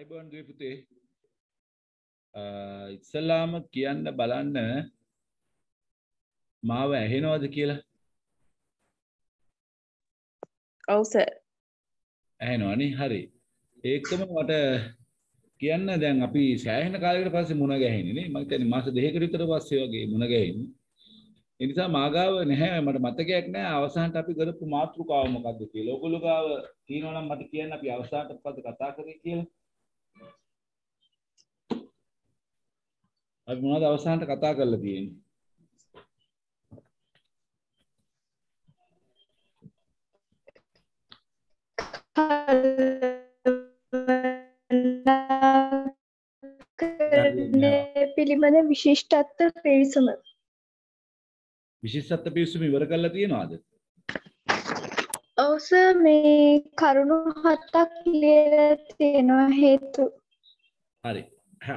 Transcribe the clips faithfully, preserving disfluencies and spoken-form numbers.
අයිබෝන් දුවේ පුතේ ඉස්සලාම කියන්න බලන්න මාව ඇහෙනවද කියලා. ඔව් සර් ඇහෙනවනේ. හරි ඒකම මට කියන්න. දැන් අපි සෑහෙන කාලයකට පස්සේ මුණ ගැහෙන්නේ නේ. මම කියන්නේ මාස දෙකකට විතර පස්සේ වගේ මුණ ගැහෙන්නේ. ඒ නිසා මාගාව නැහැ, මට මතකයක් නැහැ අවසානට අපි කරපු මාතෘකාව මොකද්ද කියලා. ඔයගොල්ලෝ ගාව තියෙනවා නම් මට කියන්න අපි අවසානට පස්සේ කතා කරේ කියලා. අපි මොනවද අවසානට කතා කරලා තියෙන්නේ? කල්පනා පිළිමන විශිෂ්ටත්ව පිවිසුම. විශිෂ්ටත්ව පිවිසුම ඉවර කරලා තියෙනවද? ඔව් සර්, මේ කරුණු හතක් කියලා තියෙනවා හේතු. හරි.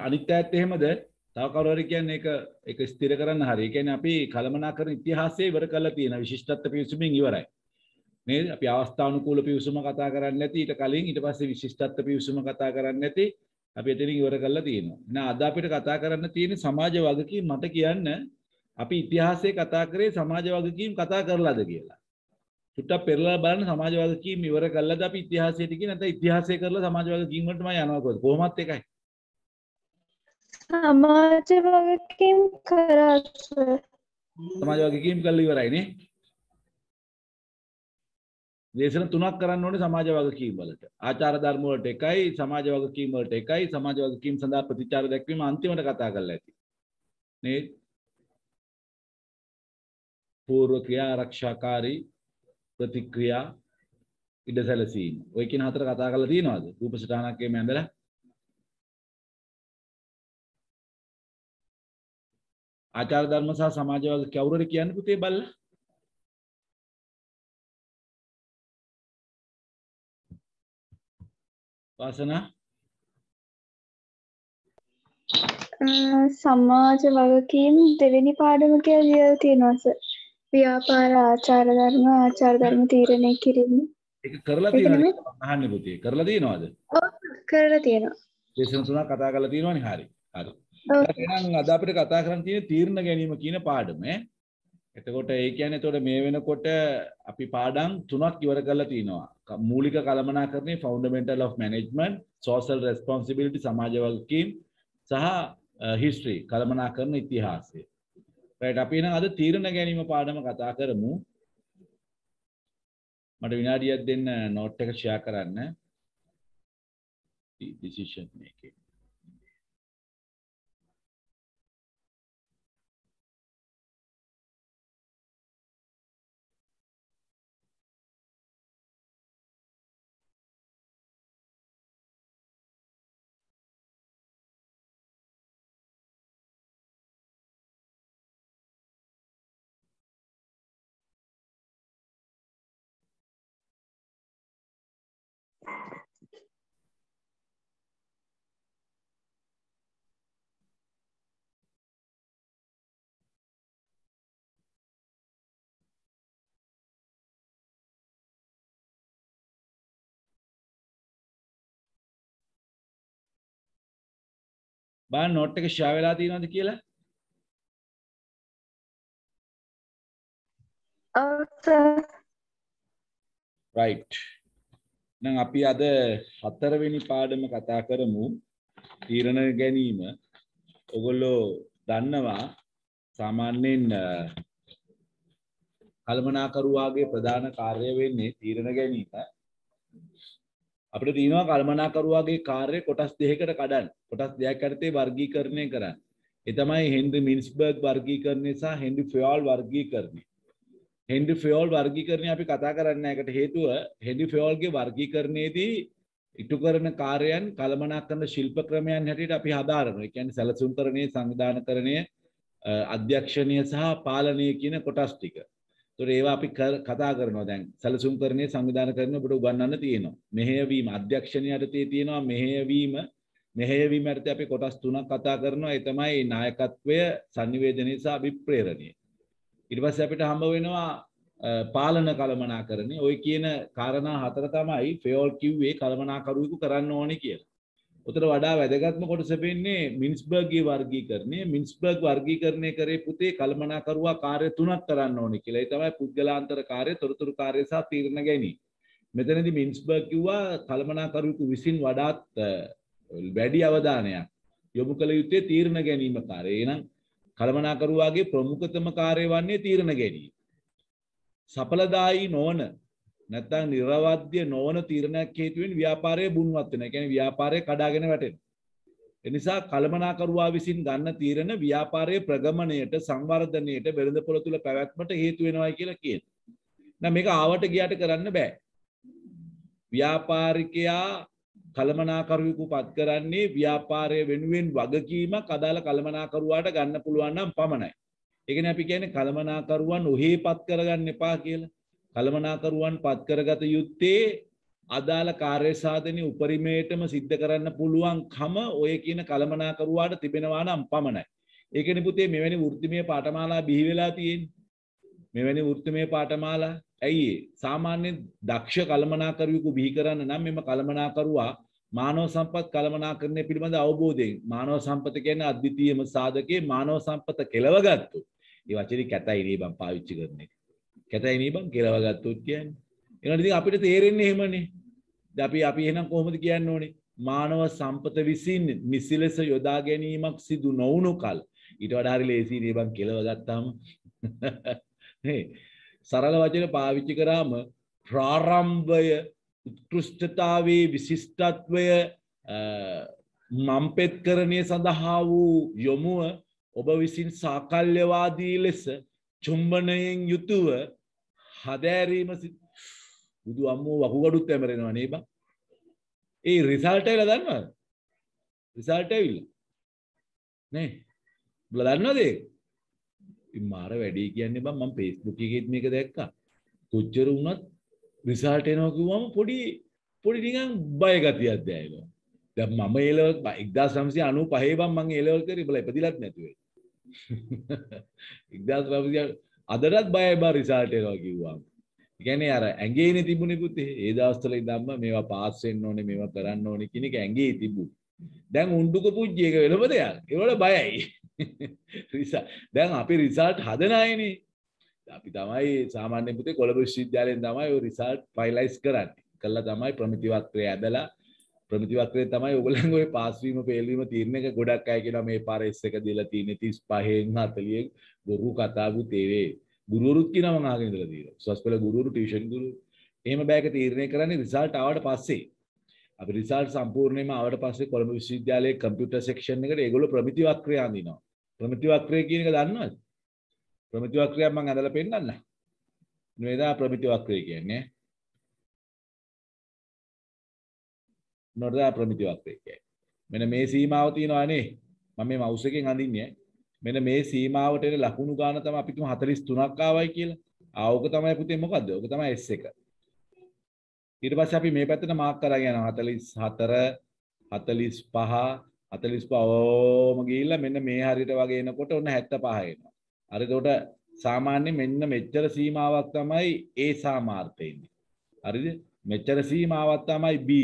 අනිත් පැත්තේ එහෙමද? තව කවුරුහරි කියන්නේ ඒක ඒක ස්ථිර කරන්න. හරි. ඒ කියන්නේ අපි කළමනාකරන ඉතිහාසයේ ඉවර කරලා තියෙන විශිෂ්ටත්ව පිවිසුමින් ඉවරයි. නේද? අපි අවස්ථානුකූල පිවිසුම කතා කරන්නේ නැති, ඊට කලින් ඊට පස්සේ විශිෂ්ටත්ව පිවිසුම කතා කරන්නේ නැති අපි එතනින් ඉවර කරලා තියෙනවා. එහෙනම් අද අපිට කතා කරන්න තියෙන සමාජ වගකීම්. මට කියන්න අපි ඉතිහාසයේ කතා කරේ සමාජ වගකීම් කතා කරලාද කියලා. චුට්ටක් පෙරලා බලන්න සමාජ වගකීම් ඉවර කරලාද අපි ඉතිහාසයට ගියේ, නැත්නම් ඉතිහාසය කරලා සමාජ වගකීම් වලටම යනවා කොහොමද? කොහොමත් එකයි. සමාජ වගකීම් කරා සර්. සමාජ වගකීම් කරලා ඉවරයි නේ. දේශන තුනක් කරන්න ඕනේ සමාජ වගකීම් වලට. ආචාර ධර්ම වලට එකයි, සමාජ වගකීම් වලට එකයි, සමාජ වගකීම් සඳහා ප්‍රතිචාර දක්වීම අන්තිමට කතා කරලා ඇති. නේ? පූර්ව ක්‍රියා ආරක්ෂාකාරී ප්‍රතික්‍රියා ඉදසැලසීම. ඔය කියන හතර කතා කරලා තියනවාද? රූපසටහනක් එමේ ඇඳලා ආචාර ධර්ම සහ සමාජ වගකීම් කවුරුරි කියන්නේ පුතේ බල්ලා? වාසනා සමාජ වගකීම් දෙවෙනි පාඩම කියලා ලියලා තියෙනවා සර්. ව්‍යාපාර ආචාර ධර්ම ආචාර ධර්ම තීරණය කිරීම. ඒක කරලා තියෙනවද? අහන්නේ පුතේ කරලා තියෙනවද? ඔව් කරලා තියෙනවා. දේශන තුනක් කතා කරලා තියෙනවනේ. හරි හරි. එහෙනම් අද අපිට කතා කරන්න තියෙන තීරණ ගැනීම කියන පාඩම. එතකොට ඒ කියන්නේ එතකොට මේ වෙනකොට අපි පාඩම් තුනක් ඉවර කරලා තිනවා. මූලික කළමනාකරණය fundamental of management, social responsibility සමාජ වගකීම් සහ හිස්ටරි කළමනාකරණ ඉතිහාසය. රයිට්. අපි එහෙනම් අද තීරණ ගැනීම පාඩම කතා කරමු. මට විනාඩියක් දෙන්න නෝට් එක ෂෙයා කරන්න. decision making. බලන්න නෝට් එක ෂෙයා වෙලා තියෙනවද කියලා? ඔව් සර්. රයිට්. දැන් අපි අද හතරවෙනි පාඩම කතා කරමු, තීරණ ගැනීම. ඔයගොල්ලෝ දන්නවා සාමාන්‍යයෙන් කළමනාකරුවාගේ ප්‍රධාන කාර්යය වෙන්නේ තීරණ ගැනීම. අපිට තියෙනවා කළමනාකරුවාගේ කාර්ය කොටස් දෙකකට කඩන්න. කොටස් දෙකක් යටතේ වර්ගීකරණය කරන්න. ඒ තමයි හෙන්රි මින්ස්බර්ග් වර්ගීකරණය සහ හෙන්රි ෆයෝල් වර්ගීකරණය. හෙන්රි ෆයෝල් වර්ගීකරණය අපි කතා කරන්න. ඒකට හේතුව හෙන්රි ෆයෝල්ගේ වර්ගීකරණයේදී ඉටු කරන කාර්යයන් කළමනාකරන ශිල්ප ක්‍රමයන් හැටියට අපි හදාරනවා. ඒ කියන්නේ සැලසුම්කරණය, සංවිධානකරණය, අධ්‍යක්ෂණය සහ පාලනය කියන කොටස් ටික. ඒතර ඒවා අපි කතා කරනවා. දැන් සැලසුම් කරන්නේ සංවිධාන කරන ඔබට උගන්වන්න තියෙනවා. මෙහෙයවීම අධ්‍යක්ෂණය යටතේ තියෙනවා මෙහෙයවීම. මෙහෙයවීම යටතේ අපි කොටස් තුනක් කතා කරනවා. ඒ තමයි නායකත්වය, sannivedanaya සහ අභිප්‍රේරණය. ඊට පස්සේ අපිට හම්බ වෙනවා පාලන කළමනාකරණය. ওই කියන කාරණා හතර තමයි ෆයෝල් කිව්වේ කළමනාකරුවෙකු කරන්න ඕනේ කියලා. උතර වඩා වැදගත්ම කොටස වෙන්නේ මින්ස්බර්ග්ගේ වර්ගීකරණය. මින්ස්බර්ග් වර්ගීකරණය කරේ පුතේ කළමනාකරුවා කාර්ය තුනක් කරන්න ඕනේ කියලා. ඒ තමයි පුද්ගලාන්තර කාර්ය, තොරතුරු කාර්ය සහ තීරණ ගැනීම. මෙතනදී මින්ස්බර්ග් කිව්වා කළමනාකරුවෙකු විසින් වඩාත් වැඩි අවධානයක් යොමු කළ යුත්තේ තීරණ ගැනීම කාර්යය. එහෙනම් කළමනාකරුවාගේ ප්‍රමුඛතම කාර්යය වන්නේ තීරණ ගැනීම. සඵලදායි නොවන නැත්නම් නිර්වද්‍ය නොවන තීරණයක් හේතුවෙන් ව්‍යාපාරය බුණුවත් වෙනවා. ඒ කියන්නේ ව්‍යාපාරය කඩාගෙන වැටෙනවා. ඒ නිසා කළමනාකරුවා විසින් ගන්න තීරණ ව්‍යාපාරයේ ප්‍රගමණයට, සංවර්ධනයට, වෙළඳපොළ තුල පැවැත්මට හේතු වෙනවායි කියලා කියනවා. දැන් මේක ආවට ගියාට කරන්න බෑ. ව්‍යාපාරිකයා කළමනාකරුවෙකු පත් කරන්නේ ව්‍යාපාරය වෙනුවෙන් වගකීමක් අදාළ කළමනාකරුවාට ගන්න පුළුවන් නම් පමණයි. ඒ කියන්නේ අපි කියන්නේ කළමනාකරුවන් ඔහේ පත් කරගන්න එපා කියලා. කළමනාකරුවන් පත් කරගත යුත්තේ අදාළ කාර්ය සාධනයේ උපරිමයටම සිද්ධ කරන්න පුළුවන්කම ඔය කියන කළමනාකරුවාට තිබෙනවා නම් පමණයි. ඒකනේ පුතේ මෙවැනි වෘත්තිමය පාඨමාලා බිහි වෙලා තියෙන්නේ. මෙවැනි වෘත්තිමය පාඨමාලා ඇයි ඒ? සාමාන්‍ය දක්ෂ කළමනාකරුවෙකු බිහි කරන්න නම් මෙම කළමනාකරුවා මානව සම්පත් කළමනාකරණය පිළිබඳ අවබෝධයෙන්, මානව සම්පත කියන්නේ අද්විතීයම සාධකයේ මානව සම්පත කෙලවගත්තු. මේ වචනේ කැතයි නේ බං පාවිච්චි කරන්නේ. කැතයි නේ බං කෙලව ගත්තොත් කියන්නේ. ඒනට ඉතින් අපිට තේරෙන්නේ එහෙමනේ. දැන් අපි අපි එහෙනම් කොහොමද කියන්න ඕනේ? මානව සම්පත විසින් නිසිලස යොදා ගැනීමක් සිදු නොවුණු කල ඊට වඩා හරි ලේසි නේ බං කෙලව ගත්තාම. නේ සරල වචන පාවිච්චි කරාම ප්‍රාරම්භය, උත්කෘෂ්ඨතාවයේ විශිෂ්ටත්වය මම්පෙත්කරණය සඳහා වූ යොමුව ඔබ විසින් සාකල්යවාදී ලෙස චුම්බනයෙන් යුතුව හදෑරීම බුදු අම්මෝ වකුගඩුත් ඇමරෙනවා නේ බං. ඒ රිසල්ට් එකල දන්නවද? රිසල්ට් ඇවිල්ලා නේ බලා දන්නවද? ඉතින් මාර වැඩි කියන්නේ බං මම Facebook එකේත් මේක දැක්කා. කොච්චර වුණත් රිසල්ට් එනවා කිව්වම පොඩි පොඩි නිකන් බය ගතියක් දැනෙනවා. දැන් මම ඒ ලෙවල් එක්දාස් නවසිය අනූපහේ බං මම ඒ ලෙවල් කරේ බලා ඉපදිලත් නැතුව. එක්දාස් නවසිය අදටත් බයයි බා රිසල්ට් එනවා කිව්වා. කියන්නේ අර ඇඟේනේ තිබුණේ පුතේ. ඒ දවස්වල ඉඳන්ම මේවා පාස් වෙන්න ඕනේ, මේවා කරන්න ඕනේ කියන එක ඇඟේ තිබු. දැන් උණ්ඩුක පුජ්ජි එක වෙනම දෙයක්. ඒ වල බයයි. රිසල්ට්. දැන් අපි රිසල්ට් හදන අයනේ. අපි තමයි සාමාන්‍ය පුතේ කොළඹ විශ්වවිද්‍යාලයෙන් තමයි ඔය රිසල්ට් ෆයිනලයිස් කරන්නේ. කළා තමයි ප්‍රමිති වත්‍රය ඇදලා ප්‍රමිති වත්‍රයේ තමයි ඔයගොල්ලන්ගේ ඔය පාස් වීම, ෆේල් වීම තීරණ එක ගොඩක් අය කියනවා මේ පාර එස් එක දීලා තියෙන්නේ තිස් පහෙන් හතලිහෙන් බොරු කතාවු තේවේ. ගුරුවරුත් කියනවා මං ආගෙන ඉඳලා තියෙනවා. උසස් පෙළ ගුරුවරු, ටියුෂන් ගුරු. එහෙම බෑක තීරණය කරන්නේ රිසල්ට් ආවට පස්සේ. අපි රිසල්ට් සම්පූර්ණයෙන්ම ආවට පස්සේ කොළඹ විශ්වවිද්‍යාලයේ කම්පියුටර් සෙක්ෂන් එකට ඒගොල්ලෝ ප්‍රමිති වක්‍රය අඳිනවා. ප්‍රමිති වක්‍රය කියන එක දන්නවද? ප්‍රමිති වක්‍රය මං අඳලා පෙන්නන්න. නේදා ප්‍රමිති වක්‍රය කියන්නේ. නොදා ප්‍රමිති වක්‍රය කියන්නේ. මෙන්න මේ සීමාව තියනවා නේ. මම මේ මවුස් එකෙන් අඳින්නේ. මෙන්න මේ සීමාවට එන ලකුණු ගාන තමයි අපි තුන් හතළිස් තුනක් ආවයි කියලා. ආ ඕක තමයි පුතේ මොකද්ද? ඕක තමයි S එක. ඊට පස්සේ අපි මේ පැත්තට මාක් කරගෙන යනවා හතළිස් හතර හතළිස් පහ හතළිස් පහ ඕම ගිහිල්ලා මෙන්න මේ හරියට වගේ එනකොට ඔන්න හැත්තෑ පහ එනවා. හරිද? උඩ සාමාන්‍යයෙන් මෙන්න මෙච්චර සීමාවක් තමයි A සාමාර්ථය ඉන්නේ. හරිද? මෙච්චර සීමාවක් තමයි B.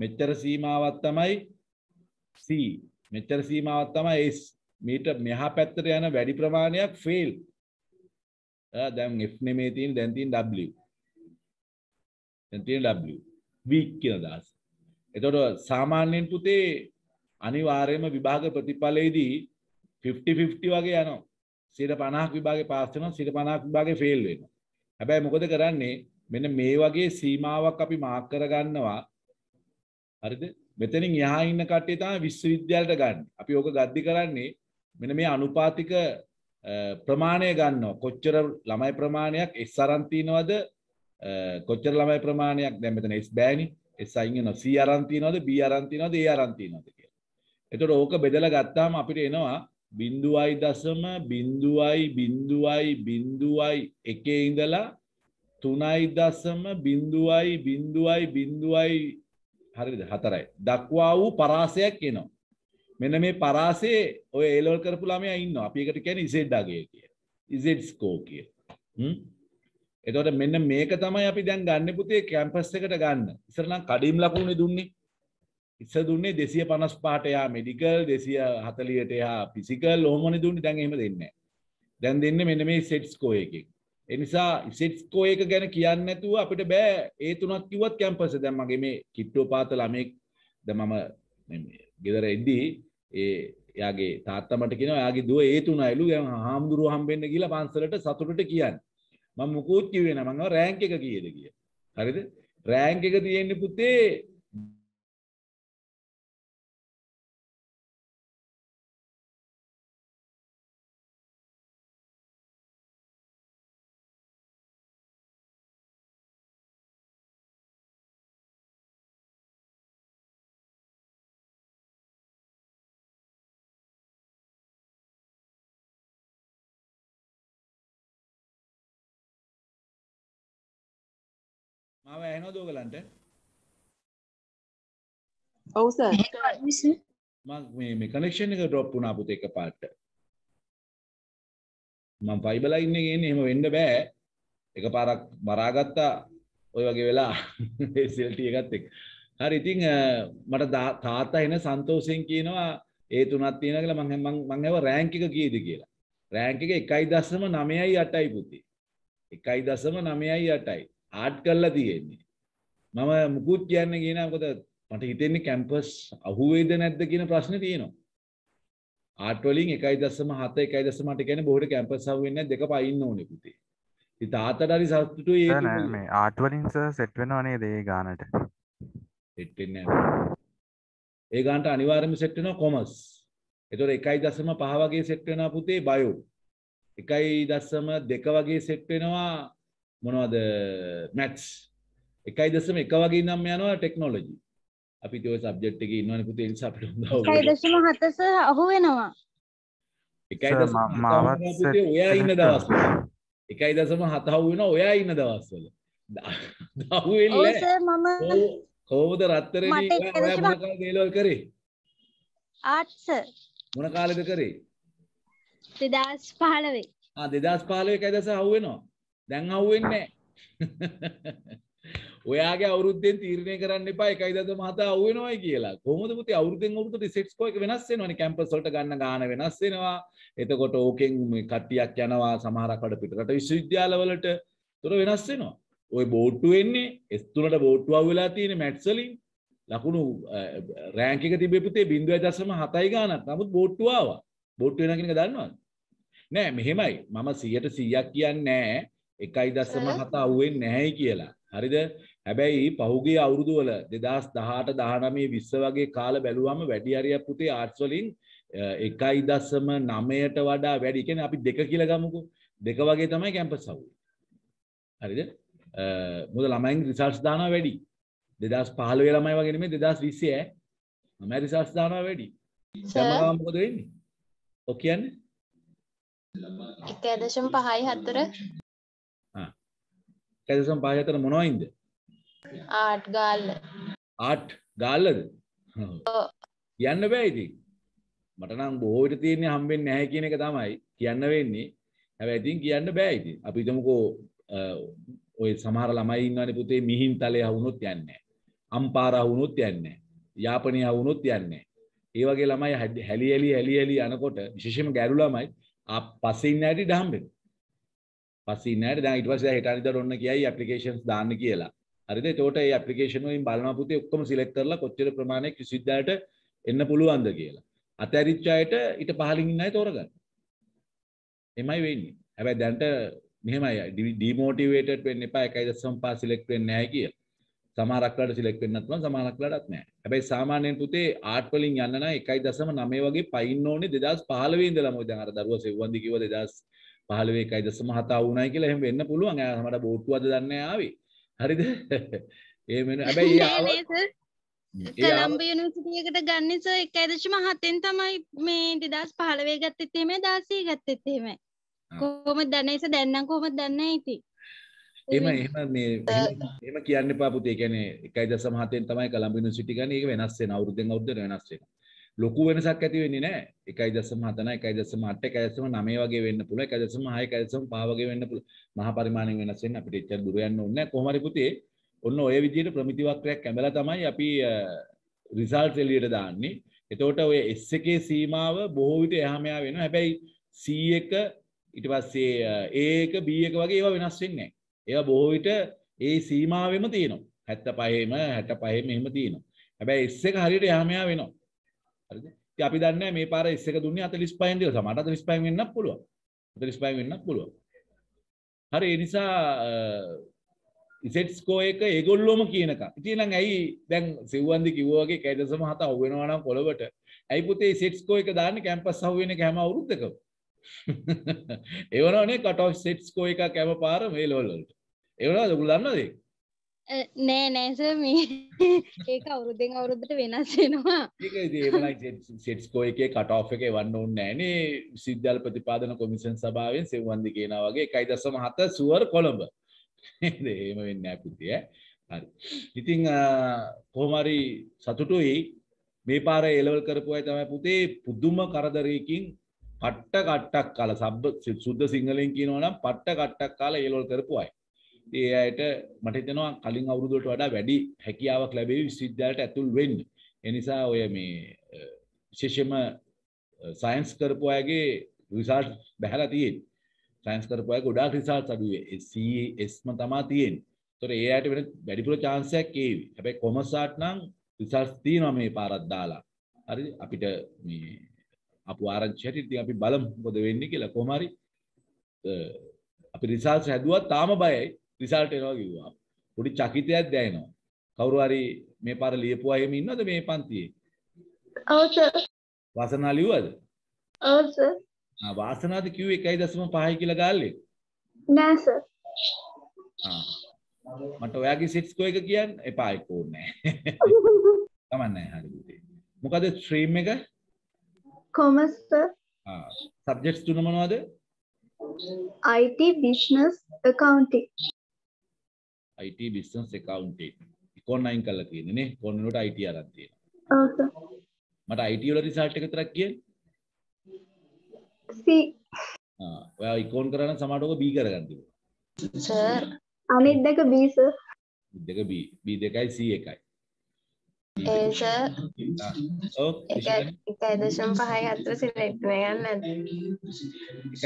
මෙච්චර සීමාවක් තමයි C. මෙච්චර සීමාවක් තමයි S. මීට මෙහා පැත්තට යන වැඩි ප්‍රමාණයක් ෆේල්. දැන් F නෙමේ තියෙන, දැන් තියෙන W. දැන් තියෙන W. weak කියලා දාස. එතකොට සාමාන්‍යයෙන් පුතේ අනිවාර්යයෙන්ම විභාග ප්‍රතිඵලයේදී පංචාස් පංචාස් වගේ යනවා. සියයට පණහක් විභාගේ පාස් වෙනවා, සියයට පණහක් විභාගේ ෆේල් වෙනවා. හැබැයි මොකද කරන්නේ? මෙන්න මේ වගේ සීමාවක් අපි මාක් කරගන්නවා. හරිද? මෙතනින් එහා ඉන්න කට්ටිය තමයි විශ්වවිද්‍යාලයට ගන්න. අපි ඕක ගද්දි කරන්නේ මෙන්න මේ අනුපාතික ප්‍රමාණය ගන්නවා. කොච්චර ළමයි ප්‍රමාණයක් S අරන් තිනවද? කොච්චර ළමයි ප්‍රමාණයක් දැන් මෙතන S බෑනේ. S අයින් වෙනවා. C අරන් තිනවද? B අරන් තිනවද? A අරන් තිනවද කියලා. එතකොට ඕක බෙදලා ගත්තාම අපිට එනවා බිංදුවයි දශම බිංදුවයි බිංදුවයි බිංදුවයි එකේ ඉඳලා තුනයි දශම බිංදුවයි බිංදුවයි බිංදුවයි හරිද? හතරයි. දක්වා වූ පරාසයක් එනවා. මෙන්න මේ පරාසයේ ඔය A level කරපු ළමයා ඉන්නවා. අපි ඒකට කියන්නේ Z අගය කියලා. Z score කියලා. හ්ම්. එතකොට මෙන්න මේක තමයි අපි දැන් ගන්න පුතේ කැම්පස් එකට ගන්න. ඉස්සර නම් කඩිම් ලකුණුනේ දුන්නේ. ඉස්සර දුන්නේ දෙසිය පනස් පහට යා මෙඩිකල් දෙසිය හතලිහට යා ෆිසිකල් ඔහොමනේ දුන්නේ. දැන් එහෙම දෙන්නේ නැහැ. දැන් දෙන්නේ මෙන්න මේ සෙට් ස්කෝර් එකකින්. ඒ නිසා සෙට් ස්කෝර් එක ගැන කියන්නේ නැතුව අපිට බෑ ඒ තුනක් කිව්වත් කැම්පස් එක. දැන් මගේ මේ කිට්ටුව පාත ළමෙක් දැන් මම ගෙදර එද්දී ඒ එයාගේ තාත්තා මට කියනවා එයාගේ දුව ඒ තුනයිලු දැන් හාමුදුරුවෝ හම්බෙන්න ගිහලා පන්සලට සතුටට කියන්නේ. මම මොකෝත් කිව්වේ නෑ මම රෑන්ක් එක කීයද කියලා. හරිද? රෑන්ක් එක තියෙන්නේ පුතේ මාව ඇහෙනවද ඔයගලන්ට? ඔව් සර්. මම මේ මේ කනෙක්ෂන් එක ඩ්‍රොප් වුණා පුතේ එකපාරට. මම ෆයිබර් ලයින් එකේ ඉන්නේ එහෙම වෙන්න බෑ. එකපාරක් මරාගත්තා ওই වගේ වෙලා එස් එල් ටී එකත් එක්ක. හරි ඉතින් මට තාත්තා එන සන්තෝෂයෙන් කියනවා ඒ තුනක් තියෙනවා කියලා මම මම මම ඒව රෑන්ක් එක කීයද කියලා. රෑන්ක් එක එකයි දශම නවයයි අටයි පුතේ. එකයි දශම නවයයි අටයි. ආට් කරලා තියෙන්නේ. මම මුකුත් කියන්නේ කියනවා මොකද මට හිතෙන්නේ කැම්පස් අහුවේද නැද්ද කියන ප්‍රශ්නේ තියෙනවා. ආට් වලින් එකයි දශම හත එකයි දශම අට කියන්නේ බොහෝට කැම්පස් අහුවෙන්නේ නැහැ දෙක පයින්න ඕනේ පුතේ. ඉතින් තාත්තට හරි සතුටුයි ඒක. නෑ මේ ආට් වලින් සර් සෙට් වෙනව නේද ඒ ගානට? සෙට් වෙන්නේ නැහැ. ඒ ගානට අනිවාර්යයෙන්ම සෙට් වෙනවා කොමර්ස්. ඒතකොට එකයි දශම පහ වගේ සෙට් වෙනවා පුතේ බයෝ. එකයි දශම දෙක වගේ සෙට් වෙනවා මොනවද මැත්ස්. එකයි දශම එක වගේ ඉඳන්ම යනවා ටෙක්නොලොජි. අපි ඒ සබ්ජෙක්ට් එකේ ඉන්නවනේ පුතේ ඒ නිසා අපිට හොඳ එකයි දශම හත සර් අහු වෙනවා. එකයි දශම හත ඔයා ඉන්න දවස්වල. එකයි දශම හත අහු වෙනවා ඔයා ඉන්න දවස්වල. අහු වෙන්නේ. ඔය සර් මම කොහොමද රත්තරනේ ඔයා මොන කාලේ දේලවල් කරේ? Art sir. මොන කාලෙද කරේ? දෙදාස් පහළොව. ආ දෙදාස් පහළොව එකයි දශම අහු වෙනවා. දැන් අහුවෙන්නේ නැහැ. ඔයාගේ අවුරුද්දෙන් තීරණය කරන්න එපා එකයි දශම හත අහුවෙනවයි කියලා. කොහොමද පුතේ අවුරුද්දෙන් අවුරුද්දට රිසෙට්ස් කෝ එක වෙනස් වෙනවනේ. කැම්පස් වලට ගන්න ගාන වෙනස් වෙනවා. එතකොට ඕකෙන් මේ කට්ටියක් යනවා සමහරක් වල පිටරට විශ්වවිද්‍යාල වලට. ඒතර වෙනස් වෙනවා. ওই බෝට්ටු වෙන්නේ එස් තුනට බෝට්ටු අහුවෙලා තියෙන මැට්ස් වලින් ලකුණු රෑන්ක් එක තිබෙ පුතේ බිංදුවයි දශම හතයි ගානක්. නමුත් බෝට්ටු ආවා. බෝට්ටු වෙනවා කියන එක දන්නවද? නෑ මෙහෙමයි. මම සීයට සීයක් කියන්නේ නෑ. එකයි දශම හත අහුවෙන්නේ නැහැයි කියලා. හරිද? හැබැයි පහුගිය අවුරුදු වල දෙදාස් දහඅට දහනවය විස්ස වගේ කාල බැලුවම වැඩි හරියක් පුතේ ආර්ට්ස් වලින් එකයි දශම නවයට වඩා වැඩි. කියන්නේ අපි දෙක කියලා ගමුකෝ. දෙක වගේ තමයි කැම්පස් අහුවේ. හරිද? මොකද ළමයින් රිසර්ච් දානවා වැඩි. දෙදාස් පහළොව ළමයි වගේ නෙමෙයි දෙදාස් විස්ස ඈ. ළමයි රිසර්ච් දානවා වැඩි. දැන් මොකද වෙන්නේ? ඔක් කියන්නේ එකයි දශම පහයි හතරයි කැදසම් පහයතර මොනවයින්ද? ආට් ගාල්ල. ආට් ගාල්ලද? ඔව්. කියන්න බෑ ඉතින්. මට නම් බොහෝ විට තියෙන්නේ හම්බෙන්නේ නැහැ කියන එක තමයි කියන්න වෙන්නේ. හැබැයි ඉතින් කියන්න බෑ ඉතින්. අපි හිතමුකෝ ඔය සමහර ළමයි ඉන්නවනේ පුතේ මිහින්තලේ හවුනොත් යන්නේ නැහැ. අම්පාර හවුනොත් යන්නේ නැහැ. යාපනයේ හවුනොත් යන්නේ නැහැ. ඒ වගේ ළමයි හැලි හැලි හැලි හැලි අනකොට විශේෂයෙන්ම ගැරු ළමයි ආ පස්සේ ඉන්න හැටි හම්බෙන්නේ. පස්සේ ඉන්න හැටි දැන් ඊට පස්සේ හෙට අනිද්දාට ඔන්න කියයි ඇප්ලිකේෂන්ස් දාන්න කියලා. හරිද? එතකොට ඒ ඇප්ලිකේෂන් වලින් බලනවා පුතේ ඔක්කොම සිලෙක්ට් කරලා කොච්චර ප්‍රමාණයක් විශ්වවිද්‍යාලයට එන්න පුළුවන්ද කියලා. අතහැරිච්ච අයට ඊට පහලින් ඉන්න අය තෝරගන්න. එමයයි වෙන්නේ. හැබැයි දැන්ට මෙහෙමයි ඩිමෝටිවේටඩ් වෙන්න එපා එකයි දශම පහ සිලෙක්ට් වෙන්නේ නැහැ කියලා. සමහරක් වෙලාවට සිලෙක්ට් වෙන්නත් පුළුවන් සමහරක් වෙලාවටත් නැහැ. හැබැයි සාමාන්‍යයෙන් පුතේ ආට් වලින් යන්න නම් එකයි දශම නවය වගේ පයින් ඕනේ දෙදාස් පහළොව ඉඳලාම. ඔය දැන් අර දරුවා සෙව්වන්දි කිව්වා දෙදාස් පහළොව එකයි දශම හත වුණයි කියලා එහෙම වෙන්න පුළුවන්. එයා අපට බෝට්ටුවද දන්නේ ආවේ. හරිද? එහෙම වෙන. හැබැයි කොළඹ යුනිවර්සිටි එකට ගන්නේ සර් එකයි දශම හතෙන් තමයි මේ දෙදාස් පහළොව ගත්තෙත් එහෙමයි දාසීය ගත්තෙත් එහෙමයි. කොහොමද දන්නේ සර්? දැන් නම් කොහොමද දන්නේ ඉතින්. එහෙම එහෙම මේ එහෙම කියන්න එපා පුතේ. ඒ කියන්නේ එකයි දශම හතෙන් තමයි කොළඹ යුනිවර්සිටි ගන්නේ. ඒක වෙනස් වෙන අවුරුද්දෙන් අවුරුද්දට වෙනස් වෙනවා. ලොකු වෙනසක් ඇති වෙන්නේ නැහැ. එකයි දශම හත නා එකයි දශම අට එකයි දශම නවය වගේ වෙන්න පුළුවන්. එකයි දශම හය එකයි දශම පහ වගේ වෙන්න පුළුවන්. මහා පරිමාණයෙන් වෙනස් වෙන්න අපිට එච්චර දුර යන්න ඕනේ නැහැ. කොහොම හරි පුතේ ඔන්න ඔය විදිහට ප්‍රමිති වක්‍රයක් ඇඹලා තමයි අපි රිසල්ට් එළියට දාන්නේ. එතකොට ඔය S එකේ සීමාව බොහෝ විට එහා මෙහා වෙනවා. හැබැයි C එක ඊට පස්සේ A එක B එක වගේ ඒවා වෙනස් වෙන්නේ නැහැ. ඒවා බොහෝ විට ඒ සීමාවෙම තියෙනවා. හැත්තෑ පහේම හැත්තෑ පහේම එහෙම තියෙනවා. හැබැයි S එක හරියට එහා මෙහා වෙනවා. හරිද? ඉතින් අපි දන්නේ නැහැ මේ පාර S එක දුන්නේ හතළිස් පහෙන් කියලා. සමහරට හතළිස් පහෙන් වෙන්නත් පුළුවන්. හතළිස් පහෙන් වෙන්නත් පුළුවන්. හරි ඒ නිසා ඉසෙට්ස්කෝ එක ඒගොල්ලෝම කියනකම්. ඉතින් නම් ඇයි දැන් සෙව්වන්දි කිව්වා වගේ එක දශම හත අහු වෙනවා නම් පොළවට. ඇයි පුතේ ඉසෙට්ස්කෝ එක දාන්නේ කැම්පස් අහු වෙන එක හැම අවුරුද්දකම. ඒ වරෝනේ කට් ඔෆ් ඉසෙට්ස්කෝ එක කැම පාර මේ ලෙවල් වලට. ඒ වරෝද ඔයගොල්ලෝ දන්නවද ඒක? නෑ නෑ සර් මේ ඒක අවුරුද්දෙන් අවුරුද්දට වෙනස් වෙනවා. ඒක ඉතින් ඒ වගේ ඉසෙට්ස්කෝ එකේ කට් ඔෆ් එක එවන්න ඕනේ නෑනේ. විශ්වවිද්‍යාල ප්‍රතිපාදන කොමිෂන් සභාවෙන් සෙව්වන්දි කියනවා වගේ එක දශම හත සුවර් කොළඹ. එහෙම වෙන්නේ නැහැ පුතේ. හරි. ඉතින් කොහොම හරි සතුටුයි මේ පාරේ A level කරපු අය තමයි පුතේ පුදුම කරදරයකින් කට්ට කට්ටක් කාලා සබ්බ සුද්ධ සිංහලෙන් කියනවා නම් පට්ට කට්ටක් කාලා A level කරපු අය. ඉතින් ඒ අයට මට හිතෙනවා කලින් අවුරුද්දට වඩා වැඩි හැකියාවක් ලැබෙවි විශ්වවිද්‍යාලයට ඇතුල් වෙන්න. ඒ නිසා ඔය මේ විශේෂම සයන්ස් කරපු අයගේ රිසල්ට් බහලා තියෙන්නේ. සයන්ස් කරපු අය ගොඩාක් රිසල්ට්ස් අඩු වෙයි. සීඑස් ම තමයි තියෙන්නේ. ඒතර ඒ ආයතන වෙන වැඩිපුර chance එකක් ඒවි. හැබැයි කොමර්ස් ආට් නම් රිසල්ට්ස් තියෙනවා මේ පාරක් දාලා. හරිද? අපිට මේ අපු ආරංචි හැටියට ඉතින් අපි බලමු මොකද වෙන්නේ කියලා. කොහොම හරි අපි රිසල්ට්ස් හැදුවා තාම බයයි. රිසල්ට් එනවා කිව්වා. පොඩි චකිතයක් දැනෙනවා. කවුරු හරි මේ පාර ලියපුවා එහෙම ඉන්නවද මේ පන්තියේ? ඔව් සර්. වසනා ලිව්වද? ඔව් සර්. ආ වාසනාවද කිව්වේ එක දශම පහයි කියලා ගාල්ලේ? නෑ සර්. ආ මට ඔයාගේ සිට්ස්කෝ එක කියන්න එපා ඒක ඕනේ නෑ. කමක් නෑ හරි පුතේ. මොකද ස්ට්‍රීම් එක? Commerce sir. ආ සබ්ජෙක්ට්ස් තුන මොනවද? I T business accounting. I T business accounting. ඉකොනයින් කරලා කියන්නේ නේ. කොන්න වලට I T ආරක් තියෙනවා. ඔව් සර්. මට I T වල රිසල්ට් එක විතරක් කියන්න. C. Ah, well, icon කරන සමාඩෝක B කරගන්න තිබුණා. සර්, අනිත් දෙක B සර්. දෙක B, B දෙකයි C එකයි. ඒ සර්. ඔව්. එක දශම පහයි හතර select වෙන්න නැද්ද?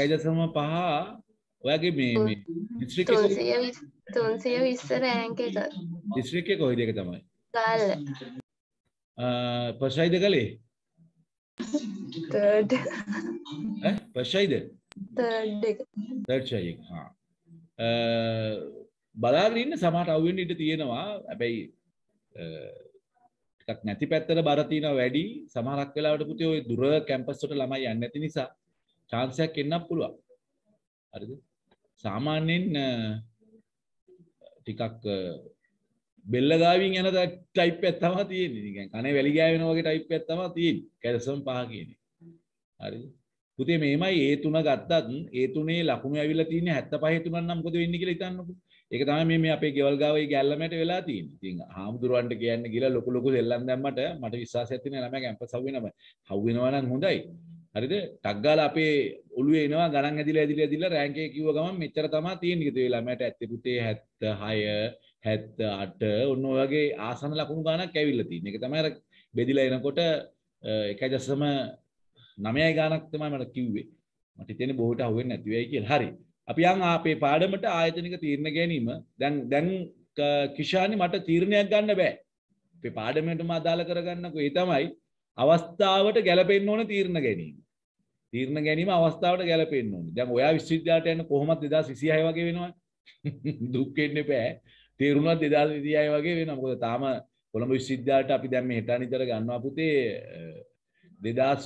එක දශම පහ ඔයාගේ මේ මේ district එක තුන්සිය විස්ස rank එක. district එක කොයි දෙක තමයි? ගාල්ල. අ පසයිද ගලේ? third eh පස්සයිද third එක third ශයි එක හා අ බලාගෙන ඉන්න සමහරට අවු වෙන්න ඉඩ තියෙනවා හැබැයි ටිකක් නැති පැත්තට බර තියෙනවා වැඩි සමහරක් වෙලාවට පුතේ ওই දුර කැම්පස් වලට ළමයි යන්නේ නැති නිසා chance එකක් එන්නත් පුළුවන් හරිද සාමාන්‍යයෙන් ටිකක් බෙල්ලගාවින් යන ටයිප් එකක් තමයි තියෙන්නේ. නිකන් කනේ වැලි ගෑවෙන වගේ ටයිප් එකක් තමයි තියෙන්නේ. එක දශම පහ කියන්නේ. හරිද? පුතේ මේමයි A තුන ගත්තත් A තුනේ ලකුණු ඇවිල්ලා තියෙන්නේ හැත්තෑ පහේ තුනක් නම් මොකද වෙන්නේ කියලා හිතන්නකො. ඒක තමයි මේ මේ අපේ ගෙවල් ගාවේ ගැල්ලමට වෙලා තියෙන්නේ. ඉතින් හාමුදුරුවන්ට කියන්න ගිහලා ලොකු ලොකු දෙල්ලන් දැම්මට මට විශ්වාසයක් තියෙනවා ළමයා කැම්පස් හවු වෙනවා. හවු වෙනවා නම් හොඳයි. හරිද? ටක් ගාලා අපේ ඔළුවේ එනවා ගණන් ඇදිලා ඇදිලා ඇදිලා රෑන්ක් එක කිව්ව ගමන් මෙච්චර තමයි තියෙන්නේ. ඒ ළමයාට ඇත්තේ පුතේ හැත්තෑ හය හැත්තෑ අට ඔන්න ඔයගේ ආසන ලකුණු ගානක් ඇවිල්ලා තියෙන. ඒක තමයි අර බෙදිලා එනකොට එක දශම නවයයි ගානක් තමයි මට කිව්වේ. මට හිතෙන්නේ බොහෝට අහු වෙන්නේ නැති වෙයි කියලා. හරි. අපි යන් අපේ පාඩමට ආයතනික තීරණ ගැනීම දැන් දැන් කිෂානි මට තීරණයක් ගන්න බෑ. අපේ පාඩමෙන්ටම අදාළ කරගන්නකො. ඒ තමයි අවස්ථාවට ගැලපෙන්න ඕන තීරණ ගැනීම. තීරණ ගැනීම අවස්ථාවට ගැලපෙන්න ඕනේ. දැන් ඔයා විශ්වවිද්‍යාලයට යන්න කොහොමද දෙදාස් විසිහය වගේ වෙනවනේ. දුක් වෙන්න බෑ. තේරුණාද දෙදාස් විසිහය වගේ වෙනවා මොකද තාම කොළඹ විශ්වවිද්‍යාලයට අපි දැන් මේ හෙටා නිතර ගන්නවා පුතේ දෙදාස්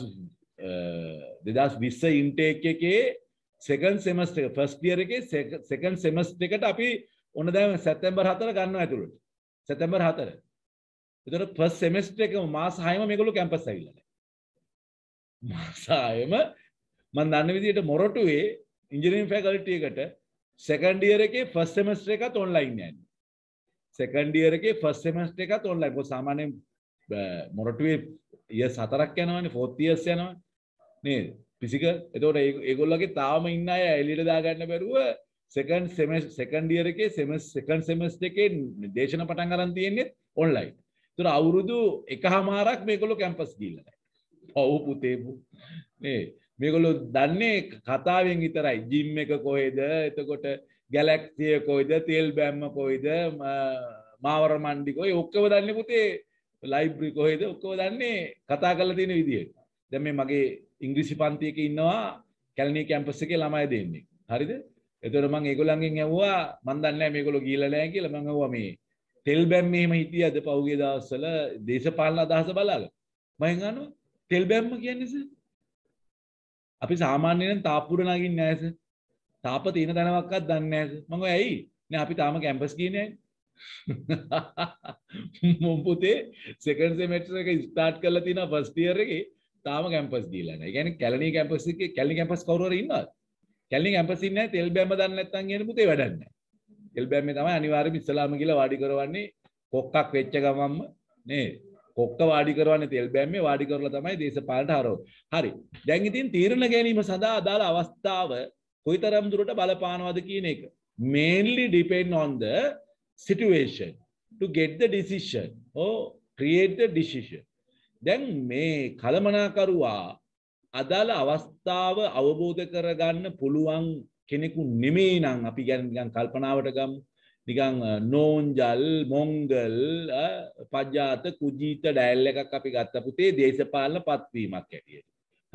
විස්ස ඉන්ටේක් එකේ සෙකන්ඩ් සෙමස්ටර් එක ෆස්ට් ඉයර් එකේ සෙකන්ඩ් සෙමස්ටර් එකට අපි ඔන්න දැන් සැප්තැම්බර් හතර ගන්නවා ඇතුළට සැප්තැම්බර් හතර. ඒතර ෆස්ට් සෙමස්ටර් එකේ මාස හයම මේගොල්ලෝ කැම්පස් ඇවිල්ලා නැහැ. මාස හයම මම දන්න විදිහට මොරටුවේ ඉංජිනේරින් ෆැකල්ටි එකට සෙකන්ඩ් ඉයර් එකේ ෆස්ට් සෙමස්ටර් එකත් ඔන්ලයින් යන්නේ. සෙකන්ඩ් ඉයර් එකේ ෆස්ට් සෙමස්ටර් එකත් ඔන්ලයින්. මොකද සාමාන්‍යයෙන් මොරටුවේ ඊයර්ස් හතරක් යනවනේ, ෆෝර්ත් ඊයර්ස් යනවනේ. නේද? ෆිසිකල්. එතකොට ඒගොල්ලෝගේ තාම ඉන්න අය එළියට දාගන්න බැරුව සෙකන්ඩ් සෙමස්ටර් සෙකන්ඩ් ඉයර් එකේ සෙකන්ඩ් සෙමස්ටර් එකේ දේශන පටන් ගන්න තියෙන්නේ ඔන්ලයින්. තුර අවුරුදු එකහමාරක් මේගොල්ලෝ කැම්පස් ගිහිල්ලා නැහැ. ඔව් පුතේ නේ මේගොල්ලෝ දන්නේ කතාවෙන් විතරයි. ජිම් එක කොහෙද? එතකොට ගැලැක්සිය කොහෙද? තෙල් බෑම්ම කොහෙද? මාවර මණ්ඩි කොයි? ඔක්කොම දන්නේ පුතේ. ලයිබ්‍රරි කොහෙද? ඔක්කොම දන්නේ කතා කරලා තියෙන විදියට. දැන් මේ මගේ ඉංග්‍රීසි පන්තියක ඉන්නවා කැලණිය කැම්පස් එකේ ළමයි දෙන්නේ. හරිද? එතකොට මම ඒගොල්ලන්ගෙන් ඇහුවා මම දන්නේ නැහැ මේගොල්ලෝ ගිහිල්ලා නැහැ කියලා. මම ඇහුවා මේ තෙල් බැම්ම එහෙම හිටියද පහුගිය දවස්වල දේශපාලන අදහස බලාගෙන? මම අහනවා තෙල් බැම්ම කියන්නේ සර්? අපි සාමාන්‍යයෙන් තාප්පුර නගින්නේ නැහැ සර්. තාප තියෙන දනවක්වත් දන්නේ නැහැ සර්. මම ඇයි? නෑ අපි තාම කැම්පස් ගියේ නෑනේ. මම පුතේ සෙකන්ඩ් සෙමෙස්ටර් එක ස්ටාර්ට් කරලා තිනා ෆස්ට් ඉයර් එකේ තාම කැම්පස් දීලා නැහැ. ඒ කියන්නේ කැලණිය කැම්පස් එකේ කැලණිය කැම්පස් කවුරු හරි ඉන්නවද? කැලණිය කැම්පස් ඉන්නේ නැහැ. තෙල් බැම්ම දන්නේ නැත්නම් කියන්නේ පුතේ වැඩක් නැහැ. එල්බෑම්මේ තමයි අනිවාර්යයෙන්ම ඉස්ලාම කියලා වාඩි කරවන්නේ. කොක්කක් වෙච්ච ගමම්ම නේ කොක්ක වාඩි කරවන්නේ එල්බෑම්මේ වාඩි කරලා තමයි දේශපාලනට හරවන්නේ. හරි. දැන් ඉතින් තීරණ ගැනීම සඳහා අදාළ අවස්ථාව කොයිතරම් දුරට බලපානවද කියන එක mainly depend on the situation to get the decision or create the decision. දැන් මේ කළමනාකරුවා අදාළ අවස්ථාව අවබෝධ කරගන්න පුළුවන් කෙනෙකු නෙමෙයි නම් අපි කියන්නේ නිකන් කල්පනාවට ගමු. නිකන් නෝන්ජල් මොංගල් පජාත කුජීත ඩයල් එකක් අපි ගත්ත පුතේ දේශපාලන පත්වීමක් ඇටියෙ.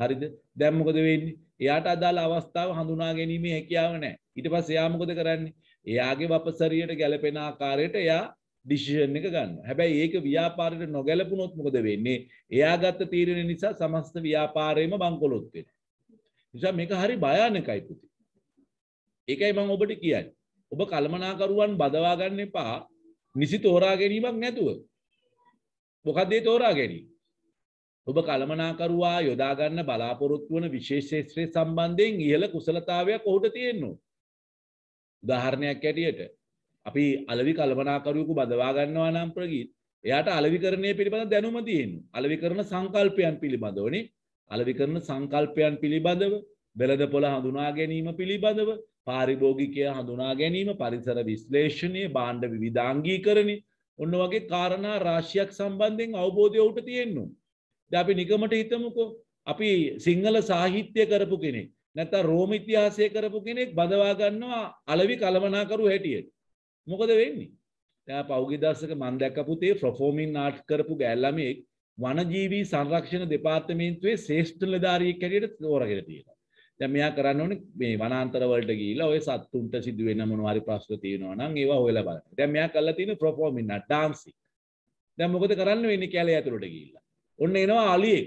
හරිද? දැන් මොකද වෙන්නේ? එයාට අදාළ අවස්ථාව හඳුනා ගැනීමේ හැකියාව නැහැ. ඊට පස්සේ එයා මොකද කරන්නේ? එයාගේ වපසරියට ගැළපෙන ආකාරයට එයා ඩිසිෂන් එක ගන්නවා. හැබැයි ඒක ව්‍යාපාරයට නොගැලපුණොත් මොකද වෙන්නේ? එයා ගත්ත තීරණය නිසා සමස්ත ව්‍යාපාරයම බංකොලොත් වෙනවා. නිසා මේක හරි භයානකයි පුතේ. ඒකයි මම ඔබට කියන්නේ. ඔබ කළමනාකරුවන් බදවා ගන්න එපා. නිසි තෝරා ගැනීමක් නැතුව. මොකද ඒ තෝරා ගැනීම? ඔබ කළමනාකරුවා යොදා ගන්න බලාපොරොත්තු වන විශේෂ ක්ෂේත්‍රයේ සම්බන්ධයෙන් ඉහළ කුසලතාවයක් ඔහුට තියෙනවා. උදාහරණයක් ඇටියට අපි අලෙවි කළමනාකරුවෙකු බදවා ගන්නවා නම් ප්‍රගීත් එයාට අලෙවිකරණය පිළිබඳ දැනුම තියෙනවා. අලෙවිකරණ සංකල්පයන් පිළිබඳවනේ. අලෙවිකරණ සංකල්පයන් පිළිබඳව වෙළඳපොළ හඳුනා ගැනීම පිළිබඳව පාරිභෝගිකය හඳුනා ගැනීම පරිසර විශ්ලේෂණය භාණ්ඩ විවිධාංගීකරණය ඔන්න වගේ කාරණා රාශියක් සම්බන්ධයෙන් අවබෝධය උට තියෙනවා. දැන් අපි නිකමට හිතමුකෝ අපි සිංහල සාහිත්‍ය කරපු කෙනෙක් නැත්නම් රෝම ඉතිහාසය කරපු කෙනෙක් බදවා ගන්නවා අලෙවි කළමනාකරු හැටියට. මොකද වෙන්නේ? දැන් පෞගි දවසක මම දැක්කපු තේ performing art කරපු ගෑල්ළමෙක් වනජීවී සංරක්ෂණ දෙපාර්තමේන්තුවේ ශ්‍රේෂ්ඨ නිලධාරියෙක් හැටියට තෝරාගෙන තියෙනවා. දැන් මෙයා කරන්න ඕනේ මේ වනාන්තර වලට ගිහිල්ලා ඔය සත්තුන්ට සිදු වෙන මොනවා හරි ප්‍රශ්න තියෙනවා නම් ඒවා හොයලා බලන්න. දැන් මෙයා කරලා තියෙන performing art dancing. දැන් මොකද කරන්න වෙන්නේ? කැලේ ඇතුළට ගිහිල්ලා. ඔන්න එනවා අලියෙක්.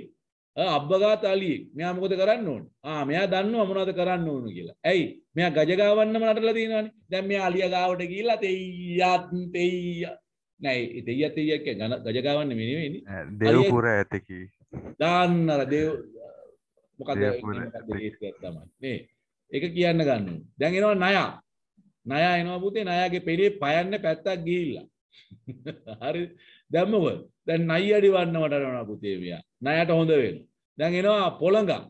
අබ්බගාත අලියෙක්. මෙයා මොකද කරන්න ඕනේ? ආ මෙයා දන්නවා මොනවද කරන්න ඕනේ කියලා. ඇයි? මෙයා ගජ ගාවන්නම නටලා තියෙනවානේ. දැන් මෙයා අලියා ගාවට ගිහිල්ලා තෙයියත් තෙයිය. නෑ තෙයිය තෙයිය කියන්නේ ගජ ගාවන්න මේ නෙවෙයිනේ. දේවපුර ඇතකි. දාන්නර දේව මොකද තමයි ඒක කියන්න ගන්න ඕනේ. දැන් එනවා නයා. නයා එනවා පුතේ නයාගේ පෙරේ පයන්න පැත්තක් ගිහිල්ලා. හරි. දැන් මොකද? දැන් නයි අඩි වන්න වටනවා පුතේ මෙයා. නයාට හොඳ වෙනවා. දැන් එනවා පොළඟා.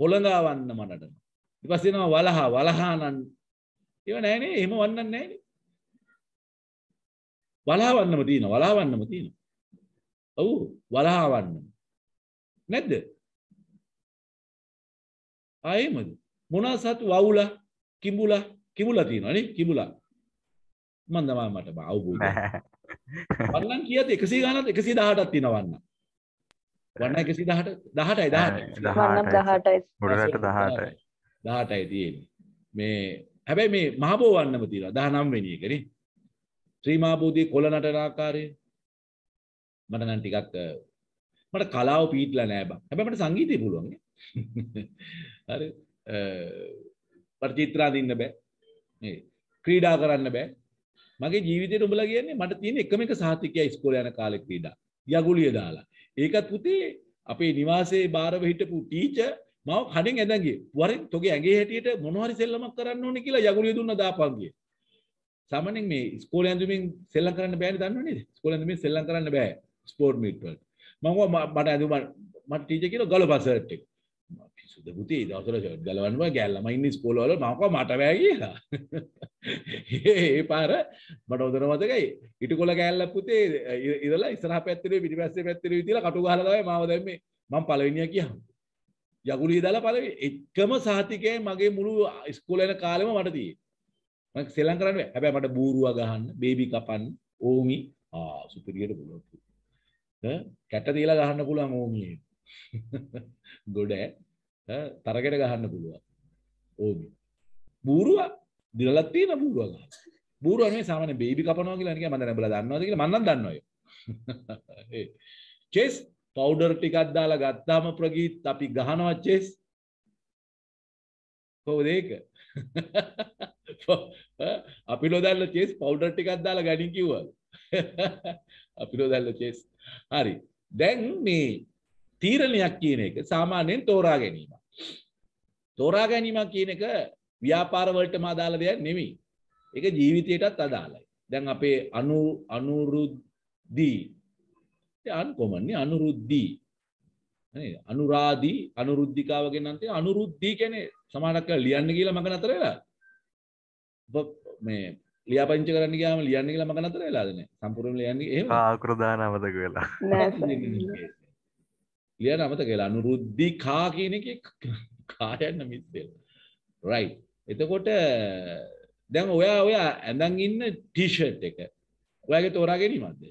පොළඟා වන්න මඩට. ඊට පස්සේ එනවා වලහා. වලහා නන්. ඒව නෑනේ. එහෙම වන්නන්නේ නෑනේ. වලහා වන්නම තියෙනවා. වලහා වන්නම තියෙනවා. ඔව් වලහා වන්නම. නැද්ද? ආයෙමද මොනවා සතු වවුලා කිඹුලා කිඹුලා තියෙනවා නේ කිඹුලා මන් තමයි මට අවබෝධය වන්නන් කියද එකසිය ගානක් එකසිය දහටක් තියෙනවා වන්න වන්න එකසිය දහටයි දහටයි දහටයි දහටයි දහටයි තියෙන්නේ මේ හැබැයි මේ මහබෝ වන්නම තියෙනවා දහනවය වෙනි එක නේ ශ්‍රී මහබෝධියේ කොළ නටන ආකාරය මට නම් ටිකක් මට කලාව පීඩලා නෑ බං හැබැයි මට සංගීතය පුළුවන් නේ හරි ප්‍රතිචිත්‍රා දින්න බෑ මේ ක්‍රීඩා කරන්න බෑ මගේ ජීවිතේට උඹලා කියන්නේ මට තියෙන එකම එක සහතිකය ඉස්කෝලේ යන කාලේ ක්‍රීඩා යගුලිය දාලා ඒකත් පුතේ අපේ නිවාසයේ බාරව හිටපු ටීචර් මම කඩෙන් ඇඳගියේ වරෙන් තොගේ ඇඟේ හැටියට මොනවාරි සෙල්ලමක් කරන්න ඕනේ කියලා යගුලිය දුන්න දාපන් ගියේ සාමාන්‍යයෙන් මේ ඉස්කෝලේ ඇඳුමින් සෙල්ලම් කරන්න බෑනේ දන්නව නේද ඉස්කෝලේ ඇඳුමින් සෙල්ලම් කරන්න බෑ ස්පෝර්ට් මීට් වලට මම මට ඇඳුම මට ටීචර් කියලා ගලපසර්ට් එක සුදපුතේ දවසල ෂර්ට් ගලවන්නවා ගැල්ලම ඉන්නේ ඉස්කෝලේ වල මම කව මට බෑ කියලා. ඒ පාර මට හොඳට මතකයි ඉටුකොල ගැල්ල පුතේ ඉරලා ඉස්සරහ පැත්තේ පිටිපස්සේ පැත්තේ විදිලා කටු ගහලා තමයි මාව දැම්මේ. මම පළවෙනියා කියහම. යකුලිය දාලා පළවෙනි එකම සහතිකයයි මගේ මුළු ඉස්කෝලේ යන කාලෙම මට තියෙන්නේ. මම සෙල්ලම් කරන්න බෑ. හැබැයි මට බූරුවා ගහන්න, බේබි කපන්න, ඕමි ආ සුපිරියට බලවත්. ඈ කැට තියලා ගහන්න පුළුවන් ඕමියේ. ගොඩ තරගෙට ගහන්න පුළුවන් ඕමි. බූරුවා දිනලා තියෙන බූරුවා ගහන. බූරුවා නෙමෙයි සාමාන්‍ය බේබි කපනවා කියලා නිකන් මම දැන් බලලා දන්නවද කියලා මම නම් දන්නවා ඒක. ඒ චෙස් පවුඩර් ටිකක් දාලා ගත්තාම ප්‍රගීත් අපි ගහනවා චෙස්. කොහොමද ඒක? අපි ලෝදල්ල චෙස් පවුඩර් ටිකක් දාලා ගණන් කිව්වා. අපි ලෝදල්ල චෙස්. හරි. දැන් මේ තීරණයක් කියන එක සාමාන්‍යයෙන් තෝරා ගැනීම. තෝරා ගැනීම කියන එක ව්‍යාපාර වලටම අදාළ දෙයක් නෙමෙයි. ඒක ජීවිතයටත් අදාළයි. දැන් අපේ අනු අනුරුද්ධි අන්කොමන් නේ අනුරුද්ධි නේද අනුරාදි අනුරුද්ධිකාව කියන අන්තේ අනුරුද්ධි කියන්නේ සමානක් කරලා ලියන්න කියලා මග නතර වෙලා මේ ලියාපදිංචි කරන්න ගියාම ලියන්න කියලා මග නතර වෙලාද නේ සම්පූර්ණයෙන්ම ලියන්නේ එහෙම ආ අකුරු දාන අමතක වෙලා ලියන අමතක වෙලා අනුරුද්ධිකා කියන එකේ කායන්න මිස් වෙලා රයිට් එතකොට දැන් ඔයා ඔයා ඇඳන් ඉන්න ටී-ෂර්ට් එක ඔයාගේ තෝරා ගැනීමක්ද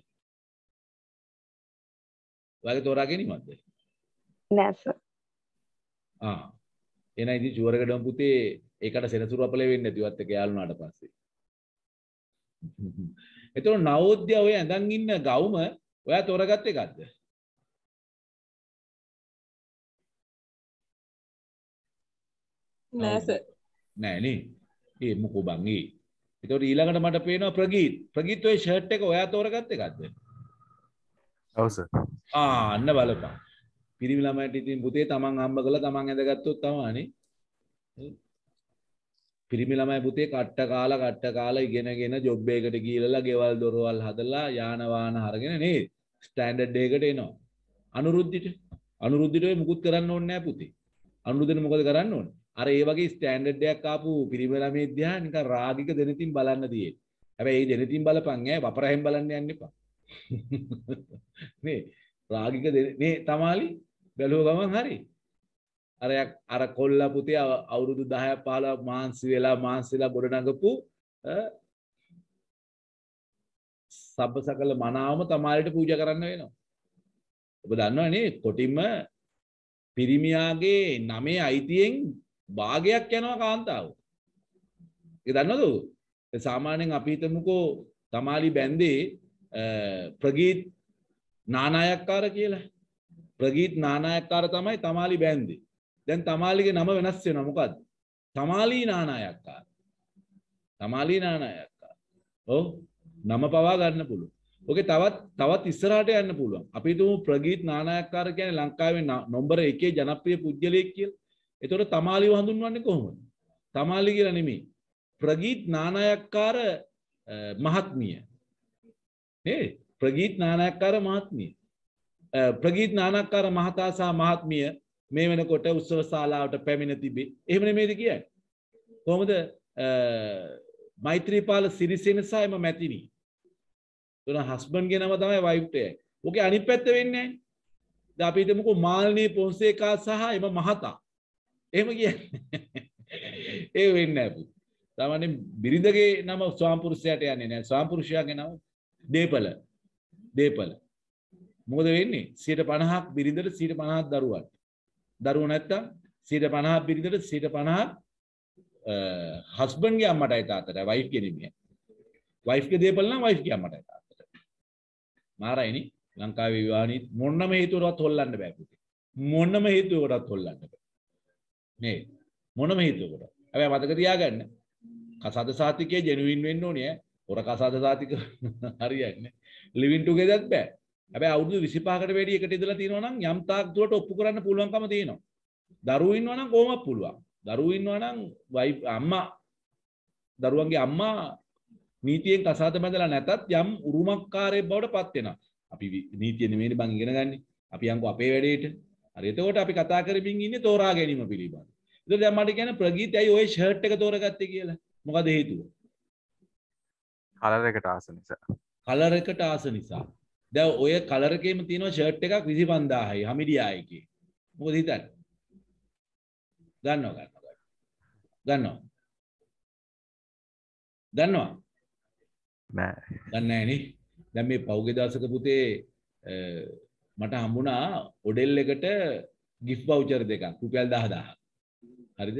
ඔයාගේ තෝරා ගැනීමක්ද නෑ සර් ආ එනයි ඉතින් චුවරකඩම් පුතේ ඒකට සෙනසුරු අපලේ වෙන්නේ නැති වත් එක යාළුනාට පස්සේ ඒතර නවෝද්‍ය ඔය ඇඳන් ඉන්න ගවුම ඔයා තෝරගත් එකක්ද නෑ සර් නෑ නේ ඒ මොකෝ බං ඒ ඒතර ඊළඟට මට පේනවා ප්‍රගීත් ප්‍රගීත් ඔය ෂර්ට් එක ඔයා තෝරගත් එකක්ද ඔව් සර් ආ අන්න බලපන් පිරිමි ළමයට ඉතින් පුතේ තමන් අම්බ කළා තමන් ඇඳගත්තොත් තමයි පිරිමි ළමයි පුතේ කට්ට කාලා කට්ට කාලා ඉගෙනගෙන ජොබ් එකකට ගිහිල්ලා ගෙවල් දොරවල් හදලා යාන වාහන හරගෙන නේද ස්ටෑන්ඩඩ් එකකට එනවා අනුරුද්ධිට අනුරුද්ධිට ඔය මුකුත් කරන්න ඕනේ නැහැ පුතේ අනුරුද්ධිට මොකද කරන්න ඕනේ අර ඒ වගේ ස්ටෑන්ඩඩ් එකක් ආපු පිරිමි ළමයේ දිහා නිකන් රාගික දෙනතින් බලන්න තියෙන්නේ හැබැයි මේ දෙනතින් බලපන් ඈ වපරහෙන් බලන්න යන්න එපා නේ රාගික මේ තමාලි බැලුව ගමන් හරි අර අර කොල්ලා පුතේ අවුරුදු දහය පහළොව මාන්සි වෙලා මාන්සිලා ගොඩනගපු සබ්බසකල මනාවම තමාලට පූජා කරන්න වෙනවා ඔබ දන්නවනේ කොටිම පිරිමියාගේ නමේ අයිතියෙන් භාගයක් යනවා කාන්තාව ඒක දන්නවද සාමාන්‍යයෙන් අපි හිතමුකෝ තමාලි බැන්දේ ප්‍රගීත් නානායක්කාර කියලා ප්‍රගීත් නානායක්කාර තමයි තමාලි බැන්දේ දැන් තමාලිගේ නම වෙනස් වෙනවා මොකද්ද තමාලි නානායක්කාර තමාලි නානායක්කාර ඔව් නම පවා ගන්න පුළුවන් ඕකේ තවත් තවත් ඉස්සරහට යන්න පුළුවන් අපි හිතමු ප්‍රගීත් නානායක්කාර කියන්නේ ලංකාවේ නම්බර එකේ ජනප්‍රිය පුද්ගලයෙක් කියලා ඒතකොට තමාලිව හඳුන්වන්නේ කොහොමද තමාලි කියලා නෙමෙයි ප්‍රගීත් නානායක්කාර මහත්මිය නේද ප්‍රගීත් නානායක්කාර මහත්මිය ප්‍රගීත් නානායක්කාර මහතා සහ මහත්මිය මේ වෙනකොට උත්සව ශාලාවට පැමිණ තිබේ එහෙම නෙමෙයිද කියන්නේ කොහොමද මෛත්‍රීපාල සිරිසේන සහ එම මැතිනි තුන හස්බන්ඩ්ගේ නම තමයි වයිෆ්ට් එකයි ඔකේ අනිත් පැත්ත වෙන්නේ දැන් අපි හිතමුකෝ මාල්නී පොන්සේකා සහ එම මහතා එහෙම කියන්නේ ඒ වෙන්නේ නැහැ පුතේ සාමාන්‍යයෙන් බිරිඳගේ නම ස්වාම්පුරුෂයාට යන්නේ නැහැ ස්වාම්පුරුෂයාගේ නම දේපල දේපල මොකද වෙන්නේ සියයට පණහක් බිරිඳට සියයට පණහක් දරුවන්ට දරුවෝ නැත්තම් සියයට පණහක් බිරිඳට සියයට පණහක් හස්බන්ඩ්ගේ අම්මටයි තාත්තටයි වයිෆ්ගේ නෙමෙයි වයිෆ්ගේ දේපල නම් වයිෆ්ගේ අම්මටයි තාත්තට මාරයිනේ ලංකාවේ විවාහනි මොනම හේතුවකටවත් හොල්ලන්න බෑ පුතේ මොනම හේතුවකටවත් හොල්ලන්න බෑ නේ මොනම හේතුවකට හැබැයි මතක තියාගන්න කසාද සාතිකයේ ජෙනුයින් වෙන්න ඕනේ ඈ හොර කසාද සාතික හරියන්නේ ලිවින් ටුගෙදරත් බෑ. හැබැයි අවුරුදු විසිපහකට වැඩි එකට ඉඳලා තියෙනවා නම් යම් තාක් දුරට ඔප්පු කරන්න පුළුවන්කම තියෙනවා. දරුවෝ ඉන්නවා නම් කොහොමද පුළුවන්? දරුවෝ ඉන්නවා නම් වයිෆ් අම්මා දරුවන්ගේ අම්මා නීතියෙන් කසාද බැඳලා නැතත් යම් උරුමකාරයෙක් බවට පත් වෙනවා. අපි නීතිය නෙමෙයි බං ඉගෙන ගන්න. අපි යන්කෝ අපේ වැඩේට. හරි එතකොට අපි කතා කරමින් ඉන්නේ තෝරා ගැනීම පිළිබඳ. ඒතකොට දැන් මට කියන්න ප්‍රගීත් ඇයි ওই ෂර්ට් එක තෝරගත්තේ කියලා. මොකද හේතුව? කලර් එකට ආස නිසා. කලර් එකට ආස නිසා. දැන් ඔය කලර් එකේම තියෙනවා ෂර්ට් එකක් විසිපන්දාහයි හමිඩියා එකේ. මොකද හිතන්නේ? ගන්නවා ගන්නවා. ගන්නවා. ගන්නවා. නෑ. ගන්න නෑ නේ. දැන් මේ පෞගේ දාසක පුතේ මට හම්බුණා ඔඩෙල් එකට gift voucher දෙකක් රුපියල් දහදාහක්. හරිද?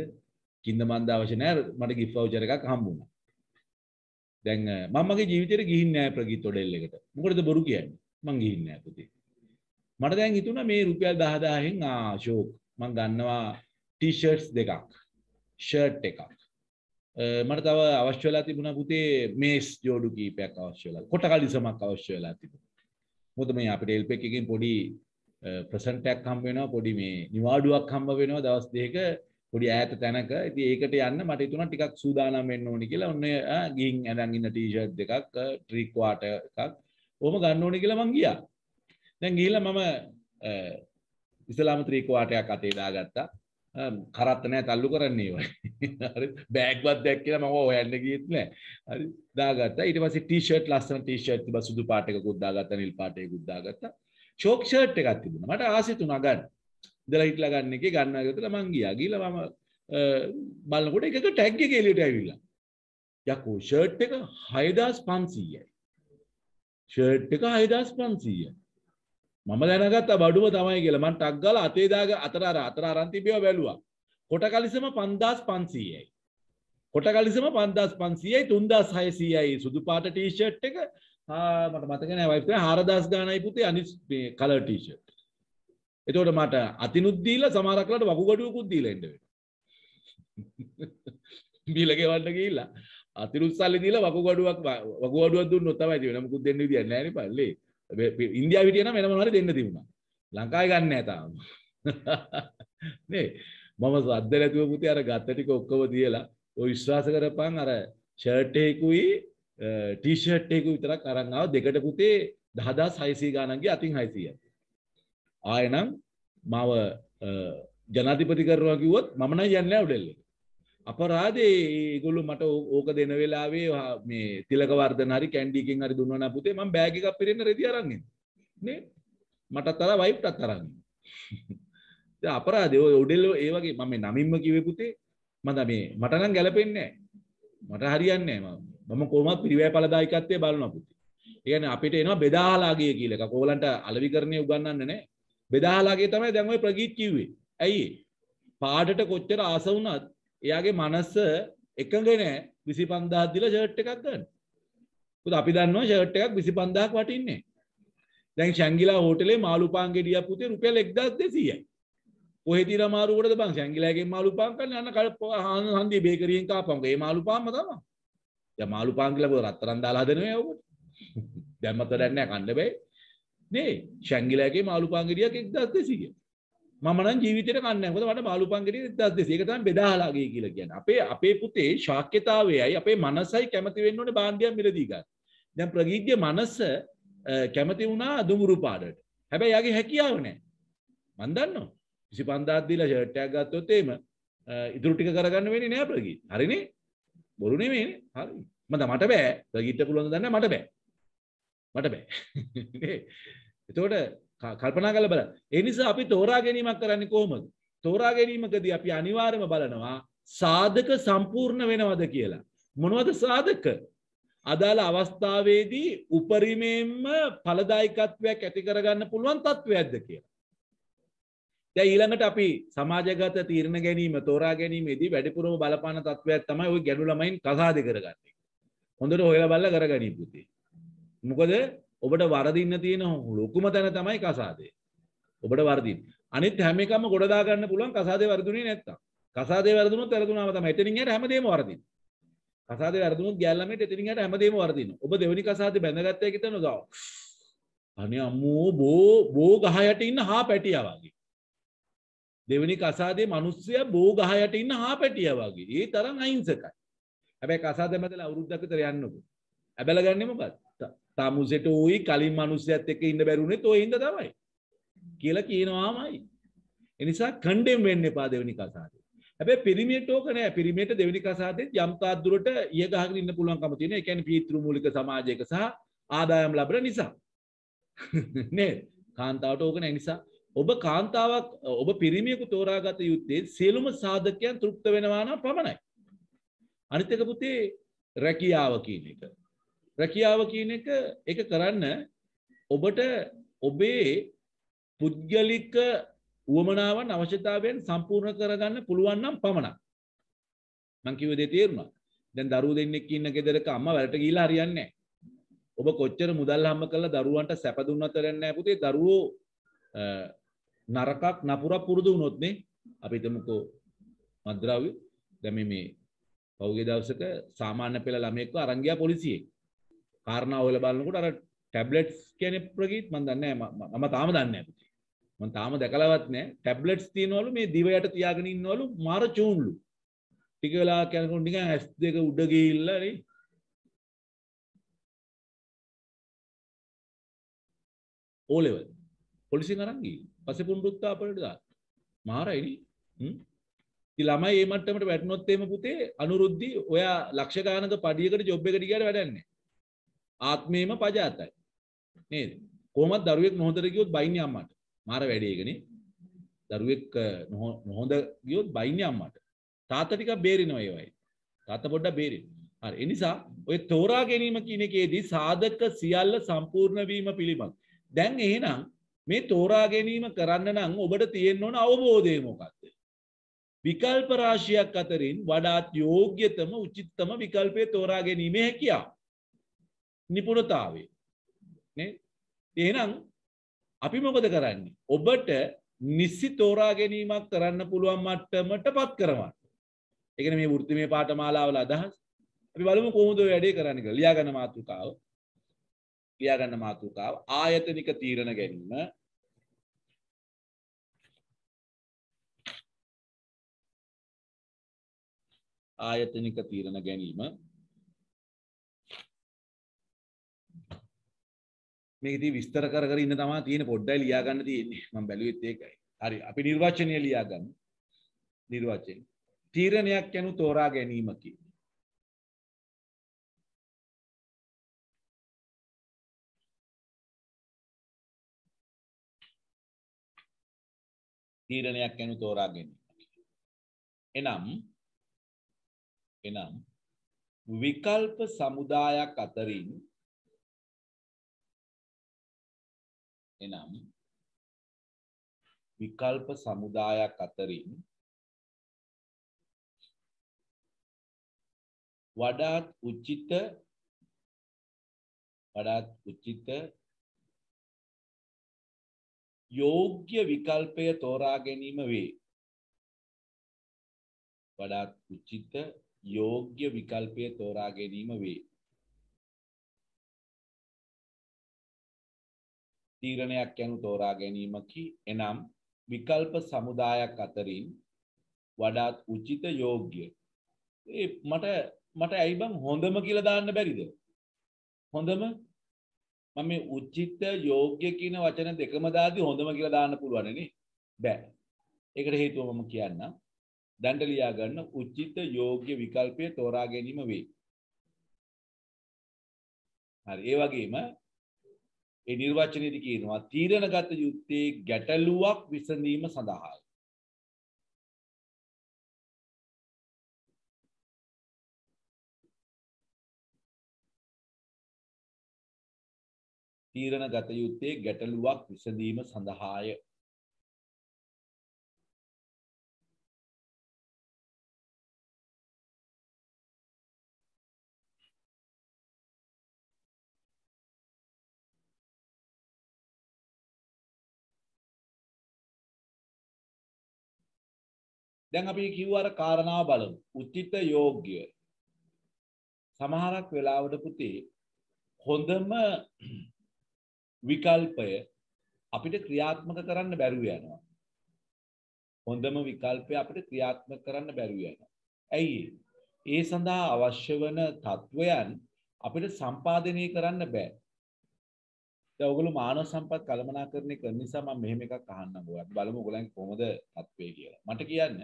කින්දමන්ද අවශ්‍ය නැහැ මට gift voucher එකක් හම්බුණා. දැන් මම මගේ ජීවිතේට ගිහින් නෑ ප්‍රගීත් ඔඩෙල් එකට. මොකටද බොරු කියන්නේ? මං ගිහින් නෑ පුතේ. මට දැන් හිතුණා මේ රුපියල් දහදාහෙන් ආ ෂෝක් මං ගන්නවා ටී-ෂර්ට්ස් දෙකක්. ෂර්ට් එකක්. මට තව අවශ්‍ය වෙලා තිබුණා පුතේ මේස් ජෝඩු කීපයක් අවශ්‍ය වෙලා. කොටකලිසමක් අවශ්‍ය වෙලා තිබුණා. මොකද මේ අපිට හෙල්ප් එකකින් පොඩි ප්‍රසන්ට් එකක් හම්බ වෙනවා පොඩි මේ නිවාඩුවක් හම්බ වෙනවා දවස් දෙකක පොඩි ඈත තැනක. ඉතින් ඒකට යන්න මට හිතුණා ටිකක් සූදානම් වෙන්න ඕනේ කියලා. ඔන්න ගිහින් ඇඳන් ඉන්න ටී-ෂර්ට් දෙකක්, ත්‍රී ක්වාටර් එකක් ඕම ගන්න ඕනේ කියලා මං ගියා. දැන් ගිහිල්ලා මම ඉස්ලාම ත්‍රී ක්වාටරයක් අතේ දාගත්තා. කරත් නැහැ තල්ලු කරන්නේ ඒවා. හරි බෑග්වත් දැක් කියලා මම හොයන්න ගියෙත් නැහැ. හරි දාගත්තා. ඊට පස්සේ ටී-ෂර්ට් ලස්සන ටී-ෂර්ට් තිබ්බා සුදු පාට එකකුත් දාගත්තා නිල් පාට එකකුත් දාගත්තා. ෂෝක් ෂර්ට් එකක් තිබුණා. මට ආසෙ තුන ගන්න. ඉඳලා හිටලා ගන්න එකේ ගන්නවා කියලා මං ගියා. ගිහලා මම බලනකොට එකක ටැග් එක එළියට ඇවිල්ලා. යකෝ ෂර්ට් එක හයදාස් පන්සීයයි. ෂර්ට් එක හයදාස් පන්සීයයි. මම දැනගත්තා බඩුව තමයි කියලා මම ටක් ගාලා අතේ දාග අතර අර අතර අරන් තිබේව බැලුවා. කොට කලිසම පන්දාස් පන්සීයයි. කොට කලිසම පන්දාස් පන්සීයයි තුන්දාස් හයසීයයි සුදු පාට ටී-ෂර්ට් එක ආ මට මතක නෑ වයිෆ් කියලා හාරදාස් ගානයි පුතේ අනිත් මේ කලර් ටී-ෂර්ට්. එතකොට මට අතිනුත් දීලා සමහරක් වලට වකුගඩුවකුත් දීලා ඉන්න වෙනවා. බිල ගෙවන්න ගිහිල්ලා අතිනුත් සල්ලි දීලා වකුගඩුවක් වකුගඩුවක් දුන්නොත් තමයි තියෙන්නේ. මොකුත් දෙන්න විදියක් නෑ නේ පල්ලේ. ඉන්දියාව හිටිය නම් වෙන මොනවා හරි දෙන්න තිබුණා. ලංකාවේ ගන්න නැහැ තාම. නේ මම සද්ද නැතුව පුතේ අර ගත්ත ටික ඔක්කොම තියලා ඔය විශ්වාස කරපන් අර ෂර්ට් එකකුයි ටී-ෂර්ට් එකකුයි විතරක් අරන් ආව දෙකට පුතේ දහදාස් හයසීය ගානක් ගියා අතින් හයසීයයි. ආයෙනම් මම ජනාධිපති කරනවා කිව්වොත් මම නම් යන්නේ නැහැ උඩල්ලේ. අපරාදේ ඒගොල්ලෝ මට ඕක දෙන වෙලාවේ මේ තිලකවර්ධන හරි කැන්ඩි එකෙන් හරි දුන්නා නම් පුතේ මම බෑග් එකක් පිරෙන්න රෙදි අරන් ඉන්නේ නේ මටත් අර වයිෆ්ටත් අරන් ඉන්නේ දැන් අපරාදේ ඔය උඩෙල් ඒ වගේ මම මේ නමින්ම කිව්වේ පුතේ මම මේ මට නම් ගැලපෙන්නේ නැහැ මට හරියන්නේ නැහැ මම මම කොහොමවත් පිරිවැය ඵලදායකත්වයේ බලනවා පුතේ ඒ කියන්නේ අපිට එනවා බෙදාහලාගිය කියලා එකක් ඕගලන්ට අලවිකරණය උගන්වන්න නැහැ බෙදාහලාගිය තමයි දැන් ඔය ප්‍රගීත් කිව්වේ ඇයි පාඩට කොච්චර ආස වුණත් එයාගේ මනස එකඟ නැහැ විසිපන්දාහක් දීලා ෂර්ට් එකක් ගන්න. මොකද අපි දන්නවා ෂර්ට් එකක් විසිපන්දාහක් වටින්නේ. දැන් ශැංගිලා හෝටලේ මාළු පාන් ගෙඩියක් පුතේ රුපියල් එක්දාස් දෙසීයයි. කොහෙ තියලා මාරු කොටද බං ශැංගිලාගෙන් මාළු පාන් කන්නේ අන්න හන්දියේ බේකරියෙන් කාපම්. ඒ මාළු පාන්ම තමයි. දැන් මාළු පාන් කියලා පොර රත්තරන් දාලා හදනවා ඕකට. දැන් මත වැඩක් නැහැ කන්න බෑ. නේ ශැංගිලාගේ මාළු පාන් ගෙඩියක් එක්දාස් දෙසීයයි. මම නම් ජීවිතේට කන්නේ නැහැ. මොකද මට මාළු පංගෙඩි එක්දාස් දෙසීය. ඒක තමයි බෙදාහලාගේ කියලා කියන්නේ. අපේ අපේ පුතේ ශාක්‍යතාවයයි අපේ මනසයි කැමති වෙන්න ඕනේ බාණ්ඩියක් මිලදී ගන්න. දැන් ප්‍රගීත්ගේ මනස කැමති වුණා දුඹුරු පාඩට. හැබැයි යාගේ හැකියාව නැහැ. මම දන්නවා. විසිපන්දාහක් දීලා ෂර්ට් එකක් ගත්තොත් එහෙම ඉතුරු ටික කරගන්න වෙන්නේ නෑ ප්‍රගීත්. හරිනේ? බොරු නෙමෙයිනේ. හරි. මම මට බෑ. ප්‍රගීත්ට පුළුවන් ද දන්නේ මට බෑ. මට බෑ. නේ? එතකොට කල්පනා කරලා බලන්න. ඒ නිසා අපි තෝරා ගැනීමක් කරන්නේ කොහොමද? තෝරා ගැනීමකදී අපි අනිවාර්යයෙන්ම බලනවා සාධක සම්පූර්ණ වෙනවද කියලා. මොනවද සාධක? අදාළ අවස්ථාවේදී උපරිමයෙන්ම ඵලදායකත්වයක් ඇති කරගන්න පුළුවන් තත්වයක්ද කියලා. දැන් ඊළඟට අපි සමාජගත තීරණ ගැනීම තෝරා ගැනීමේදී වැඩිපුරම බලපාන තත්වයක් තමයි ওই ගැණු ළමයින් කසාදේ කරගන්නේ. හොඳට හොයලා බලලා කරගනී පුතේ. මොකද ඔබට වරදින්න තියෙන ලොකුම තැන තමයි කසාදේ. ඔබට වරදින්න. අනිත් හැම එකම ගොඩ දා ගන්න පුළුවන් කසාදේ වරදුනේ නැත්තම්. කසාදේ වරදුනොත් වැරදුනාම තමයි. එතනින් යට හැමදේම වරදින්න. කසාදේ වරදුනොත් ගෑල් ළමයට එතනින් යට හැමදේම වරදින්න. ඔබ දෙවෙනි කසාදේ බැඳගත්තයි කියතනොද? අනේ අම්මෝ බෝ බෝ ගහ යට ඉන්න හා පැටියා වගේ. දෙවෙනි කසාදේ මිනිස්සයා බෝ ගහ යට ඉන්න හා පැටියා වගේ. ඒ තරම් අහිංසකයි. හැබැයි කසාදේ මැදලා අවුරුද්දක් විතර යන්නකො. ඇබල ගන්නේ මොකක්ද? තමුසෙට උයි කලින් මිනිස්සයත් එක්ක ඉන්න බැරුණෙත් ඔය හින්දා තමයි කියලා කියනවාමයි. එනිසා කන්ඩෙම් වෙන්න එපා දෙවෙනි කසාදේ. හැබැයි පිරිමියට ඕක නෑ. පිරිමියට දෙවෙනි කසාදේ යම් තාක් දුරට ඊය ගහගෙන ඉන්න පුළුවන්කම තියෙනවා. ඒ කියන්නේ පීතෘ මූලික සමාජයක සහ ආදායම් ලැබෙන නිසා. නේද? කාන්තාවට ඕක නෑ. නිසා ඔබ කාන්තාවක් ඔබ පිරිමියෙකු තෝරාගත යුත්තේ සියලුම සාධකයන් තෘප්ත වෙනවා නම් පමණයි. අනිත් එක පුතේ රැකියාව කියන එක. රැකියාව කියන එක ඒක කරන්න ඔබට ඔබේ පුද්ගලික උවමනාවන් අවශ්‍යතාවයන් සම්පූර්ණ කරගන්න පුළුවන් නම් පමණක්. මං කිව්ව දේ තේරුණා? දැන් දරුවෝ දෙන්නෙක් ඉන්න ගෙදරක අම්මා වැඩට ගිහිල්ලා හරියන්නේ නැහැ. ඔබ කොච්චර මුදල් හම්බ කරලා දරුවන්ට සැප දුන්නත් හරියන්නේ නැහැ පුතේ. දරුවෝ නරකක් නපුරක් පුරුදු වුණොත් නේ. අපි හිතමුකෝ මද්ද්‍රව්‍ය දැන් මේ මේ පෞගේ දවසක සාමාන්‍ය පෙළ ළමයෙක්ව අරන් ගියා පොලිසියේ. කාරණා හොයලා බලනකොට අර ටැබ්ලට්ස් කියන ප්‍රකීත් මම දන්නේ නැහැ. මම තාම දන්නේ නැහැ පුතේ. මම තාම දැකලවත් නැහැ. ටැබ්ලට්ස් තියනවලු මේ දිව යට තියාගෙන ඉන්නවලු මාර චූන්ලු. ටික වෙලාවක් යනකොට නිකන් ඇස් දෙක උඩ ගිහිල්ලා නේ. O level. පොලිසියෙන් අරන් ගිහින්. පස්සේ පුණ්ඩුත්ත අපලට දාන. මාරයි නේ. හ්ම්. ඉතින් ළමයි මේ මට්ටමට වැටුනොත් එimhe පුතේ අනුරුද්ධි ඔයා ලක්ෂ ගානක පඩියකට ජොබ් එකට ගියාට වැඩක් නැහැ. ආත්මේම පජාතයි. නේද? කොහොමද දරුවෙක් නොහොඳට ගියොත් බයින්නේ අම්මට. මාර වැඩේ එකනේ. දරුවෙක් නොහොඳ ගියොත් බයින්නේ අම්මට. තාත්තා ටිකක් බේරිනවා ඒ වගේ. තාත්තා පොඩ්ඩක් බේරිනවා. හරි. ඒ නිසා ඔය තෝරා ගැනීම කියන එකේදී සාධක සියල්ල සම්පූර්ණ වීම පිළිබඳ. දැන් එහෙනම් මේ තෝරා ගැනීම කරන්න නම් ඔබට තියෙන්න ඕන අවබෝධය මොකක්ද? විකල්ප රාශියක් අතරින් වඩාත් යෝග්‍යතම උචිතම විකල්පය තෝරා ගැනීමේ හැකියාව. නිපුණතාවේ නේ. එහෙනම් අපි මොකද කරන්නේ? ඔබට නිසි තෝරා ගැනීමක් කරන්න පුළුවන් මට්ටමටපත් කරවන්න. ඒ කියන්නේ මේ වෘත්තිමය පාඨමාලාවල අදහස්. අපි බලමු කොහොමද ඔය වැඩේ කරන්නේ කියලා. ලියා ගන්න මාතෘකාව. ලියා ගන්න මාතෘකාව ආයතනික තීරණ ගැනීම. ආයතනික තීරණ ගැනීම. මේක ඉතින් විස්තර කර කර ඉන්න තමයි තියෙන පොඩ්ඩයි ලියා ගන්න තියෙන්නේ මම බැලුවෙත් ඒකයි. හරි අපි නිර්වචනය ලියා ගන්න. නිර්වචනය. තීරණයක් යනු තෝරා ගැනීමකි. තීරණයක් යනු තෝරා ගැනීමකි. එනම් එනම් විකල්ප සමුදායක් අතරින් එනම් විකල්ප සමුදායක් අතරින් වඩාත් උචිත වඩාත් උචිත යෝග්‍ය විකල්පය තෝරා ගැනීම වේ. වඩාත් උචිත යෝග්‍ය විකල්පය තෝරා ගැනීම වේ. තීරණයක් යනු තෝරා ගැනීමකි. එනම් විකල්ප සමුදායක් අතරින් වඩාත් උචිත යෝග්‍ය. ඒ මට මට ඇයි බං හොඳම කියලා දාන්න බැරිද? හොඳම මම මේ උචිත යෝග්‍ය කියන වචන දෙකම දාද්දී හොඳම කියලා දාන්න පුළුවන් නේ? බෑ. ඒකට හේතුව මම කියන්නම්. දැන්ට ලියා ගන්න උචිත යෝග්‍ය විකල්පය තෝරා ගැනීම වේ. හරි. ඒ වගේම ඒ නිර්වචනයේදී කියනවා තීරණගත යුත්තේ ගැටලුවක් විසඳීම සඳහායි. තීරණගත යුත්තේ ගැටලුවක් විසඳීම සඳහාය. දැන් අපි කිව්ව අර කාරණාව බලමු. උචිත යෝග්‍ය. සමහරක් වෙලාවට පුතේ හොඳම විකල්පය අපිට ක්‍රියාත්මක කරන්න බැරුව යනවා. හොඳම විකල්පය අපිට ක්‍රියාත්මක කරන්න බැරුව යනවා. ඇයි? ඒ සඳහා අවශ්‍ය වන තත්වයන් අපිට සම්පාදනය කරන්න බෑ. ඔගොල්ලෝ මානව සම්පත් කළමනාකරණය කරන නිසා මම මෙහෙම එකක් අහන්න ඕවා. අපි බලමු ඔයගලන්ගේ කොහොමද තත්ත්වය කියලා. මට කියන්න.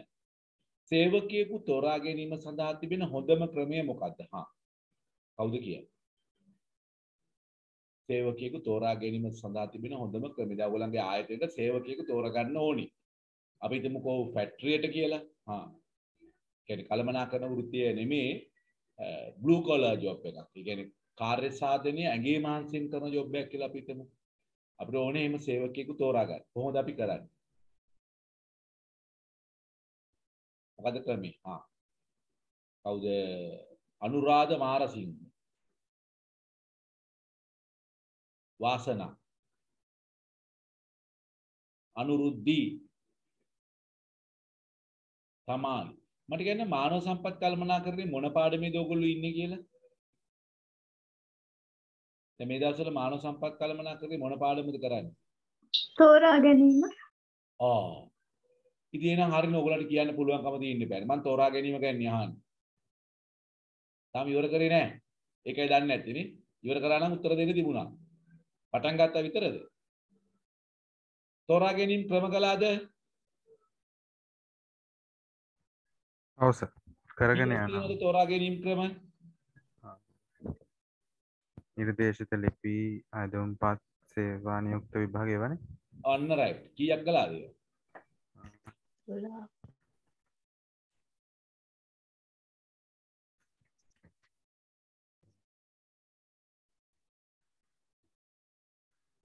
සේවකයෙකු තෝරා ගැනීම සඳහා තිබෙන හොඳම ක්‍රමය මොකක්ද? හා. කවුද කියන්නේ? සේවකයෙකු තෝරා ගැනීම සඳහා තිබෙන හොඳම ක්‍රමය. දැන් ඔයගලන්ගේ ආයතනයේ සේවකයෙකු තෝරා ගන්න ඕනේ. අපි හිතමුකෝ ෆැක්ටරියට කියලා. හා. කියන්නේ කළමනාකරණ වෘත්තිය නෙමේ බ්ලූ කොලර් ජොබ් එකක්. ඒ කියන්නේ කාර්ය සාධනය ඇගේ මහන්සියෙන් කරන ජොබ් එකක් කියලා අපි හිතමු. අපිට ඕනේ එහෙම සේවකයෙකු තෝරා ගන්න. කොහොමද අපි කරන්නේ? මොකද ක්‍රමේ? හා. කවුද? අනුරාධ මාරසිංහ. වාසනා. අනුරුද්ධි. සමාන. මට කියන්නේ මානව සම්පත් කළමනාකරණය මොන පාඩමේද ඔයගොල්ලෝ ඉන්නේ කියලා? දැන් මේ දවස්වල මානව සම්පත් කළමනාකරණය මොන පාඩමද කරන්නේ? තෝරා ගැනීම. ආ. ඉතින් එහෙනම් හරිනේ ඔයගොල්ලන්ට කියන්න පුළුවන්කම තියෙන්න බෑ. මම තෝරා ගැනීම ගැන අහන්නේ. තාම ඉවර කරේ නෑ. ඒකයි දන්නේ නැත්තේ නේ. ඉවර කරා නම් උත්තර දෙන්න තිබුණා. පටන් ගත්තා විතරද? තෝරා ගැනීම ක්‍රම කළාද? ඔව් සර්. කරගෙන යනවා. තෝරා ගැනීම ක්‍රම निर्देशित लिपि आदम पाठ से वानियुक्त विभाग एवं ऑन राइट की अगला दिया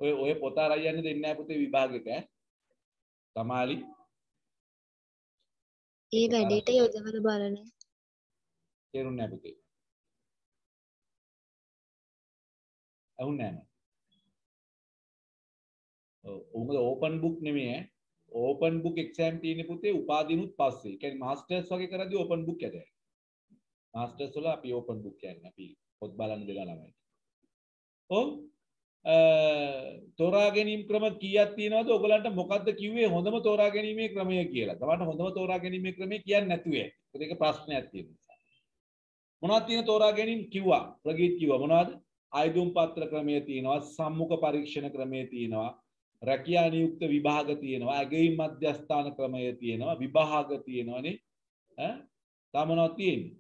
ओए ओए पोता राया ने देना है पोते विभाग का तमाली ये वेडेटा योजना वाला बालन है तेरुन ने पोते අවුන් නැහැ. ඔවුන්ගේ ඕපන් බුක් නෙමෙයි. ඕපන් බුක් එක්සෑම් තියෙන පුතේ උපාධිනුත් පස්සේ. ඒ කියන්නේ මාස්ටර්ස් වගේ කරද්දී ඕපන් බුක් ඇදලා. මාස්ටර්ස් වල අපි ඕපන් බුක් කියන්නේ අපි පොත් බලන්න දෙලා ළමයි. ඔව් අ තෝරා ගැනීම ක්‍රම කීයක් තියෙනවද? ඔයගලන්ට මොකද්ද කිව්වේ හොඳම තෝරා ගැනීමේ ක්‍රමය කියලා. තවන්න හොඳම තෝරා ගැනීමේ ක්‍රමය කියන්නේ නැතුව ඇති. ඒක ප්‍රශ්නයක් තියෙන නිසා. මොනවද තියෙන තෝරා ගැනීම කිව්වා? ප්‍රගීත් කිව්වා මොනවද? ආයුධම් පත්‍ර ක්‍රමයේ තියෙනවා සම්මුඛ පරීක්ෂණ ක්‍රමයේ තියෙනවා රැකියා නියුක්ත විභාග තියෙනවා ඇගේ මධ්‍යස්ථාන ක්‍රමයේ තියෙනවා විභාග තියෙනවනේ ඈ තව මොනවද තියෙන්නේ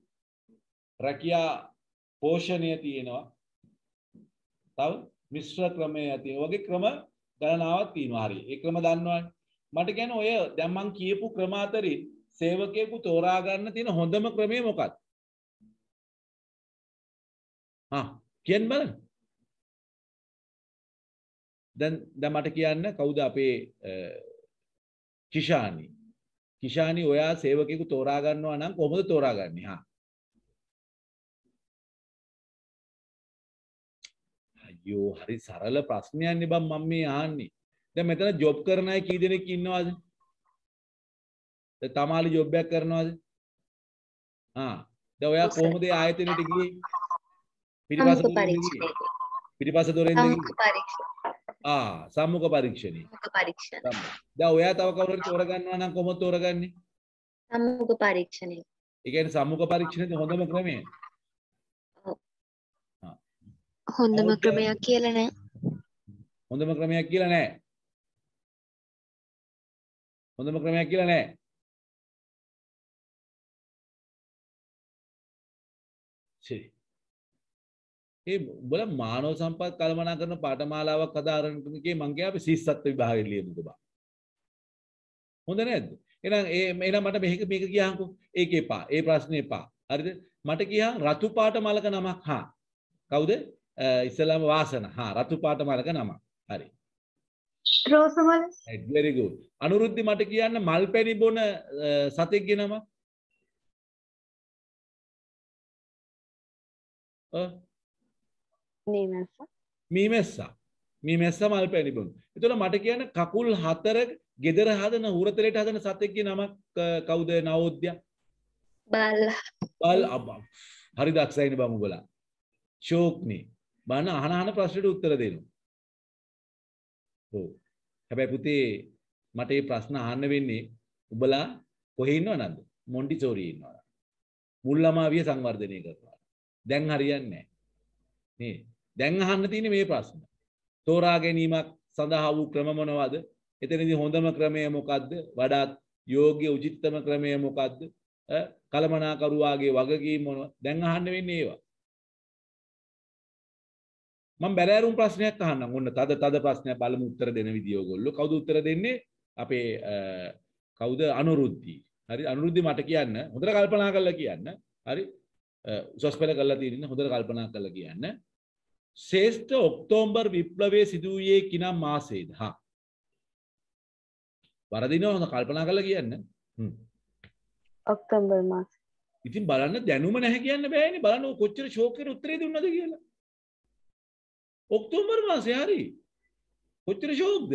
රැකියා පෝෂණය තියෙනවා තව මිශ්‍ර ක්‍රමයේ ඇති වගේ ක්‍රම ගණනාවක් තියෙනවා හරි ඒ ක්‍රම දන්නවනේ මට කියන්නේ ඔය දැන් මං කියපු ක්‍රම අතරින් සේවකයෙකු තෝරා ගන්න තියෙන හොඳම ක්‍රමය මොකක්ද හා කියන්න බලන්න. දැන් දැන් මට කියන්න කවුද අපේ කිෂානි. කිෂානි ඔයා සේවකයෙකු තෝරා ගන්නවා නම් කොහොමද තෝරාගන්නේ? හා. අයියෝ හරි සරල ප්‍රශ්නයක් නේ බං මම මේ අහන්නේ. දැන් මෙතන ජොබ් කරන අය කී දෙනෙක් ඉන්නවද? දැන් තමාලි ජොබ් එකක් කරනවද? හා. දැන් ඔයා කොහොමද ඒ ආයතනෙට ගියේ? පිටිපස්ස පරීක්ෂණය. පිටිපස්ස දොරෙන්ද ආ සම්මුඛ පරීක්ෂණය. පරීක්ෂණ. දැන් ඔයා තව කවුරු හරි තෝරගන්නවා නම් කොහොමද තෝරගන්නේ? සම්මුඛ පරීක්ෂණය. ඒ කියන්නේ සම්මුඛ පරීක්ෂණයද හොඳම ක්‍රමය? ඔව්. හොඳම ක්‍රමයක් කියලා නෑ. හොඳම ක්‍රමයක් කියලා නෑ. හොඳම ක්‍රමයක් කියලා නෑ. ශරි. ඒ බල මානව සම්පත් කළමනාකරණ පාඨමාලාවක් අදාරන කෙනෙක්ගේ මං කිය අපි ශිෂ්‍යත්ව විභාගයේ ලියමුද බා හොඳ නැද්ද එහෙනම් ඒ එහෙනම් මට මේක මේක කියහන්කෝ ඒක එපා ඒ ප්‍රශ්නේ එපා හරිද මට කියහන් රතු පාට මලක නමක් හා කවුද ඉස්ලාම වාසන හා රතු පාට මලක නමක් හරි රෝසමල් right very good අනුරුද්ධි මට කියන්න මල් පැණි බොන සතෙක්ගේ නමක් අ මී මැස්සා මී මැස්සා මල් පැණි බොන. එතකොට මට කියන කකුල් හතර ගෙදර හදන හුරතලේට හදන සතෙක්ගේ නමක් කවුද නවෝද්‍ය? බල්ලා. බල් අබා. හරි දක්ෂයිනේ බං උගලා. ෂෝක්නේ. බන අහන අහන ප්‍රශ්නෙට උත්තර දෙනවා. ඔව්. හැබැයි පුතේ මට මේ ප්‍රශ්න අහන්න වෙන්නේ උබලා කොහේ ඉන්නව නන්ද? මොන්ටිසෝරියේ ඉන්නවා. මුල්ලාමාවිය සංවර්ධනය කරනවා. දැන් හරියන්නේ නැහැ. නේ දැන් අහන්න තියෙන්නේ මේ ප්‍රශ්න. තෝරා ගැනීමක් සඳහා වූ ක්‍රම මොනවාද? එතනදී හොඳම ක්‍රමය මොකද්ද? වඩාත් යෝග්‍ය උචිතම ක්‍රමය මොකද්ද? කලමනාකරුවාගේ වගකීම මොනවද? දැන් අහන්න වෙන්නේ ඒවා. මම බැලෑරුම් ප්‍රශ්නයක් අහන්නම්. ඔන්න තද තද ප්‍රශ්නයක් බලමු උත්තර දෙන විදිය ඔයගොල්ලෝ. කවුද උත්තර දෙන්නේ? අපේ කවුද? අනුරුද්ධි. හරි, අනුරුද්ධි මට කියන්න. හොඳට කල්පනා කරලා කියන්න. හරි, උසස් පෙළ කරලා තියෙන හොඳට කල්පනා කරලා කියන්න. ශ්‍රේෂ්ඨ ඔක්තෝබර් විප්ලවයේ සිදු වූයේ කිනම් මාසයේද? හා, වරදිනවා. හොඳ කල්පනා කරලා කියන්න. හ්ම්, ඔක්තෝබර් මාසය. ඉතින් බලන්න දැනුම නැහැ කියන්න බෑනේ. බලන්න ඔය කොච්චර ෂෝක් එකේ උත්තරේ දුන්නද කියලා. ඔක්තෝබර් මාසේ. හරි, කොච්චර ෂෝක්ද?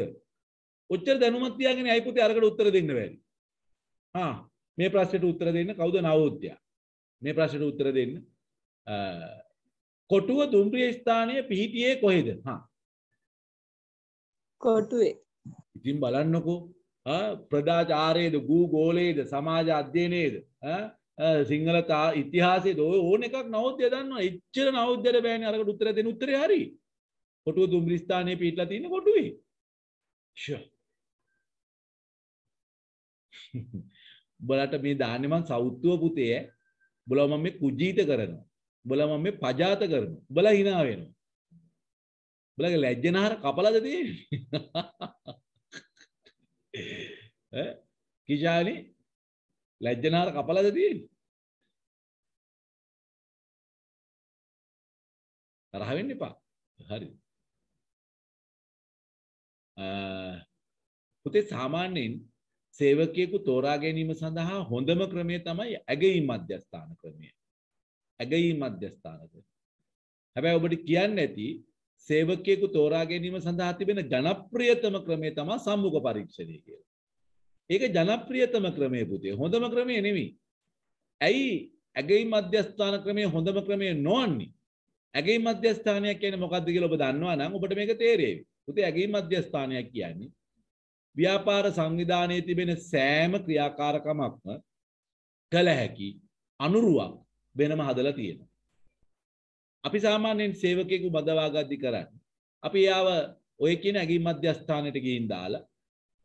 ඔච්චර දැනුමක් තියාගෙන අයි පුතේ අරකට උත්තර දෙන්න බැරි. හා, මේ ප්‍රශ්නෙට උත්තර දෙන්න කවුද? නවෝද්‍යා. මේ ප්‍රශ්නෙට උත්තර දෙන්න කොටුව දුම්රිය ස්ථානයේ පිහිටියේ කොහෙද? හා, කොටුවේ. ඉතින් බලන්නකෝ, ප්‍රඩාචාරයේද, ගූගෝලයේද, සමාජ අධ්‍යයනයේද, සිංහල ඉතිහාසයේද, ඔය ඕන එකක් නවෝද්‍ය දන්නවා. එච්චර නවෝද්‍යයට බෑනේ අරකට උත්තර දෙන්න. උත්තරේ හරි. කොටුව දුම්රිය ස්ථානයේ පිහිටලා තියෙන කොටුවේ. බලට මේ දාන්නේ මං සෞත්ව පුතේ. බල මම මේ කුජීත කරනවා. බල මම මේ පජාත කරනවා. බල hina වෙනවා. බලගේ ලැජ්ජනහර කපලද තියෙන්නේ? ඈ කිජාලි, ලැජ්ජනහර කපලද තියෙන්නේ? තරහ වෙන්න එපා. හරි. පුතේ සාමාන්‍යයෙන් සේවකයෙකු තෝරා ගැනීම සඳහා හොඳම ක්‍රමය තමයි ඇගයීම් මධ්‍යස්ථාන ක්‍රමය. ඇගයීම් මධ්‍යස්ථාන ක්‍රමය. හැබැයි ඔබට කියන්න ඇති, සේවකයෙකු තෝරා ගැනීම සඳහා තිබෙන ජනප්‍රියතම ක්‍රමය තමයි සම්මුඛ පරීක්ෂණය කියලා. ඒක ජනප්‍රියතම ක්‍රමය පුතේ, හොඳම ක්‍රමය නෙමෙයි. ඇයි ඇගයීම් මධ්‍යස්ථාන ක්‍රමය හොඳම ක්‍රමය නොවන්නේ? ඇගයීම් මධ්‍යස්ථානයක් කියන්නේ මොකද්ද කියලා ඔබ දන්නවා නම් ඔබට මේක තේරෙයි. පුතේ ඇගයීම් මධ්‍යස්ථානයක් කියන්නේ ව්‍යාපාර සංවිධානයේ තිබෙන සෑම ක්‍රියාකාරකමක්ම කළ හැකි අනුරුවක් වෙනම හදලා තියෙනවා. අපි සාමාන්‍යයෙන් සේවකයෙකු බඳවාගද්දි කරන්නේ අපි යාව ඔය කියන ඇගීම් මධ්‍යස්ථානයට ගිහින් දාලා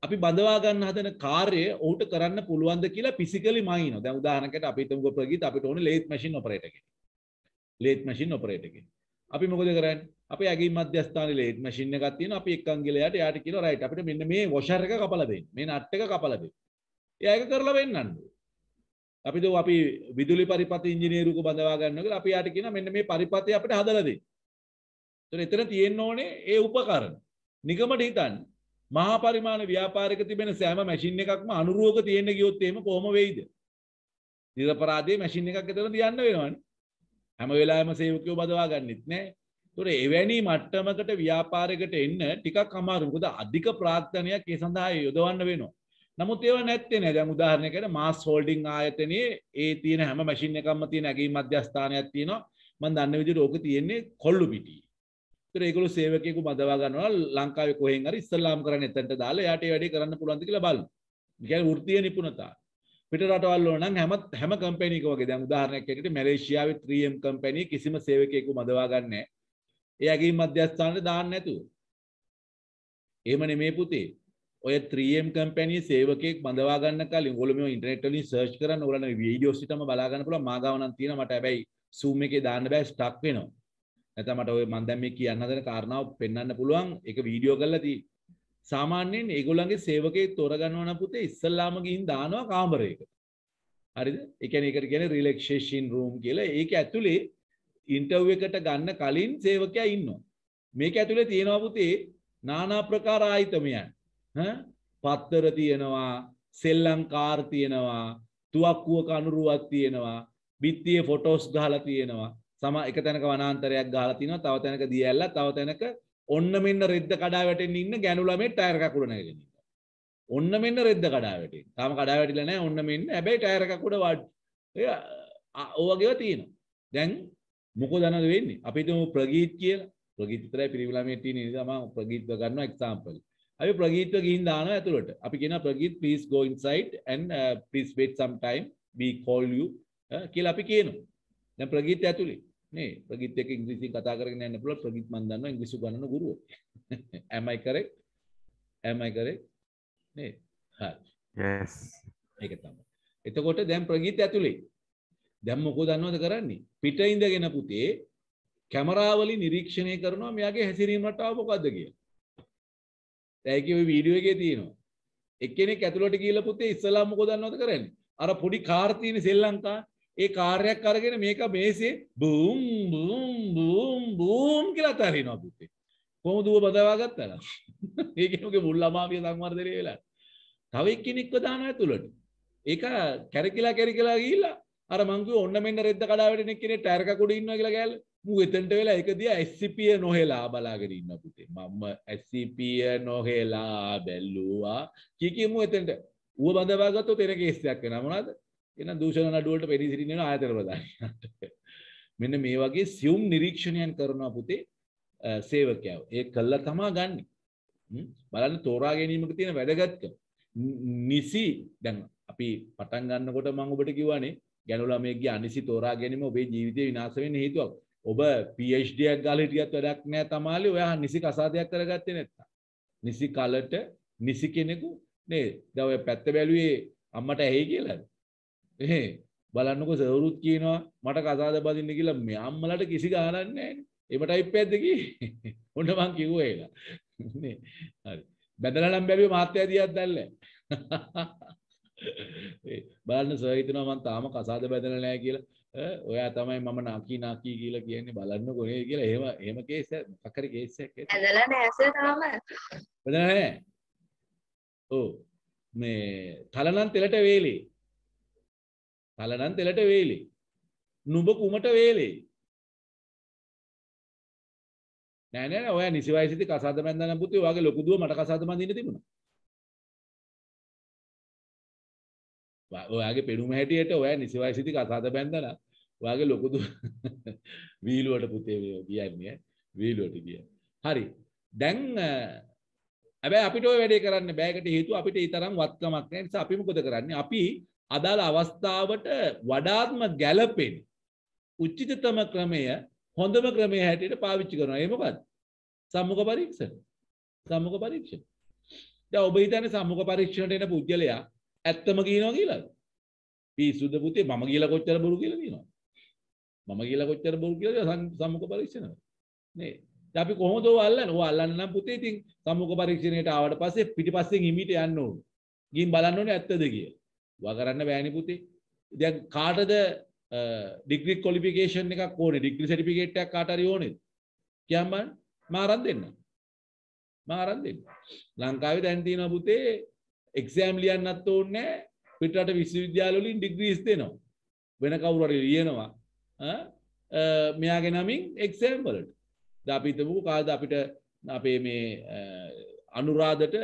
අපි බඳවා ගන්න හදන කාර්යය ඔහුට කරන්න පුළුවන්ද කියලා ෆිසිකලි මයින්නවා. දැන් උදාහරණයකට අපි හිතමු ගොප්‍රගීත අපිට ඕනේ ලේත් මැෂින් ඔපරේටර් කෙනෙක්. ලේත් මැෂින් ඔපරේටර් කෙනෙක්. අපි මොකද කරන්නේ? අපේ ඇගීම් මධ්‍යස්ථානයේ ලේත් මැෂින් එකක් තියෙනවා. අපි එක් අංගලයට එයාට කියනවා රයිට් අපිට මෙන්න මේ වොෂර් එක කපලා දෙන්න. මේ නට් එක කපලා දෙන්න. එයා ඒක කරලා වෙන්නන්න. අපි දෝ අපි විදුලි පරිපථ ඉංජිනේරුවක බඳවා ගන්නවා කියලා අපි එයාට කියනවා මෙන්න මේ පරිපථය අපිට හදලා දෙන්න. ඒතර එතන තියෙන්න ඕනේ ඒ උපකරණ. නිගමට හිතන්න. මහා පරිමාණ ව්‍යාපාරයක තිබෙන සෑම මැෂින් එකක්ම අනුරූපක තියෙන්න ගියොත් එහෙම කොහොම වෙයිද? නිර්පරාදේ මැෂින් එකක් ඇතුළත තියන්න වෙනවනේ. හැම වෙලාවෙම සේවකයෝ බදවා ගන්නෙත් නෑ. ඒතොර එවැනි මට්ටමකට ව්‍යාපාරයකට එන්න ටිකක් අමාරුයි. මොකද අධික ප්‍රාර්ථනයක් ඒ සඳහා යොදවන්න වෙනවා. නමුත් ඒවා නැත්තේ නෑ. දැන් උදාහරණයකට මාස් හෝල්ඩින් ආයතනයේ ඒ තියෙන හැම මැෂින් එකක්ම තියෙන ඇගීම් මධ්‍යස්ථානයක් තියෙනවා. මම දන්න විදිහට ඕක තියෙන්නේ කොල්ලුපිටිය. ඒතොර ඒගොල්ලෝ සේවකයෙකු බදවා ගන්නවා ලංකාවේ කොහෙන් හරි ඉස්ලාම් කරන්න එතනට දාලා එයාට ඒ වැඩේ කරන්න පුළුවන්ද කියලා බලනවා. ඒ කියන්නේ වෘත්තීය නිපුණතාවය. පිට රටවල් වල නම් හැම හැම කම්පැනි එකක වගේ දැන් උදාහරණයක් ඇරෙන්න මැලේසියාවේ ත්‍රී එම් කම්පැනි කිසිම සේවකයෙකු මදවා ගන්න නැහැ. එයාගේ මධ්‍යස්ථානට දාන්න නැතුව. එහෙම නෙමේ පුතේ. ඔය ත්‍රී එම් කම්පැනියේ සේවකයෙක් මදවා ගන්න කලින් ඕගොල්ලෝ මේ ඉන්ටර්නෙට් වලින් සර්ච් කරන්න ඕගොල්ලන් වීඩියෝස් ඊටම බලා ගන්න පුළුවන්. මා ගාව නම් තියෙනවා. මට හැබැයි Zoom එකේ දාන්න බෑ, ස්ටක් වෙනවා. නැත්නම් මට ඔය මම දැන් මේ කියන්න හදන කාරණාව පෙන්වන්න පුළුවන්. ඒක වීඩියෝ කරලා තියෙන්නේ. සාමාන්‍යයෙන් ඒගොල්ලන්ගේ සේවකයෙක් තෝරගන්නවා නම් පුතේ ඉස්සල්ලාම ගිහින් දානවා කාමරයකට. හරිද? ඒ කියන්නේ ඒකට කියන්නේ රිලැක්සේෂන් රූම් කියලා. ඒක ඇතුලේ ඉන්ටර්විව් එකට ගන්න කලින් සේවකයා ඉන්නවා. මේක ඇතුලේ තියෙනවා පුතේ নানা ප්‍රකාර ආයතනයන්. හා, පත්තර තියෙනවා, සෙල්ලම් කාර් තියෙනවා, තුවක්කුවක අනුරුවක් තියෙනවා, බිත්තියේ ෆොටෝස් ගහලා තියෙනවා. සම එක තැනක වනාන්තරයක් ගහලා තියෙනවා, තව තැනක දිය ඇල්ල, තව තැනක ඔන්න මෙන්න රෙද්ද කඩා වැටෙන්න ඉන්න ගෑනු ළමේ ටයර් කකුල නැගෙන ඉන්නවා. ඔන්න මෙන්න රෙද්ද කඩා වැටෙන. තාම කඩා වැටිලා නැහැ. ඔන්න මෙන්න. හැබැයි ටයර් කකුල වඩ. ඒ ඔවගේව තියෙනවා. දැන් මොකද අනද වෙන්නේ? අපි හිතමු ප්‍රගීත් කියලා. ප්‍රගීත් විතරයි පිරිමි ළමේ තියෙන නිසා මම ප්‍රගීත්ව ගන්නවා එක්සැම්පල්. අපි ප්‍රගීත්ව ගිහින් දානවා ඇතුළට. අපි කියනවා Prageeth please go inside and uh, please wait some time we call you කියලා අපි කියනවා. දැන් ප්‍රගීත් ඇතුළේ नहीं प्रगीत के इंग्लिश की कथा करके नैन प्लस प्रगीत मंदानो इंग्लिश बनानो गुरु am I correct am I correct नहीं हां यस ඒකටම එතකොට දැන් ප්‍රගීත ඇතුලේ දැන් මොකෝ දන්නවද කරන්නේ පිට ඉඳගෙන පුතේ කැමරා වලින් නිරීක්ෂණය කරනවා මෙයාගේ හැසිරීම රටාව මොකද්ද කියලා. දැන් ඒකේ ওই වීඩියෝ එකේ තියෙනවා. එක්කෙනෙක් ඇතුලට ගිහලා පුතේ ඉස්සලා මොකෝ දන්නවද කරන්නේ? අර පොඩි කාර් තියෙන ශ්‍රී ලංකා ඒ කාර්යයක් අරගෙන මේක මේසේ බූම් බූම් බූම් බූම් කියලා තරිනවා පුතේ. කොහොමද ඌව බදවා ගත්තද? ඒකෙනුගේ මුල් අමාවිය සංවර්ධනයේ වෙලා. තව එක්කෙනෙක්ව දානවා ඇතුලට. ඒක කැරකිලා කැරකිලා ගිහිල්ලා අර මං කිව්ව ඔන්න මෙන්න රෙද්ද කඩා වැටෙන එක්කනේ ටයර් එකක උඩ ඉන්නවා කියලා ගෑල්ල. මූ එතනට වෙලා ඒක දිහා S C P නොහෙලා බලාගෙන ඉන්න පුතේ. මම S C P නොහෙලා බැලුවා. කීකී මූ එතනට ඌව බඳවා ගත්තොත් එන කේස් එකක් වෙනවා මොනවාද? එහෙනම් දූෂණ නඩුවලට පෙනී සිටින්න වෙන ආයතන ප්‍රධානියාට. මෙන්න මේ වගේ සියුම් නිරීක්ෂණයන් කරනවා පුතේ සේවකයව. ඒක කළා තමයි ගන්න. බලන්න තෝරා ගැනීමක තියෙන වැදගත්කම. නිසි දැන් අපි පටන් ගන්නකොට මම ඔබට කියවනේ ගැණු ළමයෙක්ගේ අනිසි තෝරා ගැනීම ඔබේ ජීවිතේ විනාශ වෙන්න හේතුවක්. ඔබ PhD එකක් ගාලා හිටියත් වැඩක් නැහැ තමයි ඔයා නිසි කසාදයක් කරගත්තේ නැත්තම්. නිසි කලට නිසි කෙනෙකු නේද? දැන් ඔය පැත්ත බැලුවේ අම්මට ඇහි කියලාද? එහේ බලන්නකෝ සවුරුත් කියනවා මට කසාද බඳින්න කියලා මේ අම්මලට කිසි ගාණක් නැහැ නේ. එම ටයිප් එකක්ද කියේ? හොඳ මං කිව්වා ඒලා. නේ. හරි. බැදලා නම් බැලුවේ මාත්‍යා දියක් දැල්ලා. බලන්න සර් හිතනවා මම තාම කසාද බැඳලා නැහැ කියලා ඔයා තමයි මම නාකි නාකි කියලා කියන්නේ බලන්න කොහේ කියලා එහෙම එහෙම කේස් එකක් හරි කේස් එකක් ඒක බැඳලා නැහැ සර් තාම බැඳලා නැහැ ඔව් මේ තලනම් තෙලට වේලේ තලනම් තෙලට වේලේ නුඹ කුමට වේලේ නෑ නෑ ඔයා නිසි වයසේදී කසාද බැඳලා නම් පුතේ ඔයාගේ ලොකු දුව මට කසාද බඳින්න තිබුණා ඔයාගේ පෙනුම හැටියට ඔයා නිසි වයසේදී කසාද බැඳලා ඔයාගේ ලොකු දු වීලුවට පුතේ කියන්නේ වීලුවට ගිය. හරි. දැන් හැබැයි අපිට ওই වැඩේ කරන්න බෑකට හේතුව අපිට ඒ තරම් වත්කමක් නැහැ. ඒ නිසා අපි මොකද කරන්නේ? අපි අදාළ අවස්ථාවට වඩාත්ම ගැළපෙන උචිතතම ක්‍රමය හොඳම ක්‍රමය හැටියට පාවිච්චි කරනවා. ඒ මොකද්ද? සම්මුඛ පරීක්ෂණ. සම්මුඛ පරීක්ෂණ. දැන් ඔබ හිතන්නේ සම්මුඛ පරීක්ෂණයට එන පුද්ගලයා ඇත්තම කියනවා කියලාද? පිසුද පුතේ මම කියලා කොච්චර බොරු කියලා කියනවා. මම කියලා කොච්චර බොරු කියලා සම්මුඛ පරීක්ෂණවල. නේ. දැන් අපි කොහොමද ඔය අල්ලන්නේ? ඔය අල්ලන්න නම් පුතේ ඉතින් සම්මුඛ පරීක්ෂණයට ආවට පස්සේ පිටිපස්සෙන් හිමීට යන්න ඕනේ. ගිහින් බලන්න ඕනේ ඇත්තද කියලා. වා කරන්න බෑනේ පුතේ. දැන් කාටද ඩිග්‍රී ක්වොලිෆිකේෂන් එකක් ඕනේ? ඩිග්‍රී සර්ටිෆිකේට් එකක් කාට හරි ඕනේද? කියන්න බෑ. මම අරන් දෙන්න. මම අරන් දෙන්න. ලංකාවේ දැන් තියෙනවා පුතේ එක්සෑම් ලියන්නත් ඕනේ පිටරට විශ්වවිද්‍යාල වලින් ඩිග්‍රීස් දෙනවා වෙන කවුරු හරි ලියනවා මෙයාගේ නමින් එක්සෑම් වලට දැන් අපි හිතමු කාද අපිට අපේ මේ අනුරාධට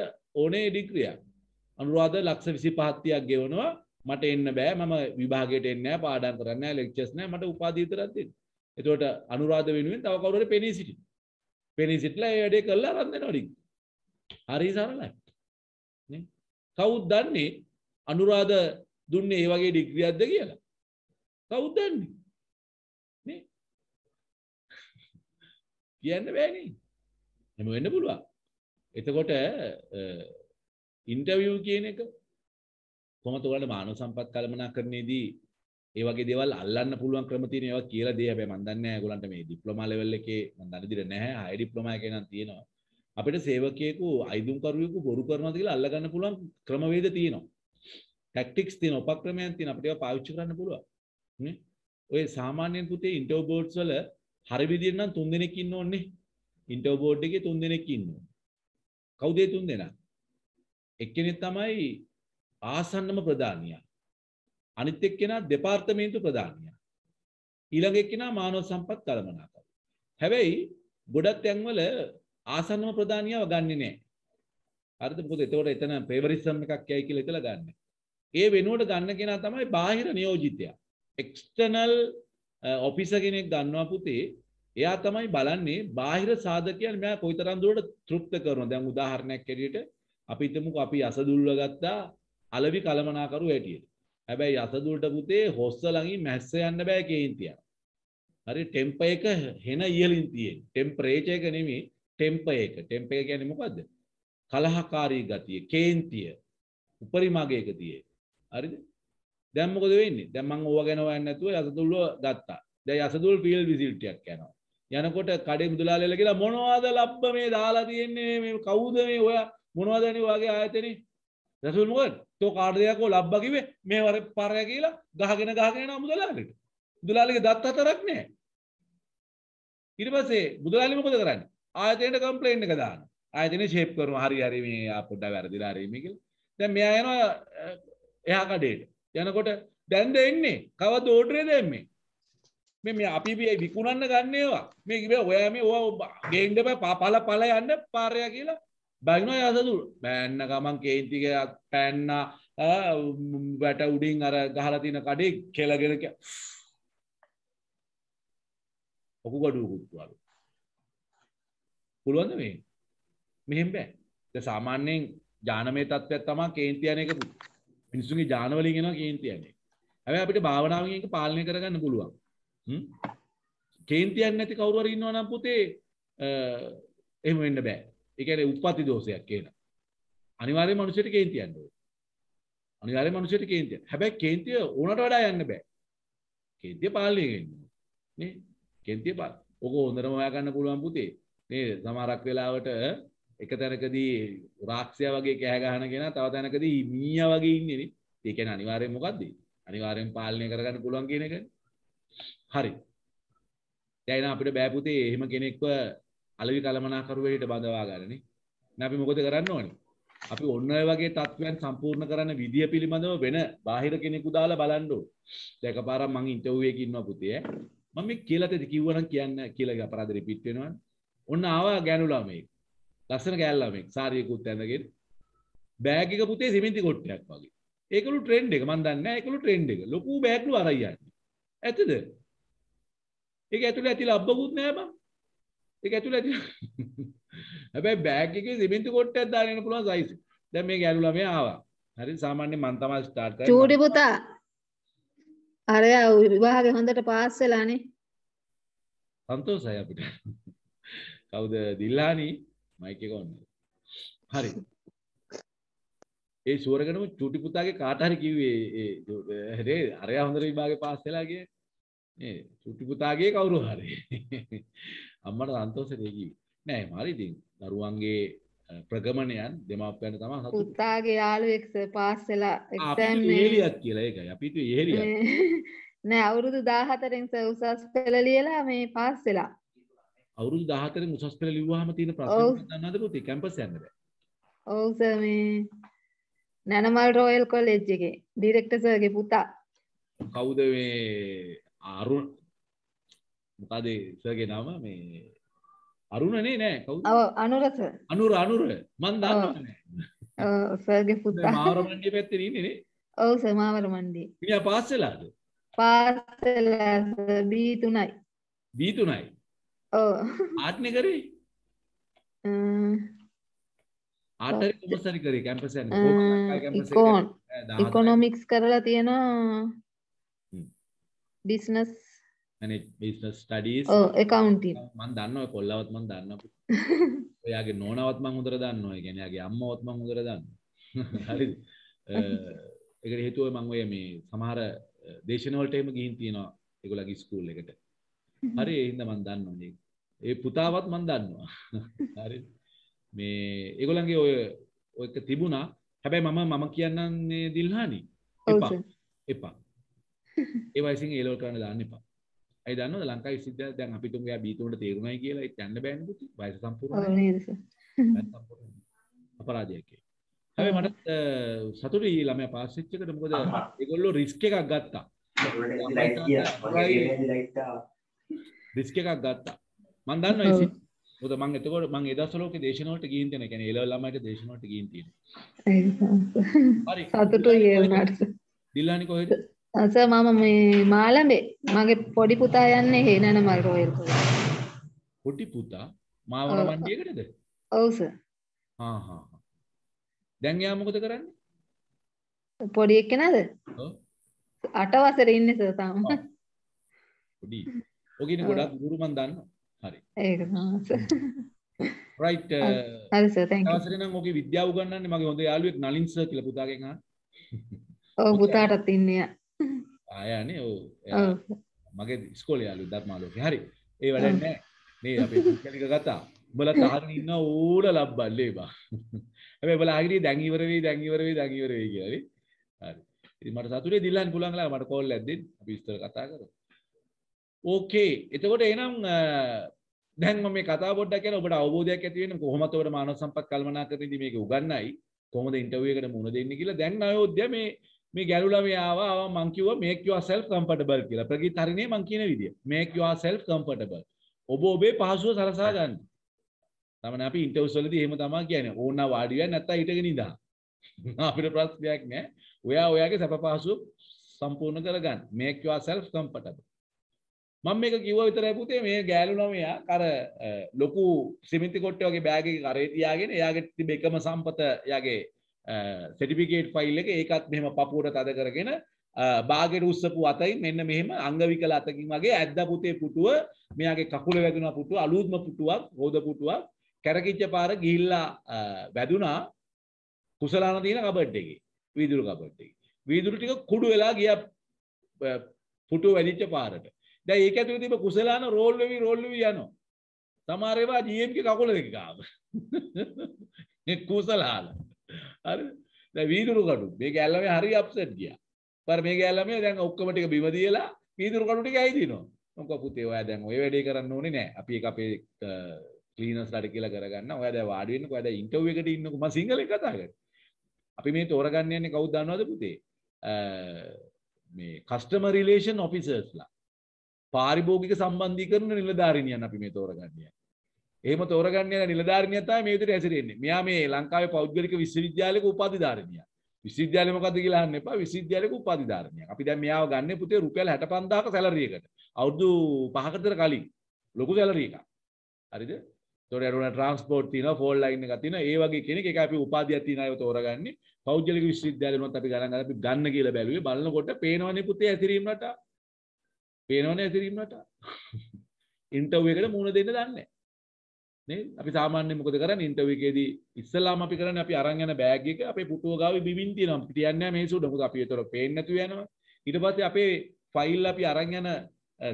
ඕනේ ඩිග්‍රියක් අනුරාධ ලක්ෂ විසිපහක් තියක් ගෙවනවා මට එන්න බෑ මම විභාගයට එන්නේ නැහැ පාඩම් කරන්නේ නැහැ ලෙක්චර්ස් නැහැ මට උපාධිය විතරක් දෙන්න. එතකොට අනුරාධ වෙනුවෙන් තව කවුරු හරි පෙනී සිටින. පෙනී සිටලා ඒ වැඩේ කළා රන් දෙනවා ඩිග්‍රී. හරි සරලයි. නේ කවුද දන්නේ අනුරාධ දුන්නේ ඒ වගේ ඩිග්‍රියක්ද කියලා? කවුද දන්නේ? නේ? කියන්න බෑනේ. එහෙම වෙන්න පුළුවන්. එතකොට ඉන්ටර්විව් කියන එක කොහොමද ඔයාලට මානව සම්පත් කළමනාකරණයේදී ඒ වගේ දේවල් අල්ලන්න පුළුවන් ක්‍රම තියෙන ඒවා කියලා දෙයි. හැබැයි මම දන්නේ නැහැ ඔයගොල්ලන්ට මේ ඩිප්ලෝමා ලෙවල් එකේ මම දන්නේ දෙ නැහැ. හයර් ඩිප්ලෝමා එකේ නම් තියෙනවා. අපිට සේවකයෙකු අයිදුම්කරුවෙකු බොරු කරනවාද කියලා අල්ලගන්න පුළුවන් ක්‍රමවේද තියෙනවා. ටැක්ටික්ස් තියෙනවා, උපක්‍රමයන් තියෙනවා. අපිට ඒවා පාවිච්චි කරන්න පුළුවන්. නේ? ඔය සාමාන්‍යයෙන් පුතේ ඉන්ටර්වයු බෝඩ්ස් වල හරි විදියට නම් තුන් දෙනෙක් ඉන්න ඕනේ. ඉන්ටර්වයු බෝඩ් එකේ තුන් දෙනෙක් ඉන්නවා. කවුද ඒ තුන් දෙනා? එක්කෙනෙක් තමයි ආසන්නම ප්‍රධානියා. අනිත් එක්කෙනා දෙපාර්තමේන්තු ප්‍රධානියා. ඊළඟ එක්කෙනා මානව සම්පත් කළමනාකරු. හැබැයි ගොඩක් තැන් වල ආසන්නම ප්‍රධානියව ගන්නෙ නෑ. හරිද? මොකද එතකොට එතන ෆේවරිසම් එකක් යයි කියලා ඉතලා ගන්න. ඒ වෙනුවට ගන්න කෙනා තමයි බාහිර නියෝජිතයා. එක්ස්ටර්නල් ඔෆිසර් කෙනෙක් ගන්නවා පුතේ. එයා තමයි බලන්නේ බාහිර සාධකයන් මෙයා කොයිතරම් දුරට තෘප්ත කරනවා. දැන් උදාහරණයක් ඇරෙට අපි හිතමුකෝ අපි අසදුල්ව ගත්තා අලවි කලමනාකරු හැටියට. හැබැයි අසදුල්ට පුතේ හොස්ස ළඟින් මැස්ස යන්න බෑ කේන්තියක්. अरे टेम्पयक है ना ये टेम्परेचर का नहीं टेम्पयक टेम्पयक यानी मुकद कलहकारी गति केंतीय उपरी मागे गति अरे දැන් මොකද වෙන්නේ දැන් මම ඕවා ගැන හොයන්නේ නැතුව යසදුල්ව ගත්තා දැන් යසදුල් ෆීල් විසිට් එකක් යනවා යනකොට කඩේ මුදලාලෙල කියලා මොනවද ලබ්බ මේ දාලා තියෙන්නේ මේ කවුද මේ ඔයා මොනවද අනේ ඔයාගේ ආයතනේ යසදුල් මොකද තෝ කාඩ් දෙකක් ඔය ලබ්බ කිව්වේ මේ වර පාරය කියලා ගහගෙන ගහගෙන යනවා මුදලාලෙට මුදලාලෙගේ දත් හතරක් නැහැ ඊට පස්සේ මුදලාලි මොකද කරන්නේ ආයතනයට කම්ප්ලේන්ට් එක දානවා ආයතනේ ෂේප් කරනවා හරි හරි මේ ආ පොඩ්ඩක් වැරදිලා හරි මේ කියලා දැන් මෙයා යනවා එහා කඩේට යනකොට දැන් දෙන්නේ කවද ඕඩරේ දැම්මේ මේ මේ අපි මේ විකුණන්න ගන්න ඒවා මේ කිව්වා ඔයා මේ ඕවා ගේන්න බෑ පළ පළ යන්න පාරය කියලා බයිනවා යසදුල් බෑන්න ගමන් කේන්ති ගා පෑන්න වැට උඩින් අර ගහලා තියෙන කඩේ කෙලගෙන ඔකුගඩුව කුට්ටුවලු පුළුවන්ද මේ මෙහෙම බෑ දැන් සාමාන්‍යයෙන් ඥානමය තත්ත්වයක් තමයි කේන්ති යන එක මිනිස්සුන්ගේ ඥාන වලින් එනවා කේන්ති යන්නේ. හැබැයි අපිට භාවනාවෙන් ඒක පාලනය කරගන්න පුළුවන්. හ්ම්. කේන්ති යන්නේ නැති කවුරු හරි ඉන්නවා නම් පුතේ එහෙම වෙන්න බෑ. ඒ කියන්නේ උප්පත්ති දෝෂයක් එනවා. අනිවාර්යයෙන්ම මිනිස්සුන්ට කේන්ති යන්න ඕනේ. අනිවාර්යයෙන්ම මිනිස්සුන්ට කේන්ති යන්න. හැබැයි කේන්තිය ඕනට වඩා යන්න බෑ. කේන්තිය පාලනය වෙන්න ඕනේ. නේ? කේන්තිය පාල. ඕක හොඳටම හොයා ගන්න පුළුවන් පුතේ. නේද? සමහරක් වෙලාවට එක තැනකදී රාක්ෂයා වගේ කෑ ගහන කෙනා තව තැනකදී මීයා වගේ ඉන්නේ නේ. ඒ කියන්නේ අනිවාර්යෙන් මොකද්ද? අනිවාර්යෙන් පාලනය කරගන්න පුළුවන් කියන එක. හරි. දැන් අපිට බෑ පුතේ එහෙම කෙනෙක්ව අලෙවි කලමනාකරුවෙට බඳවා ගන්න නේ. දැන් අපි මොකද කරන්න ඕනේ? අපි ඔන්න ඔය වගේ තත්ත්වයන් සම්පූර්ණ කරන්න විදිය පිළිබඳව වෙන බාහිර කෙනෙකු දාලා බලන්න ඕනේ. දැන් එකපාරක් මං ඉන්ටර්විව් එකේ ඉන්නවා පුතේ ඈ. මම මේ කියලා දෙද කිව්වනම් කියන්න කියලා අපරාධ රිපීට් වෙනවනේ. ඔන්න ආවා ගෑනු ළමයි. ලස්සන කෑල්ලමෙක් සාරියකුත් ඇඳගෙන බෑග් එක පුතේ සිමෙන්ති කොටයක් වගේ. ඒකළු ට්‍රෙන්ඩ් එක මන් දන්නේ නැහැ. ඒකළු ට්‍රෙන්ඩ් එක. ලොකු බෑග්ලු අරයි යන්නේ. ඇත්තද? ඒක ඇතුලේ ඇති ලබ්බකුත් නැහැ බං. ඒක ඇතුලේ ඇති. හැබැයි බෑග් එකේ සිමෙන්ති කොටයක් දාගෙන යන්න පුළුවන් සයිස්. දැන් මේ ගෑනු ළමයා ආවා. හරි සාමාන්‍යයෙන් මන් තමයි ස්ටාර්ට් කරන්නේ. චූටි පුතා. අර විභාගේ හොඳට පාස් වෙලානේ. සන්තෝෂයි අපිට. කවුද දිල්ලානි? මයික් එක ඔන්න. හරි. ඒ සුවරගෙනම චූටි පුතාගේ කාට හරි කිව්වේ ඒ හරි අරයා හොඳට විභාගේ පාස් වෙලා ගියේ. ඒ චූටි පුතාගේ කවුරු හරි. අම්මට සන්තෝෂේ දෙයි කිව්වේ. නෑ මාරි ඉතින් දරුවන්ගේ ප්‍රගමනයන් දෙමාපියන් තමයි පුතාගේ යාළුවෙක් පාස් වෙලා එක්සෑම් මේ ඉහෙලියක් කියලා ඒකයි. අපි හිතුවේ ඉහෙලියක්. නෑ අවුරුදු දහහතරෙන් උසස් පෙළ ලියලා මේ පාස් වෙලා. අවුරුදු දහහතරෙන් උසස් පෙළ ලිව්වහම තියෙන ප්‍රශ්න දන්නවද පුතේ කැම්පස් යන්න බෑ. ඔව් සර් මේ නැනමල් රොයල් කොලෙජ් එකේ ඩිරෙක්ටර් සර්ගේ පුතා. කවුද මේ අරුණ මොකද සර්ගේ නම මේ අරුණනේ නෑ කවුද? ඔව් අනුර සර්. අනුර අනුර මන් දන්නේ නෑ. ඔව් සර්ගේ පුතා. මාවර මණ්ඩියේ පැත්තේ ඉන්නේ නේ? ඔව් සර් මාවර මණ්ඩියේ. මෙයා පාස් වෙලාද? පාස් වෙලා සර් බී තුනයි. බී තුනයි. ආටනේ කරේ ආටරි කොමර්සරි කරේ කැම්පස් යන ඉකොනොමික්ස් කරලා තියෙනවා බිස්නස් මැනේජ් බිස්නස් ස්ටඩීස් ඔව් ඇකවුන්ටින් මම දන්නවා ඔය කොල්ලවත් මම දන්නවා ඔයාගේ නෝනාවත් මම හොඳට දන්නවා ඒ කියන්නේ යාගේ අම්මවත් මම හොඳට දන්නවා හරිද ඒකට හේතුව මම ඔය මේ සමහර දේශන වලට එහෙම ගිහින් තියෙනවා ඒගොල්ලගේ ස්කූල් එකට හරි ඒ හින්දා මම දන්නවා මේක. ඒ පුතාවත් මම දන්නවා. හරි. මේ ඒගොල්ලන්ගේ ඔය ඔයක තිබුණා. හැබැයි මම මම කියන්නේ දිල්හානි. එපා. එපා. ඒ වයිසින් ඒ ලෙවල් කරන්න දාන්න එපා. අය දන්නවද ලංකාවේ විශ්වවිද්‍යාල දැන් අපි තුන් ගියා බී තුනට තේරුණයි කියලා ඒත් යන්න බෑනේ පුතේ. වයස සම්පූර්ණයි. ඔව් නේද සර්. අපරාධයක් ඒක. හැබැයි මට සතුටුයි ළමයා පාස් වෙච්ච එකට මොකද ඒගොල්ලෝ රිස්ක් එකක් ගත්තා. රිස්ක් එකක් ගත්තා. මම දන්නවා ඒ සිත්. මොකද මම එතකොට මම ඒ දවස්වල ඔක දේශනවලට ගිහින් තියෙනවා. ඒ කියන්නේ ඒ ලෙවල් ළමයිට දේශනවලට ගිහින් තියෙනවා. හරි. සතුටුයි ඒ වුණාට. දිල්ලානි කොහෙද? අසර් මම මේ මාළඹේ. මගේ පොඩි පුතා යන්නේ හේනනමල් රොයල් කොලෙජ්. පොඩි පුතා මාවර මණ්ඩියකටද? ඔව් සර්. හා හා හා. දැන් යා මොකද කරන්නේ? පොඩි එක්කෙනාද? ඔව්. අට වසරේ ඉන්නේ සර් තාම. පොඩි ඔකිනේ ගොඩක් ගුරුමන් දන්නවා. හරි. ඒක තමයි. රයිට්. හරි සර් thank you. අවසරේ නම් ඔකේ විද්‍යාව උගන්වන්නේ මගේ හොඳ යාළුවෙක් නලින් සර් කියලා පුතාගෙන් අහන්න. ඔව් පුතාටත් ඉන්නේ. ආයනේ ඔව්. මගේ ඉස්කෝලේ යාළුවෙක් ධර්මාලෝකේ. හරි. ඒ වැඩක් නැහැ. මේ අපි පුද්ගලික කතා. උඹලත් අහගෙන ඉන්න ඕන ලබ්බල්ලේ බා. හැබැයි උඹලා අගිරිය දැන් ඉවර වෙයි දැන් ඉවර වෙයි දැන් ඉවර වෙයි කියලා. හරි. මට සතුටේ දිල්ලන්න පුළුවන් කියලා මට කෝල් එකක් දෙන්න. අපි ඉස්තර කතා කරමු. ඕකේ. එතකොට එහෙනම් දැන් මම මේ කතාව පොඩ්ඩක් කියන ඔබට අවබෝධයක් ඇති වෙන්නේ කොහොමද ඔබට මානව සම්පත් කල්පනාකරනදී මේක උගන්වයි කොහොමද ඉන්ටර්විව් එකට මුණ දෙන්නේ කියලා. දැන් අයෝධ්‍ය මේ මේ ගැලුලා මේ ආවා ආවා මං කිව්වා make yourself comfortable කියලා. ප්‍රගීත් හරිනේ මං කියන විදිය. make yourself comfortable. ඔබ ඔබේ පහසුව සරසා ගන්න. තමයි අපි ඉන්ටර්විව්ස් වලදී එහෙම තමයි කියන්නේ. ඕන වාඩි වෙන්න නැත්තම් හිටගෙන ඉඳා. අපිට ප්‍රශ්නයක් නැහැ. ඔයා ඔයාගේ සැප පහසුව සම්පූර්ණ කරගන්න. make yourself comfortable. මම මේක කිව්වා විතරයි පුතේ මේ ගෑලුනම එයා අර ලොකු සිමෙන්ති කොට්ටේ වගේ බෑග් එකේ කරේ තියාගෙන එයාගේ තිබ්බ එකම සම්පත එයාගේ සර්ටිෆිකේට් ෆයිල් එක ඒකත් මෙහෙම පපුවට තද කරගෙන බාගෙට උස්සපු අතින් මෙන්න මෙහෙම අංගවිකල අතකින් වගේ ඇද්දා පුතේ පුටුව මෙයාගේ කකුල වැදුනා පුටුව අලුත්ම පුටුවක් රෝද පුටුවක් කැරකිච්ච පාර ගිහිල්ලා වැදුනා කුසලාන තියෙන කබඩ් එකේ වීදුරු කබඩ් එකේ වීදුරු ටික කුඩු වෙලා ගියා පුටුව වැදිච්ච පාරට. දැන් ඒක ඇතුලේ තිබ්බ කුසලාන රෝල් වෙවි රෝල් වෙවි යනවා. සමහර ඒවා ජී එම් කේ කකුල දෙක ගාව. මේ කුසලාන. හරි. දැන් වීදුරු කඩු. මේ ගැල්ලමේ හරි අප්සෙට් ගියා. පර මේ ගැල්ලමේ දැන් ඔක්කොම ටික බිම දීලා වීදුරු කඩු ටික ඇවිදිනවා. මොකද පුතේ ඔයා දැන් ඔය වැඩේ කරන්න ඕනේ නෑ. අපි ඒක අපේ ක්ලීනර්ස්ලාට කියලා කරගන්න. ඔයා දැන් වාඩි වෙන්නකෝ. ඔයා දැන් ඉන්ටර්විව් එකට ඉන්නකෝ. මම සිංහලෙන් කතා කරන්නේ. අපි මේ තෝරගන්න යන්නේ කවුද දන්නවද පුතේ? මේ කස්ටමර් රිලේෂන් ඔෆිසර්ස්ලා. පාරිභෝගික සම්බන්ධීකරණ නිලධාරිනියන් අපි මේ තෝරගන්නේ. එහෙම තෝරගන්න යන නිලධාරිනිය තමයි මේ විදිහට හැසිරෙන්නේ. මෙයා මේ ලංකාවේ පෞද්ගලික විශ්වවිද්‍යාලයක උපාධිධාරිනියක්. විශ්වවිද්‍යාලය මොකද්ද කියලා අහන්න එපා. විශ්වවිද්‍යාලයක උපාධිධාරිනියක්. අපි දැන් මෙයාව ගන්න පුතේ රුපියල් හැට පන්දාහක සැලරි එකට. අවුරුදු පහකට කලින් ලොකු සැලරි එකක්. හරිද? ඒතකොට ඒරුණා ට්‍රාන්ස්පෝර්ට් තියෙනවා, ෆෝල් ලයින් එකක් තියෙනවා. ඒ වගේ කෙනෙක් එකයි අපි උපාධියක් තියෙන අයව තෝරගන්නේ. පෞද්ගලික විශ්වවිද්‍යාලෙනොත් අපි ගණන් ගන්න අපි ගන්න කියලා බැලුවේ. බලනකොට පේනවනේ පුතේ ඇතිරීම රටා. පේනවනේ ඇතිරීමට ඉන්ටර්විව් එකට මුණ දෙන්න දන්නේ නැහැ නේද? අපි සාමාන්‍යයෙන් මොකද කරන්නේ ඉන්ටර්විව් එකේදී ඉස්සෙල්ලාම අපි කරන්නේ අපි අරන් යන බෑග් එක අපේ පුටුව ගාවේ බිමින් තියෙනවා. අපි කියන්නේ නැහැ මේ සුඩ. මොකද අපි ඒතර පේන්නේ නැතුව යනවා. ඊට පස්සේ අපේ ෆයිල් අපි අරන් යන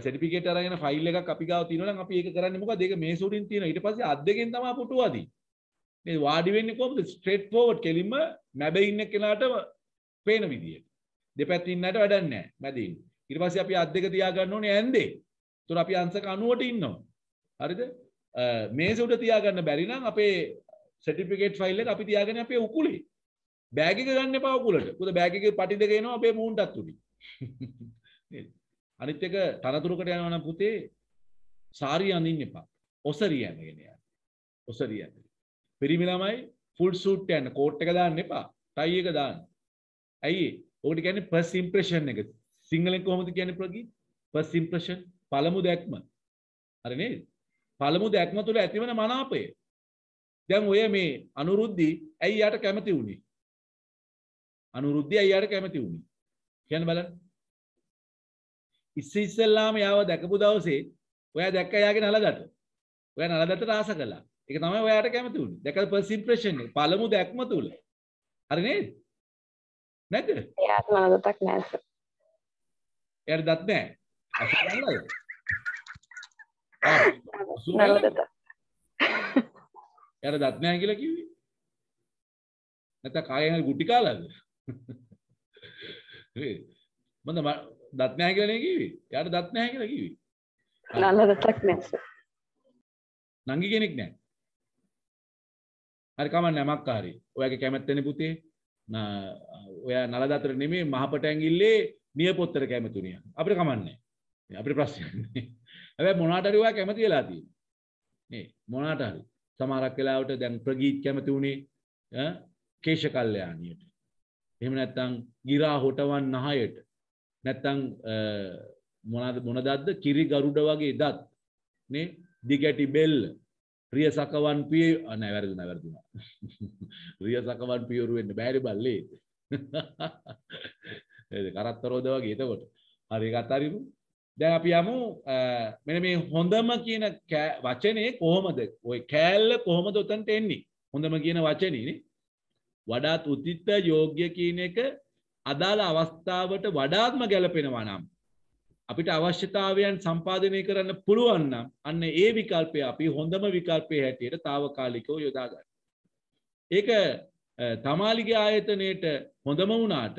සර්ටිෆිකේට් අරන් යන ෆයිල් එකක් අපි ගාව තියෙනවා නම් අපි ඒක කරන්නේ මොකද? ඒක මේ සුඩින් තියෙනවා. ඊට පස්සේ අත් දෙකෙන් තමයි පුටුව අදින්නේ. මේ වාඩි වෙන්නේ කොහොමද? ස්ට්‍රේට් ෆෝවර්ඩ් කෙලින්ම මැබ ඉන්න කෙනාට පේන විදියට. දෙපැත්තේ ඉන්නට වැඩක් නැහැ. මැදින්. ඊට පස්සේ අපි අත් දෙක තියා ගන්න ඕනේ ඇන්දේ. ඒතර අපි අංශක අනූවට ඉන්නවා. හරිද? මේස උඩ තියා ගන්න බැරි නම් අපේ සර්ටිෆිකේට් ෆයිල් එක අපි තියාගෙන අපේ උකුලේ. බෑග් එක ගන්න එපා උකුලට. මොකද බෑග් එකේ පටි දෙක එනවා අපේ මූණටත් උඩින්. නේද? අනිත් එක තනතුරකට යනවා නම් පුතේ සාරිය අඳින්න එපා. ඔසරිය අඳගෙන යන්න. ඔසරිය අඳින්න. පිරිමි ළමයි ෆුල් සූට් යන්න කෝට් එක දාන්න එපා. ටයි එක දාන්න. ඇයි ඒ? ඔකට කියන්නේ ෆස්ට් ඉම්ප්‍රෙෂන් එක. සිංහලෙන් කොහොමද කියන්නේ ප්‍රගීත්? ෆස්ට් ඉම්ප්‍රෙෂන් පළමු දැක්ම. හරි නේද? පළමු දැක්ම තුළ ඇතිවන මනාපය. දැන් ඔය මේ අනුරුද්ධි ඇයි යාට කැමති වුනේ? අනුරුද්ධි ඇයි යාට කැමති වුනේ? කියන්න බලන්න. ඉස්ස ඉස්සල්ලාම යාව දැකපු දවසේ ඔයා දැක්ක යාගේ නලදට. ඔයා නලදට ආස කළා. ඒක තමයි ඔයාට කැමති වුනේ. දැකලා ෆස්ට් ඉම්ප්‍රෙෂන් එක පළමු දැක්ම තුළ. හරි නේද? නැද්ද? එයාට නලදටක් නැහැ. Er dat nee. Er dat nee කියලා කිව්වේ. නැත්නම් කායෙන් ගුටි කාලාද? මම දත් නැහැ කියලා නේ කිව්වේ. යාට දත් නැහැ කියලා කිව්වේ. නලදටක් නැහැ. නංගි කෙනෙක් නැහැ. හරි කමක් නැහැ මක්කාරි. ඔයාගේ කැමැත්තනේ පුතේ. ඔයා නලදතර නෙමෙයි මහපටැංගිල්ලේ නියපොත්තර කැමතුණිය. අපිට කමන්නේ. අපිට ප්‍රශ්නයක් නෑ. හැබැයි මොනාට හරි ඔයා කැමති වෙලා තියෙනවා. නේ මොනාට හරි. සමහරක් වෙලාවට දැන් ප්‍රගීත් කැමති උනේ ඈ කේශ කල්යාණියට. එහෙම නැත්නම් ගිරා හොටවන් නහයට. නැත්නම් මොනවාද මොනදද්ද කිරි ගරුඩ වගේ දත්. නේ දිගැටි බෙල්ල. රිය සකවන් පිය නෑ වැරදුනා වැරදුනා. රිය සකවන් පියරු වෙන්න බෑරි බල්ලේ. කරත්තරෝද වගේ එතකොට හරි ඒක අතාරිමු දැන් අපි යමු මෙන්න මේ හොඳම කියන වචනේ කොහොමද ඔය කෑල්ල කොහොමද උතන්ට එන්නේ හොඳම කියන වචනේනේ වඩාත් උචිත යෝග්‍ය කියන එක අදාළ අවස්ථාවට වඩාත්ම ගැලපෙනවා නම් අපිට අවශ්‍යතාවයන් සම්පාදනය කරන්න පුළුවන් නම් අන්න ඒ විකල්පය අපි හොඳම විකල්පයේ හැටියට తాවකාලිකව යොදා ගන්න. ඒක තමාලිගේ ආයතනයේට හොඳම වුණාට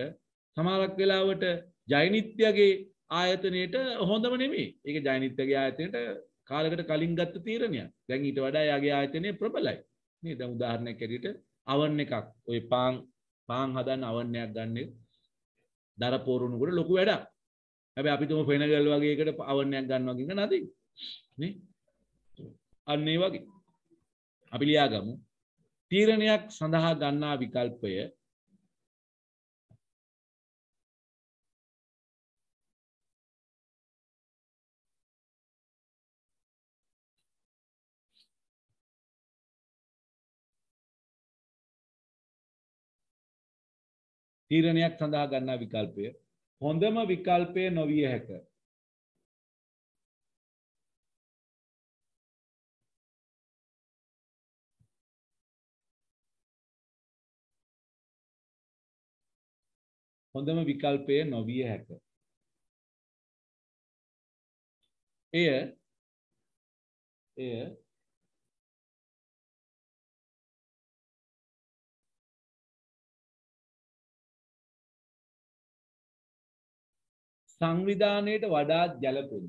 සමහරක් වෙලාවට ජයනිත්‍යගේ ආයතනයේට හොඳම නෙමෙයි. ඒක ජයනිත්‍යගේ ආයතනයේට කාලයකට කලින් ගත්ත තීරණයක්. දැන් ඊට වඩා යාගේ ආයතනය ප්‍රබලයි. නේද? දැන් උදාහරණයක් ඇරෙට අවන් එකක් ඔය පාන් පාන් හදන අවන්නයක් ගන්න දරපෝරුණුකට ලොකු වැඩක්. හැබැයි අපි තුම ෆෙනගල් වගේ එකට අවන්නයක් ගන්නවා කියන නදී. නේ? අන්න ඒ වගේ. අපි ලියාගමු. තීරණයක් සඳහා ගන්නා විකල්පය තීරණයක් සඳහා ගන්නා විකල්පය හොඳම විකල්පය නොවිය හැක. හොඳම විකල්පය නොවිය හැක. එය එය සංවිධානයට වඩාත් ගැලපෙන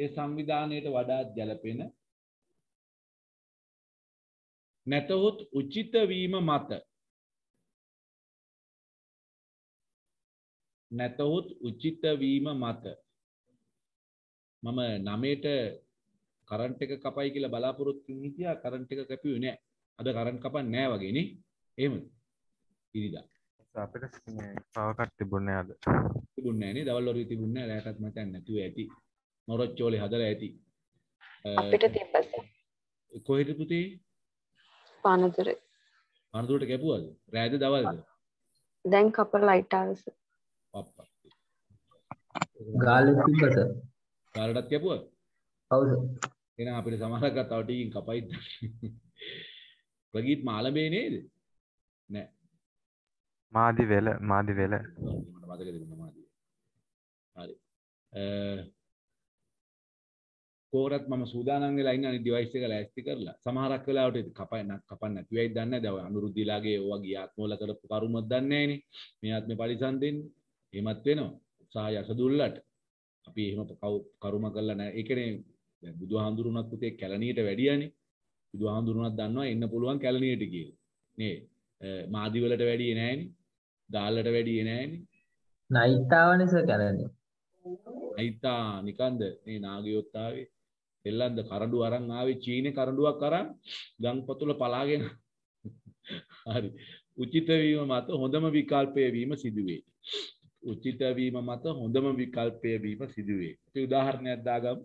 ඒ සංවිධානයට වඩාත් ගැලපෙන නැතහොත් උචිත වීම මත නැතහොත් උචිත වීම මත මම නමේට කරන්ට් එක කපයි කියලා බලාපොරොත්තු වෙන්නේ කියලා කරන්ට් එක කැපුවේ නෑ. අද කරන්ට් කපන්නේ නෑ වගේ නේ. එහෙමද? ඉරිදා. අපිට මේ පවර් කට් තිබුණේ නැහැ අද. තිබුණේ නැහැ නේ. දවල් වරුවේ තිබුණේ නැහැ. රැටත් මතක් නැතුව ඇති. මොරොච්චෝලේ හදලා ඇති. අපිට තිබ්බස. කොහෙද පුතේ? පානදුරේ. පානදුරට කැපුවාද? රෑද දවල්ද? දැන් කපලා ලයිට් ආවස. අප්පා. ගාලේ තිබ්බස. ගාලටත් කැපුවා? හවුද? එහෙනම් අපිට සමහරක් තව ටිකකින් කපයිද? ප්‍රගීත් මාළඹේ නේද? නෑ මාදි වෙල මාදි වෙල මට මතක දෙන්න මාදි හරි කොරත් මම සූදානම් වෙලා ඉන්නේ අනිත් ඩිවයිස් එක ලෑස්ති කරලා සමහරක් වෙලාවට කපන්න කපන්න නැති වෙයි දන්නේ නැහැ දැන් අනුරුද්ධිලාගේ ඕවා ගියාත්මවල කරපු කරුමක් දන්නේ නැහනේ මේ ආත්මේ පරිසම් දෙන්නේ එහෙමත් වෙනවා උසහාය අසදුල්ලට අපි එහෙම කරුම කරලා නැහැ ඒ කියන්නේ දැන් බුදුහාඳුරුණත් පුතේ කැලණියට වැඩියනේ බුදුහාඳුරුණත් දන්නවා එන්න පුළුවන් කැලණියට කියලා නේද මාදි වලට වැඩියේ නැහැනේ. ගාල්ලට වැඩියේ නැහැනේ. නයිතාවනේ සර් කරන්නේ. නයිතා නිකන්ද මේ නාගියොත් ආවේ. දෙල්ලන්ද කරඬු අරන් ආවේ චීනේ කරඬුවක් අරන් ගම්පතුල පලාගෙන. හරි. උචිත වීම මත හොඳම විකල්පය වීම සිදුවේ. උචිත වීම මත හොඳම විකල්පය වීම සිදුවේ. අපි උදාහරණයක් දාගමු.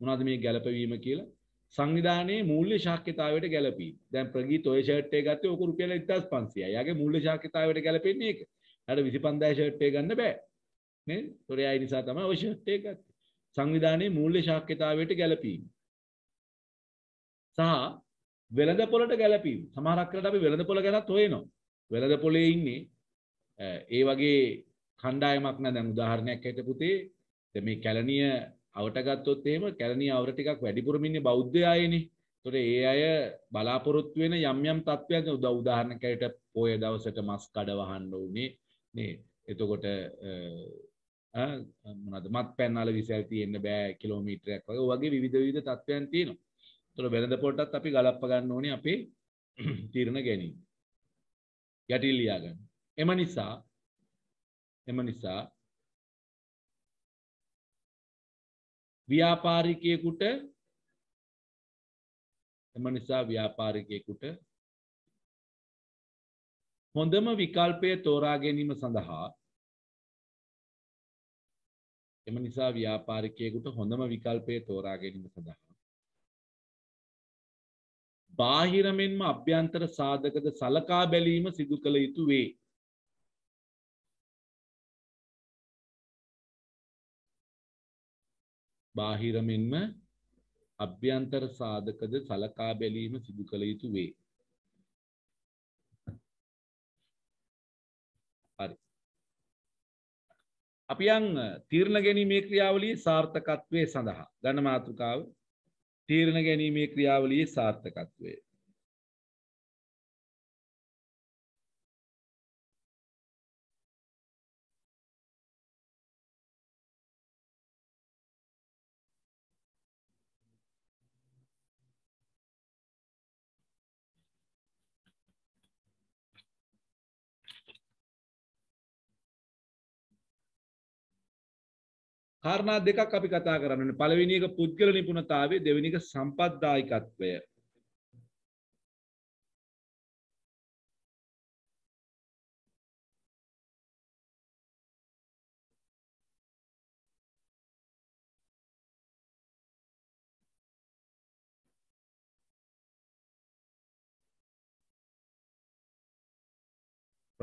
මොනවද මේ ගැළපවීම කියලා? සංවිධානයේ මූල්‍ය ශාක්‍යතාවයට ගැලපී. දැන් ප්‍රගීත ඔය ෂර්ට් එක ගත්තේ ඕක රුපියල් එක්දහස් පන්සීයයි. යාගේ මූල්‍ය ශාක්‍යතාවයට ගැලපෙන්නේ ඒක. ඊට විසි පන්දාය ෂර්ට් එක ගන්න බෑ. නේද? ඒතොර ඒ නිසා තමයි ඔය ෂර්ට් එක ගත්තේ. සංවිධානයේ මූල්‍ය ශාක්‍යතාවයට ගැලපී. සහ වෙළඳ පොළට ගැලපී. සමහරක් වෙලාවට අපි වෙළඳ පොළ ගැනත් හොයනවා. වෙළඳ පොළේ ඉන්නේ ඒ වගේ කණ්ඩායමක් නෑ. දැන් උදාහරණයක් ඇට පුතේ මේ කැලණිය අවට ගත්තොත් එහෙම කැලණිය අවර ටිකක් වැඩිපුරම ඉන්නේ බෞද්ධයයිනේ. ඒතොර ඒ අය බලාපොරොත්තු වෙන යම් යම් තත්ත්වයන් උදාහරණයක් ඇරෙට පොය දවසට මස් කඩ වහන්න උනේ නේ. එතකොට අ මොනවාද මත්පැන් වල විසල් තියෙන්න බෑ කිලෝමීටරයක් වගේ. ඔය වගේ විවිධ විවිධ තත්ත්වයන් තියෙනවා. ඒතොර වෙළඳ පොළටත් අපි ගලප්ප ගන්න ඕනේ අපේ තීරණ ගැනීම. යටිල් ලියා ගන්න. එම නිසා එම නිසා ව්‍යාපාරිකයෙකුට එම නිසා ව්‍යාපාරිකයෙකුට හොඳම විකල්පය තෝරා ගැනීම සඳහා එම නිසා ව්‍යාපාරිකයෙකුට හොඳම විකල්පය තෝරා ගැනීම සඳහා බාහිර මෙන්ම අභ්‍යන්තර සාධකද සලකා බැලීම සිදු කළ යුතු වේ. බාහිර මෙන්ම අභ්‍යන්තර සාධකද සලකා බැලීම සිදු කළ යුතු වේ. හරි. අපි යන් තීරණ ගැනීමේ ක්‍රියාවලියේ සාර්ථකත්වයේ සඳහා ගන්න මාතෘකාව තීරණ ගැනීමේ ක්‍රියාවලියේ සාර්ථකත්වය. කාරණා දෙකක් අපි කතා කරන්නේ. පළවෙනි එක පුද්ගල නිපුණතාවය, දෙවෙනි එක සම්පත්දායකත්වය.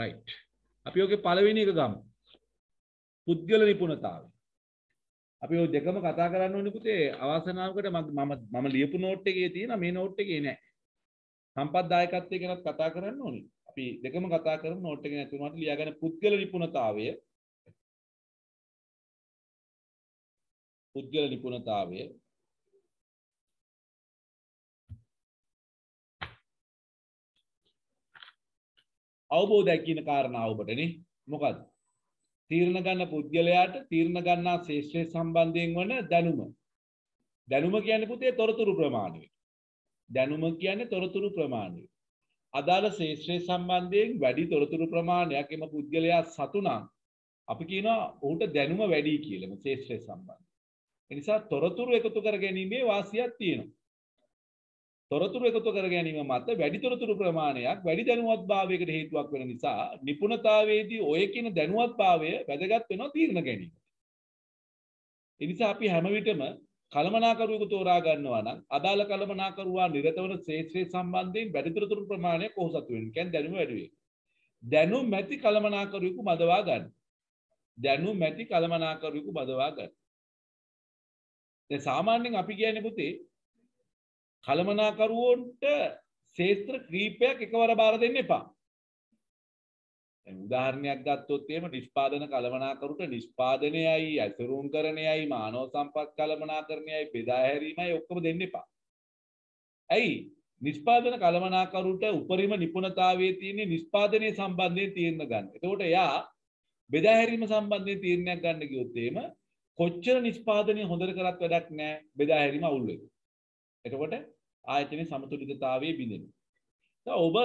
රයිට්. අපි ඔගේ පළවෙනි එක ගමු. පුද්ගල නිපුණතාවය. අපි ඔය දෙකම කතා කරන්න ඕනේ පුතේ. අවසනාවකට මම මම ලියපු නෝට් එකේ තියෙන මේ නෝට් එකේ නෑ. සම්පත්දායකත්වය ගැනත් කතා කරන්න ඕනේ. අපි දෙකම කතා කරමු. නෝට් එකේ නැති වුණාට ලියාගන්න පුද්ගල නිපුණතාවය. පුද්ගල නිපුණතාවය. අවබෝධය කියන කාරණාව ඔබට නේ. මොකද්ද? තීරණ ගන්න පුද්ගලයාට තීරණ ගන්නා ශේෂ්ත්‍රය සම්බන්ධයෙන් වන දැනුම. දැනුම කියන්නේ පුතේ තොරතුරු ප්‍රමාණය. දැනුම කියන්නේ තොරතුරු ප්‍රමාණය. අදාළ ශේෂ්ත්‍රය සම්බන්ධයෙන් වැඩි තොරතුරු ප්‍රමාණයක් එම පුද්ගලයා සතු නම් අපි කියනවා ඔහුට දැනුම වැඩි කියලා මේ ශේෂ්ත්‍රය සම්බන්ධයෙන්. ඒ නිසා තොරතුරු එකතු කර ගැනීමේ වාසියක් තියෙනවා. තොරතුරු එකතු කර ගැනීම මත වැඩි තොරතුරු ප්‍රමාණයක් වැඩි දැනුවත්භාවයකට හේතුවක් වෙන නිසා නිපුණතාවයේදී ඔය කියන දැනුවත්භාවය වැදගත් වෙනවා තීරණ ගැනීම. ඒ නිසා අපි හැම විටම කළමනාකරුවෙකු තෝරා ගන්නවා නම් අදාළ කළමනාකරුවා නිරත වන ශේත්‍රයේ සම්බන්ධයෙන් වැඩි තොරතුරු ප්‍රමාණයක් කොහොසතු වෙන. කියන්නේ දැනුම වැඩි වේ. දැනුම ඇති කළමනාකරුවෙකු බදවා ගන්න. දැනුම ඇති කළමනාකරුවෙකු බදවා ගන්න. දැන් සාමාන්‍යයෙන් අපි කියන්නේ පුතේ කළමනාකරුවන්ට ශේත්‍ර කීපයක් එකවර බාර දෙන්න එපා. දැන් උදාහරණයක් ගත්තොත් එහෙම නිෂ්පාදන කළමනාකරුට නිෂ්පාදනයයි, අසුරුම්කරණයයි, මානව සම්පත් කළමනාකරණයයි, බෙදා හැරීමයි ඔක්කොම දෙන්න එපා. ඇයි? නිෂ්පාදන කළමනාකරුට උපරිම නිපුණතාවයේ තියෙන නිෂ්පාදනයේ සම්බන්ධයෙන් තීරණ ගන්න. එතකොට එයා බෙදා හැරීම සම්බන්ධයෙන් තීරණයක් ගන්න කිව්වොත් එහෙම කොච්චර නිෂ්පාදනය හොඳට කරත් වැඩක් නැහැ. බෙදා හැරීම අවුල් වෙනවා. එතකොට ආයතනයේ සමතුලිතතාවයේ බිඳෙනවා. දැන් ඔබ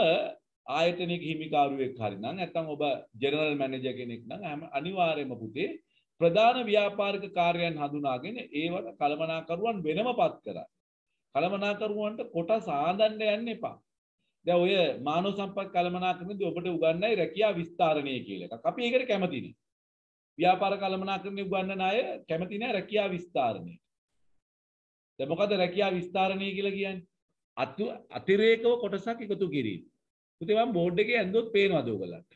ආයතනයේ හිමිකාරුවෙක් හරිනම් නැත්නම් ඔබ ජෙනරල් මැනේජර් කෙනෙක් නම් අනිවාර්යයෙන්ම පුතේ ප්‍රධාන ව්‍යාපාරික කාර්යයන් හඳුනාගෙන ඒවට කළමනාකරුවන් වෙනමපත් කරලා කළමනාකරුවන්ට කොටස් ආඳන්න යන්න එපා. දැන් ඔය මානව සම්පත් කළමනාකරණයේදී ඔබට උගන්වන්නේ රැකියා විස්තරණය කියලා එකක්. අපි ඒකට කැමති නෑ. ව්‍යාපාර කළමනාකරණයේ උගන්වන අය කැමති නෑ රැකියා විස්තරණය. දැන් මොකද රැකියා විස්තරණය කියලා කියන්නේ? අතිරේකව කොටසක් එකතු කිරීම. පුතේ මම බෝඩ් එකේ ඇඳුවොත් පේනවද ඔයගලන්ට?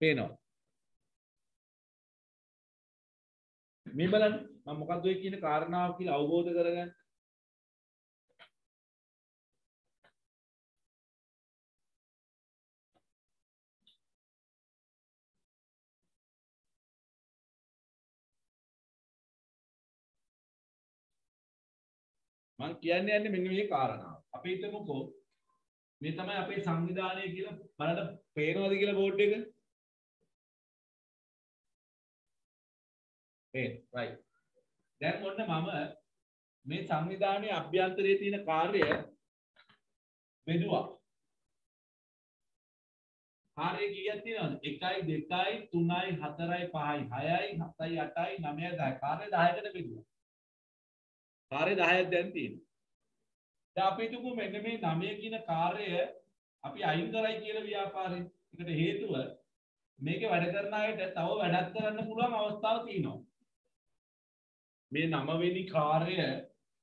පේනවා. මේ බලන්න මම මොකද්ද ඔය කියන කාරණාව කියලා අවබෝධ කරගන්න. මම කියන්නේ යන්නේ මෙන්න මේ කාරණාව. අපි හිතමුකෝ මේ තමයි අපේ සංවිධානය කියලා බලන්න පේනවද කියලා බෝඩ් එක? ඒ right. දැන් මොන්න මම මේ සංවිධානයේ අභ්‍යන්තරයේ තියෙන කාර්ය බෙදුවා. කාර්ය කීයක් තියෙනවද? එකයි දෙකයි තුනයි හතරයි පහයි හයයි හතයි අටයි නවයයි දහයි කාර්ය දහයකට බෙදුවා. කාර්ය දහයක් දැන් තියෙනවා. දැන් අපි තුමු මෙන්න මේ නවය කියන කාර්යය අපි අයින් කරයි කියලා ව්‍යාපාරේ. ඒකට හේතුව මේකේ වැඩ කරන අයට තව වැඩක් කරන්න පුළුවන් අවස්ථාවක් තියෙනවා. මේ නව වෙනි කාර්යය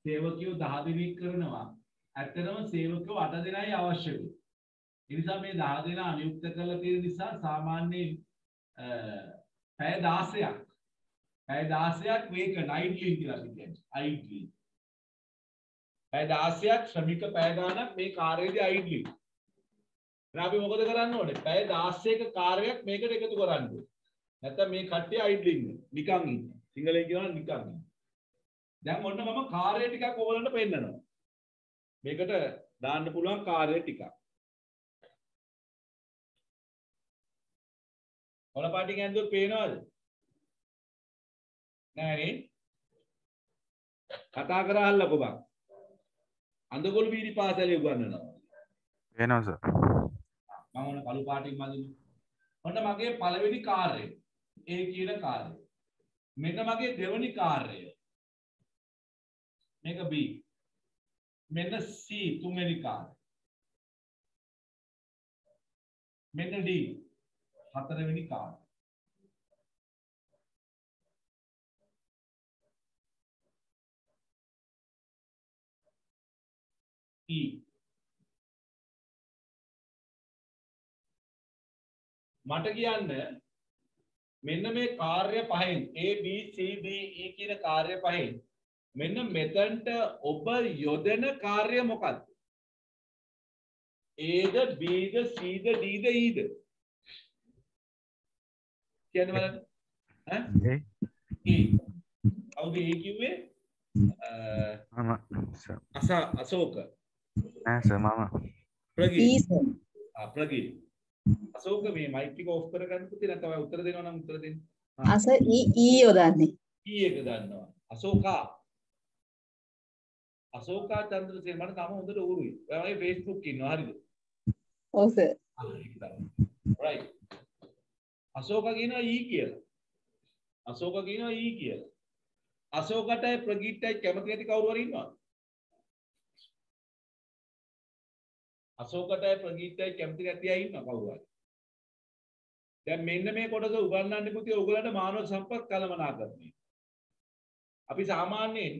සේවකයෝ දහ දිනක් කරනවා. ඇත්තටම සේවකයෝ අට දිනයි අවශ්‍ය වෙන්නේ. ඒ නිසා මේ දහ දින අනුයුක්ත කරලා තියෙන නිසා සාමාන්‍යයෙන් පැය දහසක් Daasyak vacant, idling කියලා කියන්නේ. Idling. පැය දහසක් ශ්‍රමික පැය ගාණක් මේ කාර්යයේදී idling. දැන් අපි මොකද කරන්න ඕනේ? පැය දහසක කාර්යයක් මේකට එකතු කරන්න ඕනේ. නැත්නම් මේ කට්ටිය idling නිකන් ඉන්න. සිංහලෙන් කියනවා නිකන් ඉන්න. දැන් ඔන්න මම කාර්ය ටිකක් ඕගලන්ට පෙන්නනවා. මේකට දාන්න පුළුවන් කාර්ය ටිකක්. ඔල පාටින් ඇඳුම් පේනවද? නෑනේ කතා කරාල්ලකෝ බං අඳගොළු වීදි පාසලේ උගන්වනවා වෙනවා සර් මම ඔන්න කළු පාටින් මදින ඔන්න මගේ පළවෙනි කාර්යය ඒ කියන කාර්යය මෙන්න මගේ දෙවෙනි කාර්යය මේක B මෙන්න C තුන්වෙනි කාර්යය මෙන්න D හතරවෙනි කාර්යය E. මට කියන්න මෙන්න මේ කාර්ය පහෙන් A B C D E කියන කාර්ය පහෙන් මෙන්න මෙතනට ඔබ යොදන කාර්ය මොකක්ද? Aද Bද Cද Dද Eද කියන්න බලන්න ඈ E කවුද E කිව්වේ? අ අස Ashoka Nah, sama. Pergi. Ah, pergi. Asal ke me mic tika off karaganna puti nath thawa uttara denawa nam uttara den. Asa e e yodanne. E එක දානවා. Asoka. Asoka Chandrasena මට තාම හොඳට ඌරුයි. ඔය වගේ Facebook ඉන්නවා හරිද? ඔව් සර්. Right. Asoka කියනවා e කියලා. Asoka කියනවා e කියලා. Asokaටයි ප්‍රගීට්ටයි කැමති නැති කවුරු හරි ඉන්නවද? අශෝකටයි ප්‍රගීතයි කැමති නැති අය ඉන්න කවුරු හරි. දැන් මෙන්න මේ කොටස උගන්වන්න පුතේ ඔයගලන්ට මානව සම්පත් කළමනාකරණය. අපි සාමාන්‍යයෙන්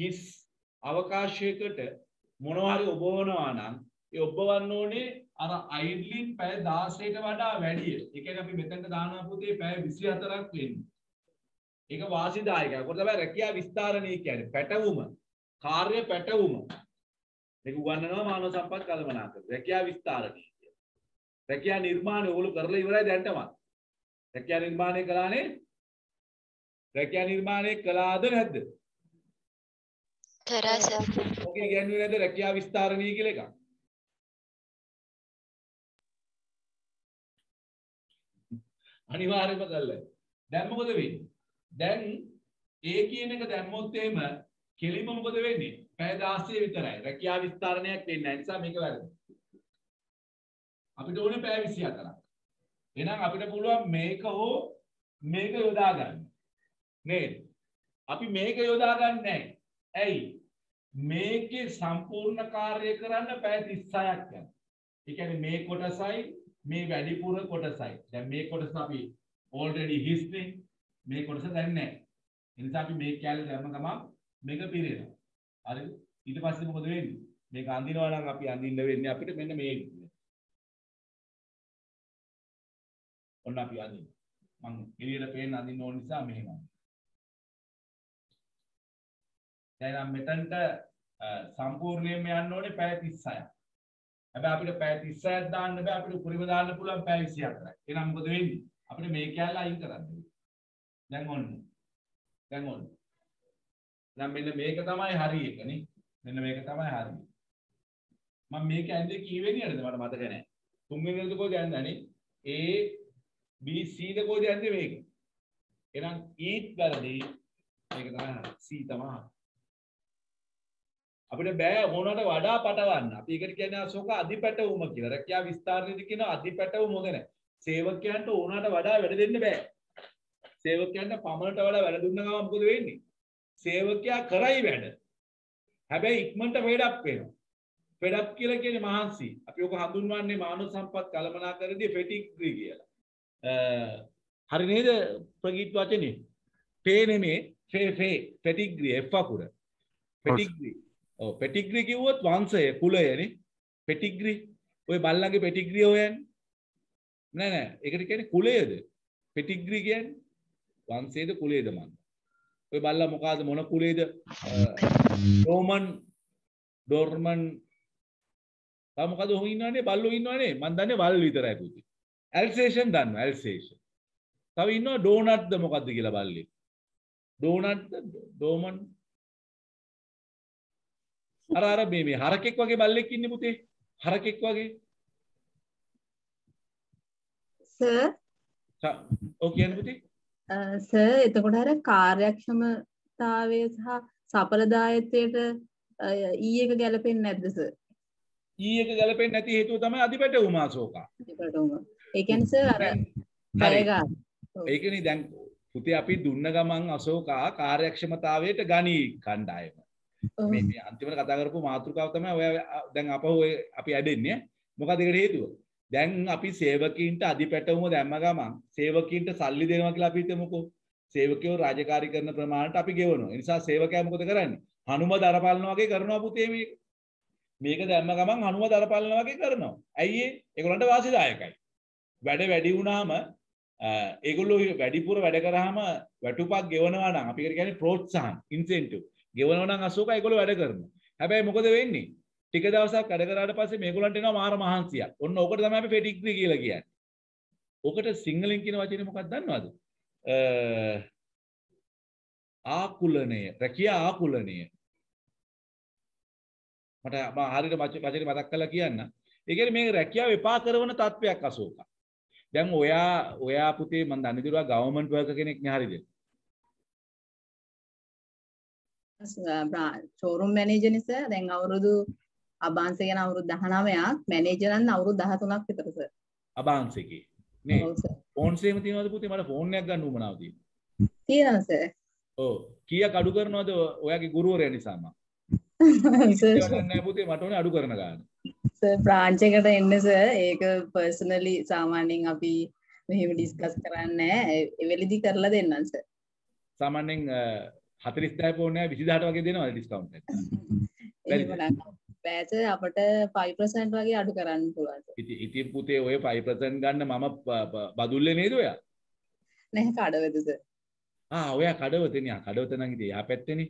හිස් අවකාශයකට මොනවා හරි ඔබවනවා නම් ඒ ඔබවන්න ඕනේ අර අයිඩ්ලින් පැය දහසකට වඩා වැඩි. ඒ කියන්නේ අපි මෙතනට දානවා පුතේ පැය විසිහතරක් වෙන්නේ. ඒක වාසිදායකයි. කොට තමයි රැකියා විස්තරණය කියන්නේ පැටවුම, කාර්ය පැටවුම. මේක උගන්වනවා මානව සම්පත් කළමනාකරණය. රැකියා විස්තරණය කියන. රැකියා නිර්මාණය ඔයගොල්ලෝ කරලා ඉවරයි දැන් තමයි. රැකියා නිර්මාණය කළානේ. රැකියා නිර්මාණය කළාද නැද්ද? කරා සර්. ඔකේ කියන්නේ නේද රැකියා විස්තරණය කියලා එකක්. අනිවාර්යයෙන්ම කළා. දැන් මොකද වෙන්නේ? දැන් ඒ කියන එක දැම්මොත් එහෙම කෙලිම මොකද වෙන්නේ? පැය දහසේ විතරයි. රැකියා විස්තරණයක් වෙන්නේ නැහැ. නිසා මේක වැරදි. අපිට ඕනේ පැය විසිහතරක්. එහෙනම් අපිට පුළුවන් මේක හෝ මේක යොදා ගන්න. නේද? අපි මේක යොදා ගන්න නැහැ. ඇයි? මේකේ සම්පූර්ණ කාර්යය කරන්න පැය තිස් හයක් යනවා. ඒ කියන්නේ මේ කොටසයි මේ වැඩිපුර කොටසයි. දැන් මේ කොටස අපි already history මේ කොටස දැන් නැහැ. ඒ නිසා අපි මේ කැලේ දැම්ම ගමන් මේක පිරෙනවා. හරි ඊට පස්සේ මොකද වෙන්නේ මේක අඳිනවා නම් අපි අඳින්න වෙන්නේ අපිට මෙන්න මේ ඔන්න අපි අඳින්න මම එළියට පේන්න අඳින්න ඕන නිසා මෙහෙම දැන් මෙතනට සම්පූර්ණයෙන්ම යන්න ඕනේ පැය තිස් හයක් හැබැයි අපිට පැය තිස් හයක් දාන්න බෑ අපිට උපරිම දාන්න පුළුවන් පැය විසිහතරක් එහෙනම් මොකද වෙන්නේ අපිට මේ කැලේ අයින් කරන්න දැන් ඕන්න දැන් ඕන්න නම් මෙන්න මේක තමයි හරි එක නේ මෙන්න මේක තමයි හරි මම මේක ඇඳේ කී වෙනියටද මට මතක නැහැ තුන්වෙනි වෙනියද කොහෙද ඇඳන්නේ A B C ද කොහෙද ඇඳේ මේක එහෙනම් ඊත් වැරදි මේක තමයි C තමයි අපිට බෑ මොනකට වඩා පටවන්න අපි ඒකට කියන්නේ අශෝක අධිපැටවුම කියලා රැකියා විස්තරණයේදී කියන අධිපැටවුම ගැන සේවකයන්ට ඕනකට වඩා වැඩ දෙන්න බෑ සේවකයන්ට පමණට වඩා වැඩ දුන්න ගමන් මොකද වෙන්නේ සේවකයා කරයි වැඩ. හැබැයි ඉක්මනට ෆෙඩ් අප් වෙනවා. ෆෙඩ් අප් කියලා කියන්නේ මහන්සි. අපි ඔක හඳුන්වන්නේ මානව සම්පත් කළමනාකරණයේ ෆෙටිග්රි කියලා. අ හරි නේද ප්‍රගීත් වචනේ. ෆේ නෙමේ ෆේ ෆේ ෆෙටිග්‍රි F අකුර. ෆෙටිග්‍රි. ඔව් ෆෙටිග්‍රි කිව්වොත් වංශය කුලයනේ. ෆෙටිග්‍රි. ඔය බල්ලගේ ෆෙටිග්‍රි හොයන්නේ. නෑ නෑ ඒකට කියන්නේ කුලයද? ෆෙටිග්‍රි කියන්නේ වංශයේද කුලයේද මන්ද? ඔය බල්ලා මොකද මොන කුලයේද? රෝමන් ඩෝර්මන් තව මොකද හොන් ඉන්නවනේ බල්ලෝ ඉන්නවනේ මන් දන්නේ වල් විතරයි පුතේ. ඇල්සේෂන් දන්නවා ඇල්සේෂන්. තව ඉන්නවා ඩෝනට්ද මොකද්ද කියලා බල්ලේ. ඩෝනට්ද ඩෝමන් අර අර මේ මේ හරකෙක් වගේ බල්ලෙක් ඉන්නේ පුතේ. හරකෙක් වගේ. සර් සර් එතකොට අර කාර්යක්ෂමතාවය සහ සඵලදායීත්වයට ඊ එක ගැලපෙන්නේ නැද්ද සර්? ඊ එක ගැලපෙන්නේ නැති හේතුව තමයි අධිපැටවුමා ශෝකා. අධිපැටවුමා. ඒ කියන්නේ සර් අර හරිගා. ඒකනේ දැන් පුතේ අපි දුන්න ගමන් අශෝකා කාර්යක්ෂමතාවයට ගනි කණ්ඩායම. මේ මේ අන්තිමට කතා කරපු මාතෘකාව තමයි ඔය දැන් අපහු ඔය අපි ඇදෙන්නේ. මොකද ඒකට හේතුව? දැන් අපි සේවකීන්ට අධිපැටවුම දැම්ම ගමන් සේවකීන්ට සල්ලි දෙනවා කියලා අපි හිතමුකෝ. සේවකයෝ රාජකාරී කරන ප්‍රමාණයට අපි ගෙවනවා. ඒ නිසා සේවකයා මොකද කරන්නේ? හනුම දරපලනවා වගේ කරනවා පුතේ මේක. මේක දැම්ම ගමන් හනුම දරපලනවා වගේ කරනවා. ඇයි ඒ? ඒගොල්ලන්ට වාසිදායකයි. වැඩ වැඩි වුණාම ඒගොල්ලෝ වැඩිපුර වැඩ කරාම වැටුපක් ගෙවනවා නම් අපි කියන්නේ ප්‍රෝත්සාහන, ඉන්සෙන්ටිව්. ගෙවනවා නම් අසෝක ඒගොල්ලෝ වැඩ කරනවා. හැබැයි මොකද වෙන්නේ? ටික දවසක් වැඩ කරාට පස්සේ මේගොල්ලන්ට එනවා මාර මහන්සියක්. ඔන්න ඕකට තමයි අපි පෙඩිග්‍රී කියලා කියන්නේ. ඕකට සිංහලෙන් කියන වචනේ මොකක්ද දන්නවද? අ ආකුලණය, රැකියා ආකුලණය. මට මම හරියට වචනේ මතක් කරලා කියන්න. ඒ කියන්නේ මේ රැකියාව එපා කරන තත්වයක් අශෝකා. දැන් ඔයා ඔයා පුතේ මම දන්නේ දිරුවා ගවර්න්මන්ට් වර්කර් කෙනෙක් නේ හරියද? ෂෝරූම් මැනේජර් නිසා දැන් අවුරුදු අභාන්සය ගැන අවුරුදු දහනවයක් මැනේජර් නම් අවුරුදු දහතුනක් විතර සර් අභාන්සකේ නේ ෆෝන් සේම තියනවද පුතේ මට ෆෝන් එකක් ගන්න උවමනාව තියෙනවා තියෙනවා සර් ඔව් කීයක් අඩු කරනවද ඔයාගේ ගුරුවරයා නිසාම සර් නෑ පුතේ මට ඕනේ අඩු කරන ගන්න සර් බ්‍රාන්ච් එකට එන්න සර් ඒක පර්සනලි සාමාන්‍යයෙන් අපි මෙහෙම ඩිස්කස් කරන්නේ නෑ ඒ වෙලෙදි කරලා දෙන්නම් සර් සාමාන්‍යයෙන් හතළිස් දහය ෆෝන් එක විසි දහට වගේ දෙනවද ඩිස්කවුන්ට් එක බෑස අපිට පහ ප්‍රතිශතයක් වගේ අඩු කරන්න පුළුවන්. ඉතින් ඉතින් පුතේ ඔය පහ ප්‍රතිශතයක් ගන්න මම බදුල්ලේ නේද ඔයා? නැහැ කඩවද සර්. ආ ඔයා කඩවතනේ. ආ කඩවත නම් ඉතින් එහා පැත්තේනේ.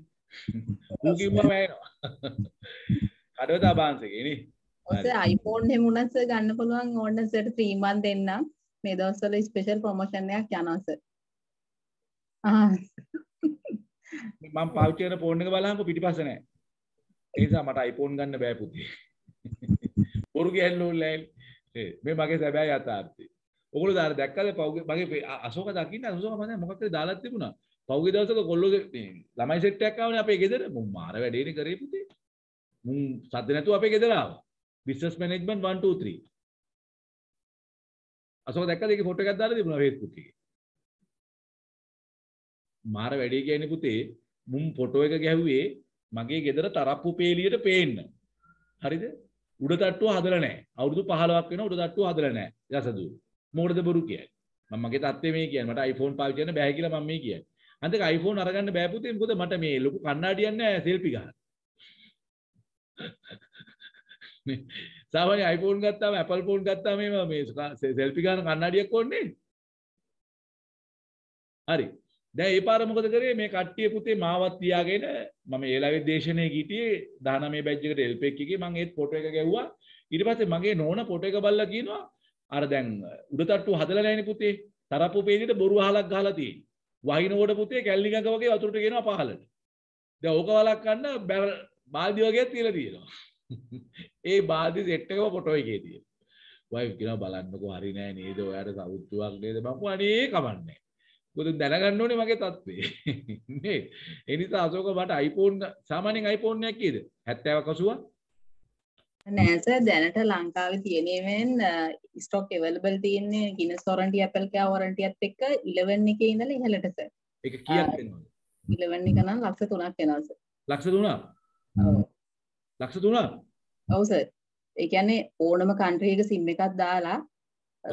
ඌ කිව්වම ඇහෙනවා. කඩවත ආභාන්සකේ නේ. ඔතේ iPhone එහෙම උනත් සර් ගන්න පුළුවන් ඕන්න සර් ත්‍රී මන්ත් දෙන්නම්. මේ දවස්වල ස්පෙෂල් ප්‍රොමෝෂන් එකක් යනවා සර්. ආ මම පාවිච්චි කරන ෆෝන් එක බලහම පිටිපස්ස නැහැ. ඒ නිසා මට iPhone ගන්න බෑ පුතේ. බොරු ගෑල්ලෝ ලෑල්. මේ මගේ සැබෑ යථාර්ථය. ඔගොල්ලෝ දාර දැක්කද පවුගේ මගේ අශෝක දකින්න අශෝක මම මොකක් හරි දාලා තිබුණා. පවුගේ දවසක කොල්ලෝගේ මේ ළමයි සෙට් එකක් ආවනේ අපේ ගෙදර. මුන් මාර වැඩේනේ කරේ පුතේ. මුන් සද්ද නැතුව අපේ ගෙදර ආවා. Business management one two three. Asoka දැක්කද ඒකේ ෆොටෝ එකක් දාලා තිබුණා Facebook එකේ. මාර වැඩේ කියන්නේ පුතේ මුන් ෆොටෝ එක ගැහුවේ මගේ ගෙදර තරප්පු පේලියට පේන්න. හරිද? උඩ තට්ටුව හදලා නැහැ. අවුරුදු පහළොවක් වෙනවා උඩ තට්ටුව හදලා නැහැ. රසදු. මොකටද බොරු කියන්නේ? මම මගේ තත්ත්වේ මේ කියන්නේ. මට iPhone පාවිච්චි කරන්න බෑ කියලා මම මේ කියන්නේ. අන්තික iPhone අරගන්න බෑ පුතේ. මොකද මට මේ ලොකු කණ්ණාඩියක් නැහැ සෙල්ෆි ගන්න. මේ සාමාන්‍ය iPhone ගත්තාම Apple phone ගත්තාම මේ සෙල්ෆි ගන්න කණ්ණාඩියක් ඕනේ නේද? හරි. දැන් ඒ පාර මොකද කරේ මේ කට්ටිය පුතේ මාවත් තියාගෙන මම ඒ ලාවේ දේශනේ ගිහිටියේ දහනවයේ බැච් එකට එල්පෙක් එකේ මම ඒත් ෆොටෝ එක ගැව්වා ඊට පස්සේ මගේ නෝන ෆොටෝ එක බලලා කියනවා අර දැන් උඩ තට්ටුව හදලා නැහැනේ පුතේ තරප්පු පේලියට බොරු අහලක් ගහලා තියෙනවා වහිනෝඩ පුතේ කැල්ලිගඟ වගේ වතුරට ගෙනවා පහළට දැන් ඕක වලක් ගන්න බාල්දි වගේ තියලා තියෙනවා ඒ බාල්දි සෙට් එකම ෆොටෝ එකේ තියෙනවා වයිෆ් කියනවා බලන්නකෝ හරි නෑ නේද ඔයාට සෞතුවක් නේද මම අනේ කමන්නේ මොකද දැනගන්න ඕනේ මගේ තත්ත්වේ නේ ඒ නිසා අශෝක මට iPhone සාමාන්‍යයෙන් iPhone එකක් කීයද හැත්තෑවක් අසූවක් නෑ සර් දැනට ලංකාවේ තියෙනෙවෙන් ස්ටොක් අවේලබල් තියෙන්නේ Guinness warranty Apple care warranty එකත් එක්ක eleven එකේ ඉඳලා ඉහළට සර් ඒක කීයක් වෙනවද eleven එක නම් ලක්ෂ තුනක් වෙනවා සර් ලක්ෂ තුනක් ඔව් ලක්ෂ තුනක් ඔව් සර් ඒ කියන්නේ ඕනම country එක SIM එකක් දාලා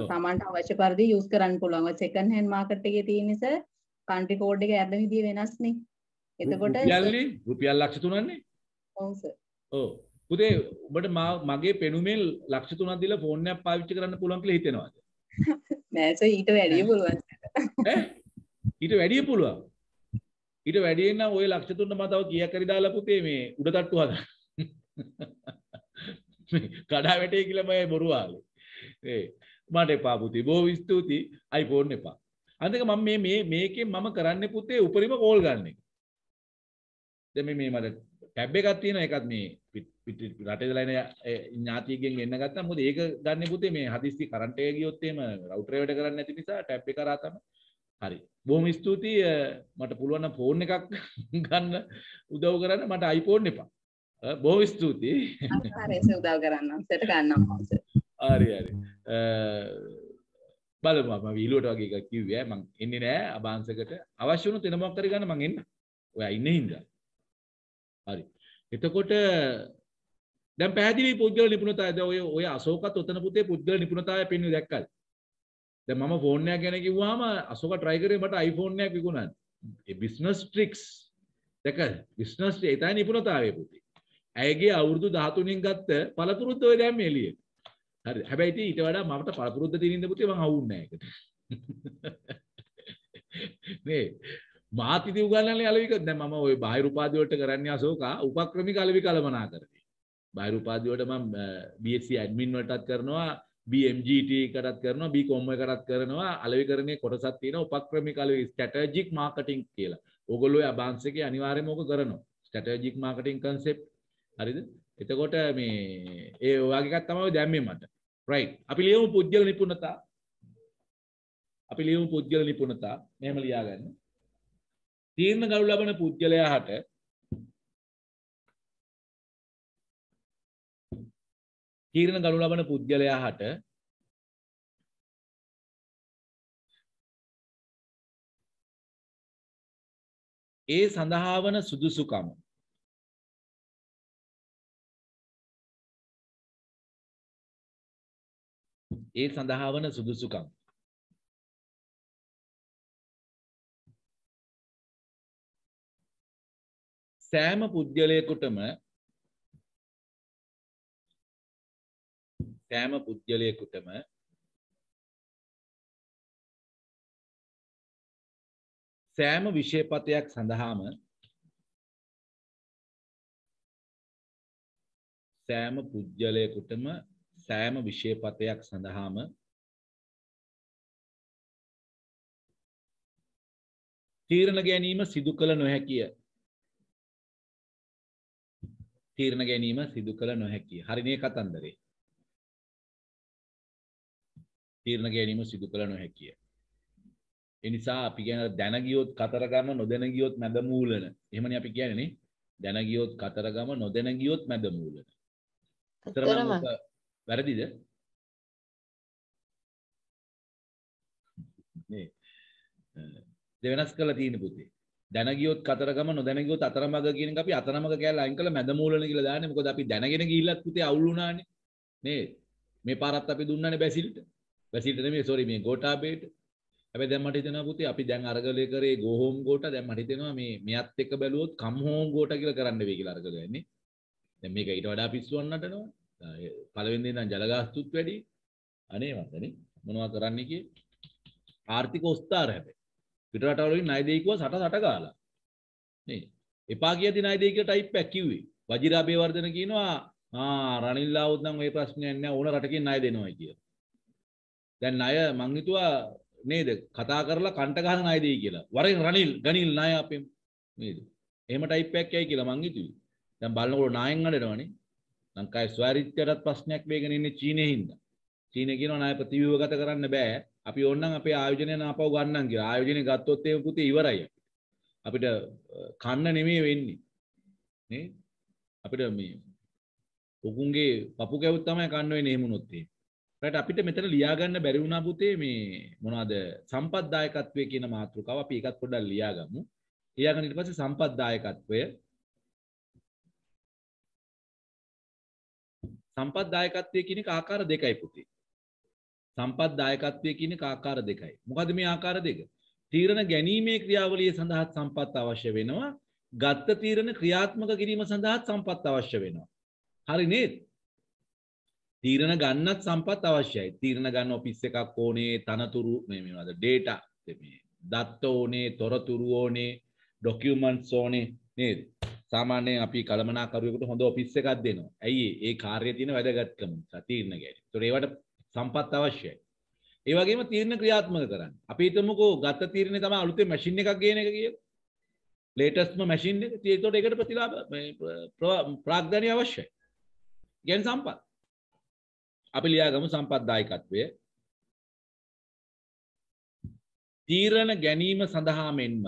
තමන්ට අවශ්‍ය පරිදි යූස් කරන්න පුළුවන්. සෙකන්ඩ් හෑන්ඩ් මාකට් එකේ තියෙන නිසා කන්ට්‍රි කෝඩ් එක ඇරෙන විදිය වෙනස් නේ. එතකොට රුපියල්නේ රුපියල් ලක්ෂ තුනක් නේ. ඔව් සර්. ඔව්. පුතේ ඔබට මගේ පෙනුමෙන් ලක්ෂ තුනක් දීලා ෆෝන් එකක් පාවිච්චි කරන්න පුළුවන් කියලා හිතෙනවද? නෑ සර් ඊට වැඩිය පුළුවන්. ඈ? ඊට වැඩිය පුළුවන්. ඊට වැඩිය නම් ওই ලක්ෂ තුන මා තව කීයක් හරි දාලා පුතේ මේ උඩ තට්ටු හදා. මේ කඩා වැටේ කියලා මම බොරුවාලේ. ඒ මට එපා පුතේ. බොහොම ස්තුතියි. iPhone එපා. අනික මම මේ මේ මේකෙන් මම කරන්නේ පුතේ උපරිම කෝල් ගන්න එක. දැන් මේ මේ මට ටැබ් එකක් තියෙනවා. ඒකත් මේ රටේ දලා ඉන්න ඥාතියෙක්ගෙන් එන්න ගත්තා. මොකද ඒක ගන්න පුතේ මේ හදිස්සි කරන්ට් එක ගියොත් එහෙම රවුටරේ වැඩ කරන්නේ නැති නිසා ටැබ් එක කරා තමයි. හරි. බොහොම ස්තුතියි. මට පුළුවන් නම් ෆෝන් එකක් ගන්න උදව් කරන්න. මට iPhone එපා. බොහොම ස්තුතියි. අපාරේස උදව් කරන්න. සෙට ගන්නවා. හරි හරි. බලමු මම විලුවට වගේ එකක් කිව්වේ මං එන්නේ නෑ අභාංශකට අවශ්‍ය වුණොත් එන මොකක් හරි ගන්න මං එන්න ඔයා ඉන්නේ හින්දා හරි එතකොට දැන් පැහැදිලි පුද්ගල නිපුණතාවය දැන් ඔය ඔය අශෝකත් ඔතන පුතේ පුද්ගල නිපුණතාවය පෙන්වුවේ දැක්කද දැන් මම ෆෝන් එකක් ගැන කිව්වහම අශෝක try කරේ මට iPhone එකක් විකුණන්න ඒ business tricks දැක්කද business ඒ තමයි නිපුණතාවය පුතේ ඇයගේ අවුරුදු දහතුනෙන් ගත්ත පළපුරුද්ද ඔය දැන් මේ එළියට හරි හැබැයි ඉතින් ඊට වඩා මමට පළපුරුද්ද තියෙන ඉඳ පුතේ මං හවුන්නේ නැහැ ඒකට මේ මාත් ඉදි උගන්නන්නේ අලවික දැන් මම ওই බාහිර උපාධි වලට කරන්නේ අශෝකා උපක්‍රමික අලවි කලමනා කරන්නේ බාහිර උපාධි වලට මම B S C ඇඩ්මින් වලටත් කරනවා B M G T එකටත් කරනවා B Com එකටත් කරනවා අලවිකරණයේ කොටසක් තියෙනවා උපක්‍රමික අලවි ස්ට්‍රැටජික් මාකටිං කියලා ඕගොල්ලෝ ඒ අභාංශ එකේ අනිවාර්යයෙන්ම ඕක කරනවා ස්ට්‍රැටජික් මාකටිං concept හරිද එතකොට මේ ඒ ඔයගේ එකක් තමයි දැම්මේ මට right අපි ලියමු පුද්ගල නිපුණතා අපි ලියමු පුද්ගල නිපුණතා මෙහෙම ලියාගන්න තීරණ ගනු ලබන පුද්ගලයා හට තීරණ ගනු ලබන පුද්ගලයා හට ඒ සඳහා වන සුදුසුකම ඒ සඳහා වන සුදුසුකම් සෑම පුද්ගලයෙකුටම සෑම පුද්ගලයෙකුටම සෑම විශේෂපතයක් සඳහාම සෑම පුද්ගලයෙකුටම සෑම විශේෂපතයක් සඳහාම තීරණ ගැනීම සිදු කළ නොහැකිය. තීරණ ගැනීම සිදු කළ නොහැකිය. හරිනේ කතන්දරේ. තීරණ ගැනීම සිදු කළ නොහැකිය. ඒ නිසා අපි කියන දැන ගියොත් කතරගම නොදැන ගියොත් මැද මූලන. එහෙමනේ අපි කියන්නේ නේ. දැන ගියොත් කතරගම නොදැන ගියොත් මැද මූලන. කතරගම වැරදිද මේ දෙවෙනස් කරලා තියෙන පුතේ දැන ගියොත් කතරගම නොදැන ගියොත් අතරමඟ කියන එක අපි අතරමඟ කියලා අයින් කරලා මැද මූලන කියලා දාන්නේ මොකද අපි දැනගෙන ගිහිල්ලත් පුතේ අවුල් වුණානේ මේ මේ පාරත් අපි දුන්නානේ බැසිල්ට බැසිල්ට නෙමෙයි sorry මේ ගෝඨාභයට හැබැයි දැන් මට හිතෙනවා පුතේ අපි දැන් අරගලේ කරේ go home ගෝඨා දැන් මට හිතෙනවා මේ මෙයත් එක්ක බැලුවොත් come home ගෝඨා කියලා කරන්න වෙයි කියලා අරගල යන්නේ දැන් මේක ඊට වඩා පිස්සුවක් නටනවා පළවෙනි දේ නම් ජලගාස්තුත් වැඩි අනේ වන්දනේ මොනවා කරන්නේ කිය ආර්ථික උස්තාර හැබැයි පිටරටවල වලින් ණය දෙයි කිව්වා සට සට ගාලා නේ එපා කියදී ණය දෙයි කියලා ටයිප් එකක් කිව්වේ වජිරා බේවර්ධන කියනවා ආ රනිල් ලාවුත් නම් ওই ප්‍රශ්නයක් නෑ ඕන රටකින් ණය දෙනවා කියලා දැන් ණය මං හිතුවා නේද කතා කරලා කන්ට ගහන ණය දෙයි කියලා වරෙන් රනිල් ගනිල් ණය අපේ නේද එහෙම ටයිප් එකක් යයි කියලා මං හිතුවේ දැන් බලනකොට ණයෙන් අඬනවනේ ලංකාවේ ස්වෛරීත්වයටත් ප්‍රශ්නයක් වේගෙන ඉන්නේ චීනයේ හින්දා. චීනය කියනවා ණය ප්‍රතිව්‍යුහගත කරන්න බෑ. අපි ඕනනම් අපේ ආයෝජනය නාපව ගන්නම් කියලා. ආයෝජනය ගත්තොත් ඒක පුතේ ඉවරයි. අපිට කන්න නෙමෙයි වෙන්නේ. නේ? අපිට මේ උගුන්ගේ පපු කැවුත් තමයි කන්න වෙන්නේ එහෙම වුණොත් ඒ. රයිට් අපිට මෙතන ලියා ගන්න බැරි වුණා පුතේ මේ මොනවද සම්පත්දායකත්වයේ කියන මාතෘකාව අපි ඒකත් පොඩ්ඩක් ලියා ගමු. ලියාගෙන ඊට පස්සේ සම්පත්දායකත්වය සම්පත් දායකත්වයේ කියන එක ආකාර දෙකයි පුතේ. සම්පත් දායකත්වයේ කියන එක ආකාර දෙකයි. මොකද මේ ආකාර දෙක? තීරණ ගැනීමේ ක්‍රියාවලිය සඳහා සම්පත් අවශ්‍ය වෙනවා. ගත්ත තීරණ ක්‍රියාත්මක කිරීම සඳහා සම්පත් අවශ්‍ය වෙනවා. හරි නේද? තීරණ ගන්නත් සම්පත් අවශ්‍යයි. තීරණ ගන්න ඔෆිස් එකක් ඕනේ, තනතුරු මේ මේවද data මේ datone, toraturuone, documents one ned. Samanyen api kalamanakaruwekata hond office එකක් දෙනවා. ඇයි ඒ කාර්යය තියෙන වැදගත්කම? තීරණ ගැනීම. ඒතොර ඒවට සම්පත් අවශ්‍යයි. ඒ වගේම තීරණ ක්‍රියාත්මක කරන්න. අපි හිතමුකෝ ගත තීරණේ තමයි අලුතෙන් මැෂින් එකක් ගේන එක කියලා. ලේටස්ට්ම මැෂින් එක. ඒතොර ඒකට ප්‍රතිලාභ මේ ප්‍රාග්ධානිය අවශ්‍යයි. ගෙන් සම්පත්. අපි ලියාගමු සම්පත් දායකත්වය. තීරණ ගැනීම සඳහා මෙන්ම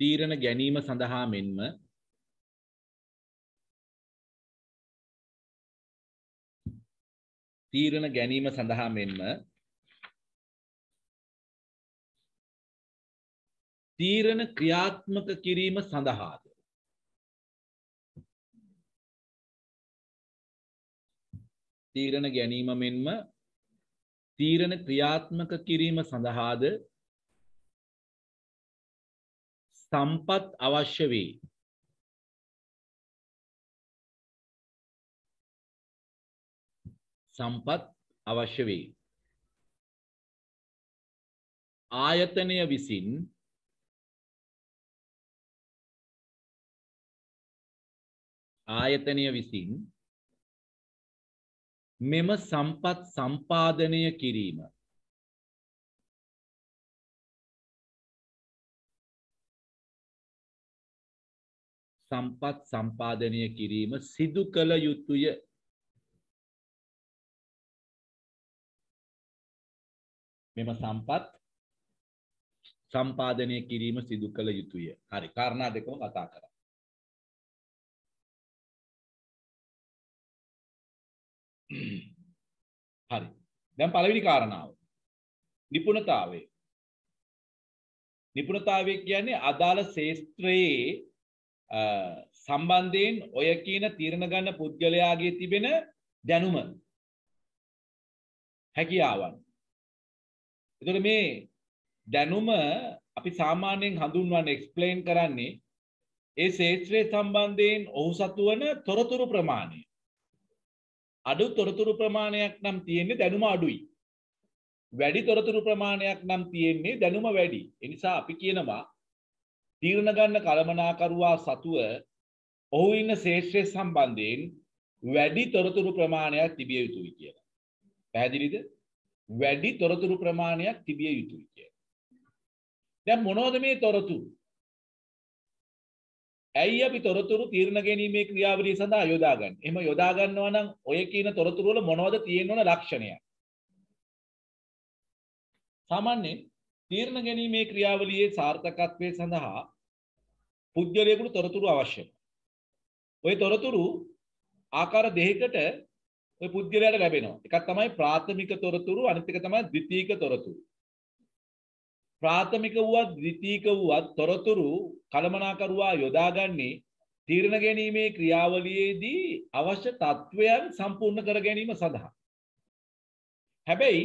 තීරණ ගැනීම සඳහා මෙන්ම තීරණ ගැනීම සඳහා මෙන්ම තීරණ ක්‍රියාත්මක කිරීම සඳහාද තීරණ ගැනීම මෙන්ම තීරණ ක්‍රියාත්මක කිරීම සඳහාද සම්පත් අවශ්‍ය වේ. සම්පත් අවශ්‍ය වේ. ආයතනය විසින් ආයතනය විසින් මෙම සම්පත් සම්පාදනය කිරීම සම්පත් සම්පාදනය කිරීම සිදු කළ යුතුය. මෙම සම්පත් සම්පාදනය කිරීම සිදු කළ යුතුය. හරි, කාරණා දෙකම කතා කරා. හරි, දැන් පළවෙනි කාරණාව නිපුණතාවය. නිපුණතාවය කියන්නේ අදාළ ශේෂ්ත්‍රයේ සම්බන්ධයෙන් ඔය කියන තීරණ ගන්න පුද්ගලයාගේ තිබෙන දැනුම, හැකියාවන්. ඒතකොට මේ දැනුම අපි සාමාන්‍යයෙන් හඳුන්වන්නේ, එක්ස්ප්ලেইন කරන්නේ ඒ ශේෂ්ත්‍රයේ සම්බන්ධයෙන් ඔහු සතුවන තොරතුරු ප්‍රමාණය. අඩු තොරතුරු ප්‍රමාණයක් නම් තියෙන්නේ දැනුම අඩුයි. වැඩි තොරතුරු ප්‍රමාණයක් නම් තියෙන්නේ දැනුම වැඩි. ඒ නිසා අපි කියනවා තීරණ ගන්න කළමනාකරුවා සතුව ඔහු ඉන්න ශේෂ්ත්‍රය සම්බන්ධයෙන් වැඩි තොරතුරු ප්‍රමාණයක් තිබිය යුතුයි කියලා. පැහැදිලිද? වැඩි තොරතුරු ප්‍රමාණයක් තිබිය යුතුයි කියලා. දැන් මොනවද මේ තොරතුරු? ඇයි අපි තොරතුරු තීරණ ගැනීමේ ක්‍රියාවලිය සඳහා යොදාගන්නේ? එහෙම යොදා ගන්නවා නම් ඔය කියන තොරතුරු වල මොනවද තියෙන්න ඕන ලක්ෂණය? සාමාන්‍යයෙන් තීරණ ගැනීමේ ක්‍රියාවලියේ සාර්ථකත්වය සඳහා පුද්ගලයෙකුට තොරතුරු අවශ්‍යයි. ওই තොරතුරු ආකාර දෙකකට ওই පුද්ගලයාට ලැබෙනවා. එකක් තමයි ප්‍රාථමික තොරතුරු, අනිත් එක තමයි ද්විතීයික තොරතුරු. ප්‍රාථමික වුවත් ද්විතීයික වුවත් තොරතුරු කළමනාකරුවා යොදාගන්නේ තීරණ ගැනීමේ ක්‍රියාවලියේදී අවශ්‍ය තත්වයන් සම්පූර්ණ කර ගැනීම සඳහා. හැබැයි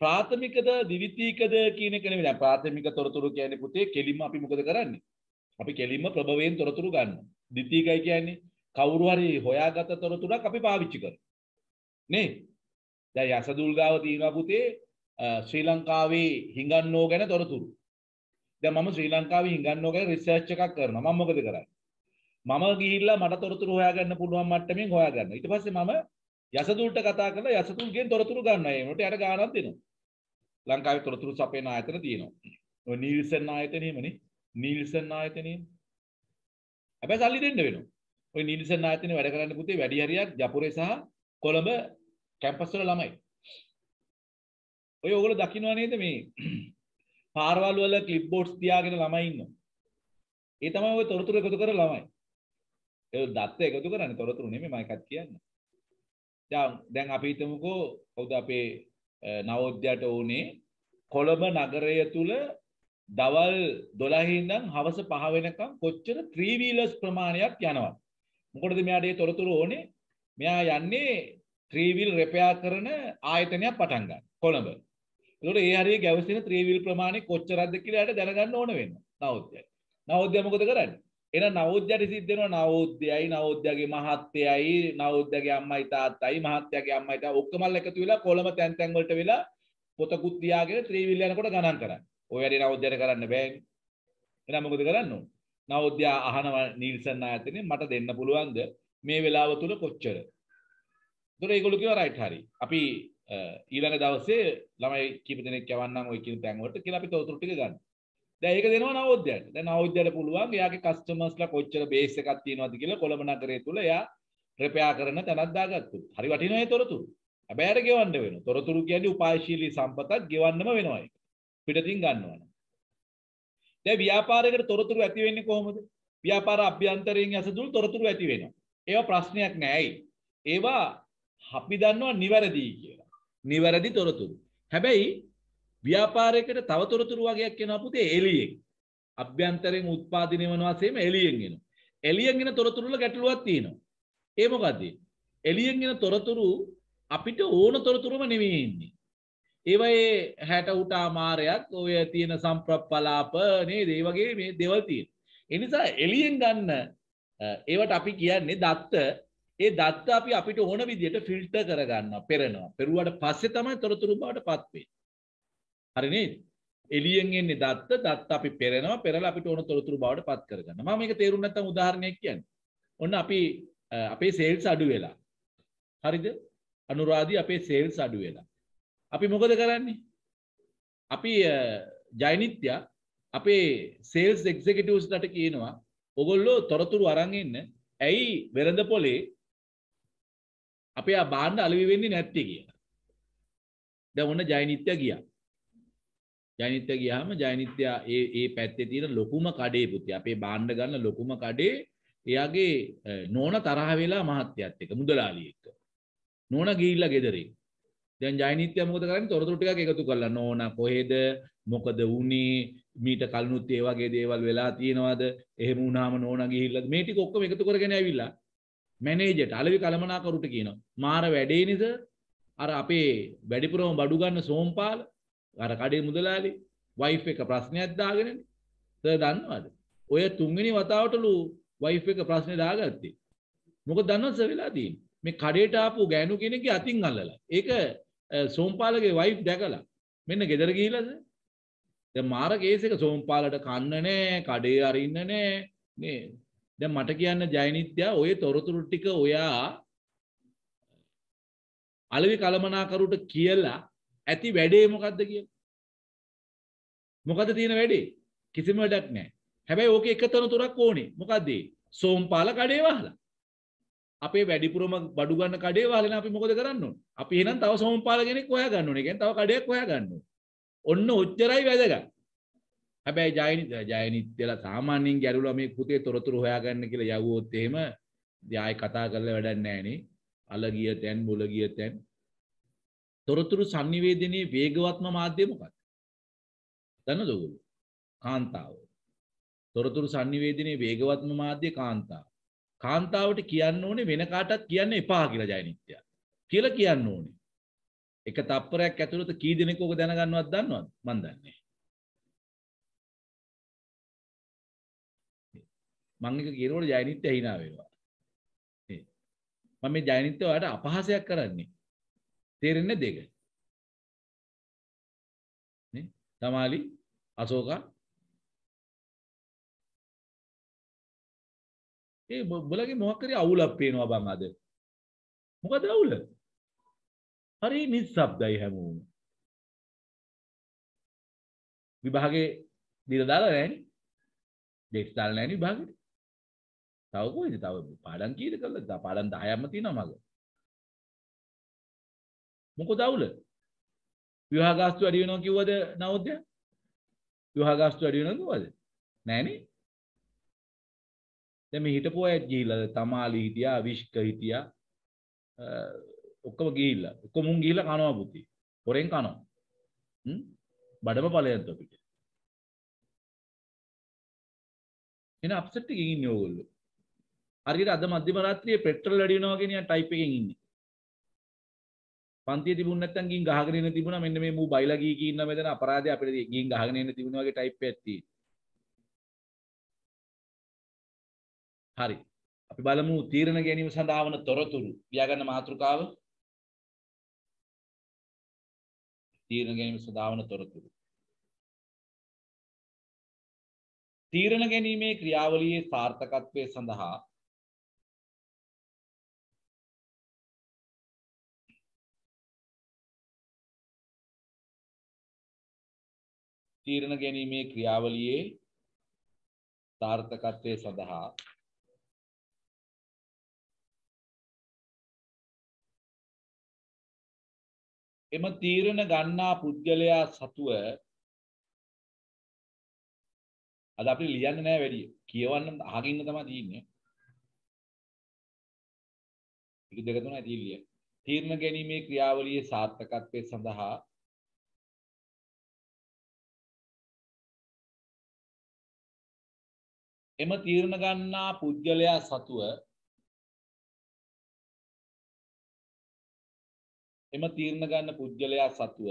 ප්‍රාථමිකද ද්විතීයිකද කියන එක නෙමෙයි. ප්‍රාථමික තොරතුරු කියන්නේ පුතේ කෙලින්ම අපි මොකද කරන්නේ? අපි කෙලින්ම ප්‍රභවයෙන් තොරතුරු ගන්නවා. ද්විතීයිකයි කියන්නේ කවුරු හරි හොයාගත තොරතුරක් අපි පාවිච්චි කරනවා. නේ? දැන් යසදුල් ගාව තියෙනවා පුතේ ශ්‍රී ලංකාවේ හිඟන්නෝ ගැන තොරතුරු. දැන් මම ශ්‍රී ලංකාවේ හිඟන්නෝ ගැන රිසර්ච් එකක් කරනවා. මම මොකද කරන්නේ? මම ගිහිල්ලා මට තොරතුරු හොයාගන්න පුළුවන් මට්ටමින් හොයාගන්නවා. ඊට පස්සේ මම යසතුල්ට කතා කරලා යසතුල්ගෙන් තොරතුරු ගන්නවා. ඒ උන්ට යට ගානක් දෙනවා. ලංකාවේ තොරතුරු සපයන ආයතන තියෙනවා. ඔය නීල්සන් ආයතනය එහෙමනේ. නීල්සන් ආයතනය. හැබැයි සල්ලි දෙන්න වෙනවා. ඔය නීල්සන් ආයතනේ වැඩ කරන්න පුතේ වැඩි හරියක් ජපුරේ සහ කොළඹ කැම්පස් වල ළමයි. ඔය ඔයගොල්ලෝ දකින්නවා නේද මේ පාරවල් වල ක්ලිප් බෝඩ්ස් තියාගෙන ළමයි ඉන්නවා. ඒ තමයි ඔය තොරතුරු එකතු කරන ළමයි. ඒ දත්ත එකතු කරන්නේ, තොරතුරු නෙමෙයි මම එකක් කියන්නේ. දැන් දැන් අපි හිතමුකෝ කවුද අපේ නවෝද්‍යයට ඕනේ කොළඹ නගරය තුල දවල් දොළහේ ඉඳන් හවස පහ වෙනකම් කොච්චර ත්‍රී වීලර්ස් ප්‍රමාණයක් යනවද? මොකටද මෙයාට ඒ තොරතුරු ඕනේ? මෙයා යන්නේ ත්‍රී වීල් රිපෙයාර් කරන ආයතනයක් පටන් ගන්න කොළඹ. ඒතකොට ඒ හරිය ගැවසෙන ත්‍රිවිල් ප්‍රමාණය කොච්චරද කියලා යට දැනගන්න ඕන වෙනවා නවෝද්‍යය. නවෝද්‍යය මොකද කරන්නේ? එහෙනම් නවෝද්‍යයට සිද්ධ වෙනවා නවෝද්‍යයයි, නවෝද්‍යගේ මහත්තයයි, නවෝද්‍යගේ අම්මයි තාත්තයි, මහත්තයාගේ අම්මයි තාත්තා ඔක්කොම එකතු වෙලා කොළඹ තැන් තැන් වලට වෙලා පොතකුත් තියාගෙන ත්‍රිවිල් යනකොට ගණන් කරන්නේ. ඔය වැඩේ නවෝද්‍යයට කරන්න බෑනේ. එහෙනම් මොකද කරන්නේ? නවෝද්‍ය අහනවා නීල්සන් ආයතනේ මට දෙන්න පුළුවන්ද මේ වෙලාව තුල කොච්චර? ඒතර ඒගොල්ලෝ කියව රයිට් හරි. අපි ඊළඟ දවසේ ළමයි කීප දෙනෙක් යවන්නම් ඔය කියන තැන් වලට කියලා අපි තොරතුරු ටික ගන්න. දැන් ඒක දෙනවා නවෝද්‍යයට. දැන් නවෝද්‍යයට පුළුවන් එයාගේ කස්ටමර්ස්ලා කොච්චර බේස් එකක් තියෙනවද කියලා කොළඹ නගරය තුල එයා ප්‍රපයා කරන තැනක් දාගත්තා. හරි වටිනවා ඒ තොරතුරු. හැබැයි අර ගෙවන්න වෙනවා. තොරතුරු කියන්නේ උපායශීලී සම්පතක් ගෙවන්නම වෙනවා ඒක. පිටතින් ගන්නවනේ. දැන් ව්‍යාපාරයකට තොරතුරු ඇති වෙන්නේ කොහොමද? ව්‍යාපාර අභ්‍යන්තරයෙන් ඇසදුණු තොරතුරු ඇති වෙනවා. ඒවා ප්‍රශ්නයක් නෑ. ඒවා අපි දන්නවා නිවැරදි කියලා. නිවැරදි තොරතුරු. හැබැයි ව්‍යාපාරයකට තව තොරතුරු වගේක් එනවා පුතේ එළියෙන්. අභ්‍යන්තරයෙන් උත්පාදින වෙන වශයෙන්ම එළියෙන් එනවා. එළියෙන් එන තොරතුරු වල ගැටලුවක් තියෙනවා. ඒ මොකද? එළියෙන් එන තොරතුරු අපිට ඕන තොරතුරුම නෙමෙයි ඉන්නේ. ඒවයේ හැට උටා මාරයක් ඔය තියෙන සම්ප්‍රප්පලාප නේද? ඒ වගේ මේ දේවල් තියෙනවා. ඒ නිසා එළියෙන් ගන්න ඒවට අපි කියන්නේ දත්ත. ඒ දත්ත අපි අපිට ඕන විදිහට ෆිල්ටර් කරගන්නවා, පෙරනවා. පෙරුවාට පස්සේ තමයි තොරතුරු බවටපත් වෙන්නේ. හරි නේද? එළියෙන් එන්නේ දත්ත, දත්ත අපි පෙරනවා, පෙරලා අපිට ඕන තොරතුරු බවටපත් කරගන්නවා. මම මේක තේරුම් නැත්නම් උදාහරණයක් කියන්නේ. ඔන්න අපි අපේ සේල්ස් අඩු වෙලා. හරිද? අනුරාධි අපේ සේල්ස් අඩු වෙලා. අපි මොකද කරන්නේ? අපි ජයනිත්‍ය අපේ සේල්ස් එක්සිකියුටිව්ස් ලාට කියනවා ඔයගොල්ලෝ තොරතුරු අරන් ඉන්න. ඇයි වෙරඳ පොලේ අපේ ආ බාණ්ඩ අලෙවි වෙන්නේ නැත්තේ කියලා. දැන් ඔන්න ජයනිත්‍ය ගියා. ජයනිත්‍ය ගියාම ජයනිත්‍ය ඒ ඒ පැත්තේ තියෙන ලොකුම කඩේ පුතේ අපේ බාණ්ඩ ගන්න ලොකුම කඩේ එයාගේ නෝනා තරහ වෙලා මහත්යත් එක මුදලාලි එක්ක. නෝනා ගිහිල්ලා ගෙදරේ. දැන් ජයනිත්‍ය මොකද කරන්නේ? තොරතුරු ටිකක් එකතු කරලා නෝනා කොහෙද? මොකද වුනේ? මීට කලිනුත් ඒ වගේ දේවල් වෙලා තියෙනවද? එහෙම වුණාම නෝනා ගිහිල්ලා මේ ටික ඔක්කොම එකතු කරගෙන ඇවිල්ලා මැනේජර්ට අලෙවි කළමනාකරුට කියනවා. මාර වැඩේ නේද? අර අපේ වැඩිපුරම බඩු ගන්න සෝම්පාල අර කඩේ මුදලාලි වයිෆ් එක ප්‍රශ්නයක් දාගෙනනේ. සර් දන්නවද? ඔය තුන්වෙනි වතාවටලු වයිෆ් එක ප්‍රශ්නේ දාගත්තේ. මොකද දන්නවද සර් වෙලා තියෙන්නේ? මේ කඩේට ආපු ගෑනු කෙනෙක්ගේ අතින් අල්ලලා. ඒක සෝම්පාලගේ වයිෆ් දැකලා මෙන්න ගෙදර ගිහිලාද දැන් මාර කේස් එක සෝම්පාලට කන්න නෑ කඩේ අරින්න නෑ නේ දැන් මට කියන්න ජයනිත්‍ය ඔය තොරතුරු ටික ඔයා අලෙවි කළමනාකරුට කියලා ඇති වැඩේ මොකද්ද කියලා මොකද්ද තියෙන වැඩේ කිසිම වැඩක් නෑ හැබැයි ඕකේ එක තොරතුරක් ඕනේ මොකද්ද සෝම්පාල කඩේ වහලා අපේ වැඩිපුරම බඩු ගන්න කඩේ වහලෙන අපි මොකද කරන්නේ? අපි එහෙනම් තව සෝම්පාල කෙනෙක් හොයා ගන්න ඕනේ. කියන්නේ තව කඩයක් හොයා ගන්න ඕනේ. ඔන්න ඔච්චරයි වැදගත්. හැබැයි ජයනිත් ජයනිත්ලා සාමාන්‍යයෙන් ගැරුණා මේ පුතේ තොරතුරු හොයා ගන්න කියලා යවුවොත් එහෙම ආයෙ කතා කරලා වැඩක් නැහැ නේ. අල ගිය තැන් මුල ගිය තැන් තොරතුරු sannivedanයේ වේගවත්ම මාධ්‍ය මොකක්ද? දන්නද ඔයගොල්ලෝ? කාන්තාව. තොරතුරු sannivedanයේ වේගවත්ම මාධ්‍ය කාන්තාව. කාන්තාවට කියන්න ඕනේ වෙන කාටවත් කියන්න එපා කියලා ජයනිත්‍ය. කියලා කියන්න ඕනේ. එක තප්පරයක් ඇතුළත කී දෙනෙක් ඕක දැනගන්නවද දන්නවද? මන් දන්නේ. මම එක කියනකොට ජයනිත්‍ය හිනා වෙනවා. නේ. මම මේ ජයනිත්‍ය ඔයාලට අපහාසයක් කරන්නේ. තේරෙන්නේ දෙක. නේ? තමාලි අශෝකා ඒ බොලගේ මොකක් හරි අවුලක් පේනවා බං අද. මොකද අවුල? හරි නිස්සබ්දයි හැමෝම. විභාගේ දින දාලා නැහැ නේ. ඩේට් දාලා නැහැ නේ විභාගෙට. තව කොහෙද තව පාඩම් කීයද කරලා? පාඩම් දහයක්ම තියෙනවා මග. මොකද අවුල? විභාගාස්තු වැඩි වෙනවා කිව්වද නවෝද්‍ය? විභාගාස්තු වැඩි වෙනවා කිව්වද? නැහැ නේ. දැන් මේ හිටපු අය ගිහිල්ලා තමාලි හිටියා විශ්ක හිටියා ඔක්කොම ගිහිල්ලා ඔක්කොම මුන් ගිහිල්ලා කනවා පුති හොරෙන් කනවා හ්ම් බඩම ඵලයන්ත අපිට එන අප්සෙට් එකකින් ඉන්නේ ඕගොල්ලෝ හරියට අද මැදම රාත්‍රියේ පෙට්‍රල් වැඩි වෙනවා කියන ටයිප් එකකින් ඉන්නේ පන්තියේ තිබුණ නැත්තම් ගින් ගහගෙන ඉන්න තිබුණා මෙන්න මේ මූ බයිලා ගිහී කියනවා මෙතන අපරාධය අපිට ගින් ගහගෙන ඉන්න තිබුණා වගේ ටයිප් එකක් තියෙනවා හරි අපි බලමු තීරණ ගැනීම සඳහා වන තොරතුරු ලියා ගන්න මාතෘකාව තීරණ සදාවන තොරතුරු. තීරණ ගැනීමේ ක්‍රියාවලියේ සාර්ථකත්වය සඳහා තීරණ ගැනීමේ ක්‍රියාවලියේ සාර්ථකත්වය සඳහා එම තීරණ ගන්නා පුද්ගලයා සතුව අද අපි ලියන්නේ නැහැ වැඩි කියවන්න අහගින්න තමයි තියෙන්නේ එක දෙක තුනයි තියෙන්නේ තීරණ ගැනීමේ ක්‍රියාවලියේ සාර්ථකත්වය සඳහා එම තීරණ ගන්නා පුද්ගලයා සතුව එම තීරණ ගන්න පුද්ගලයා සතුව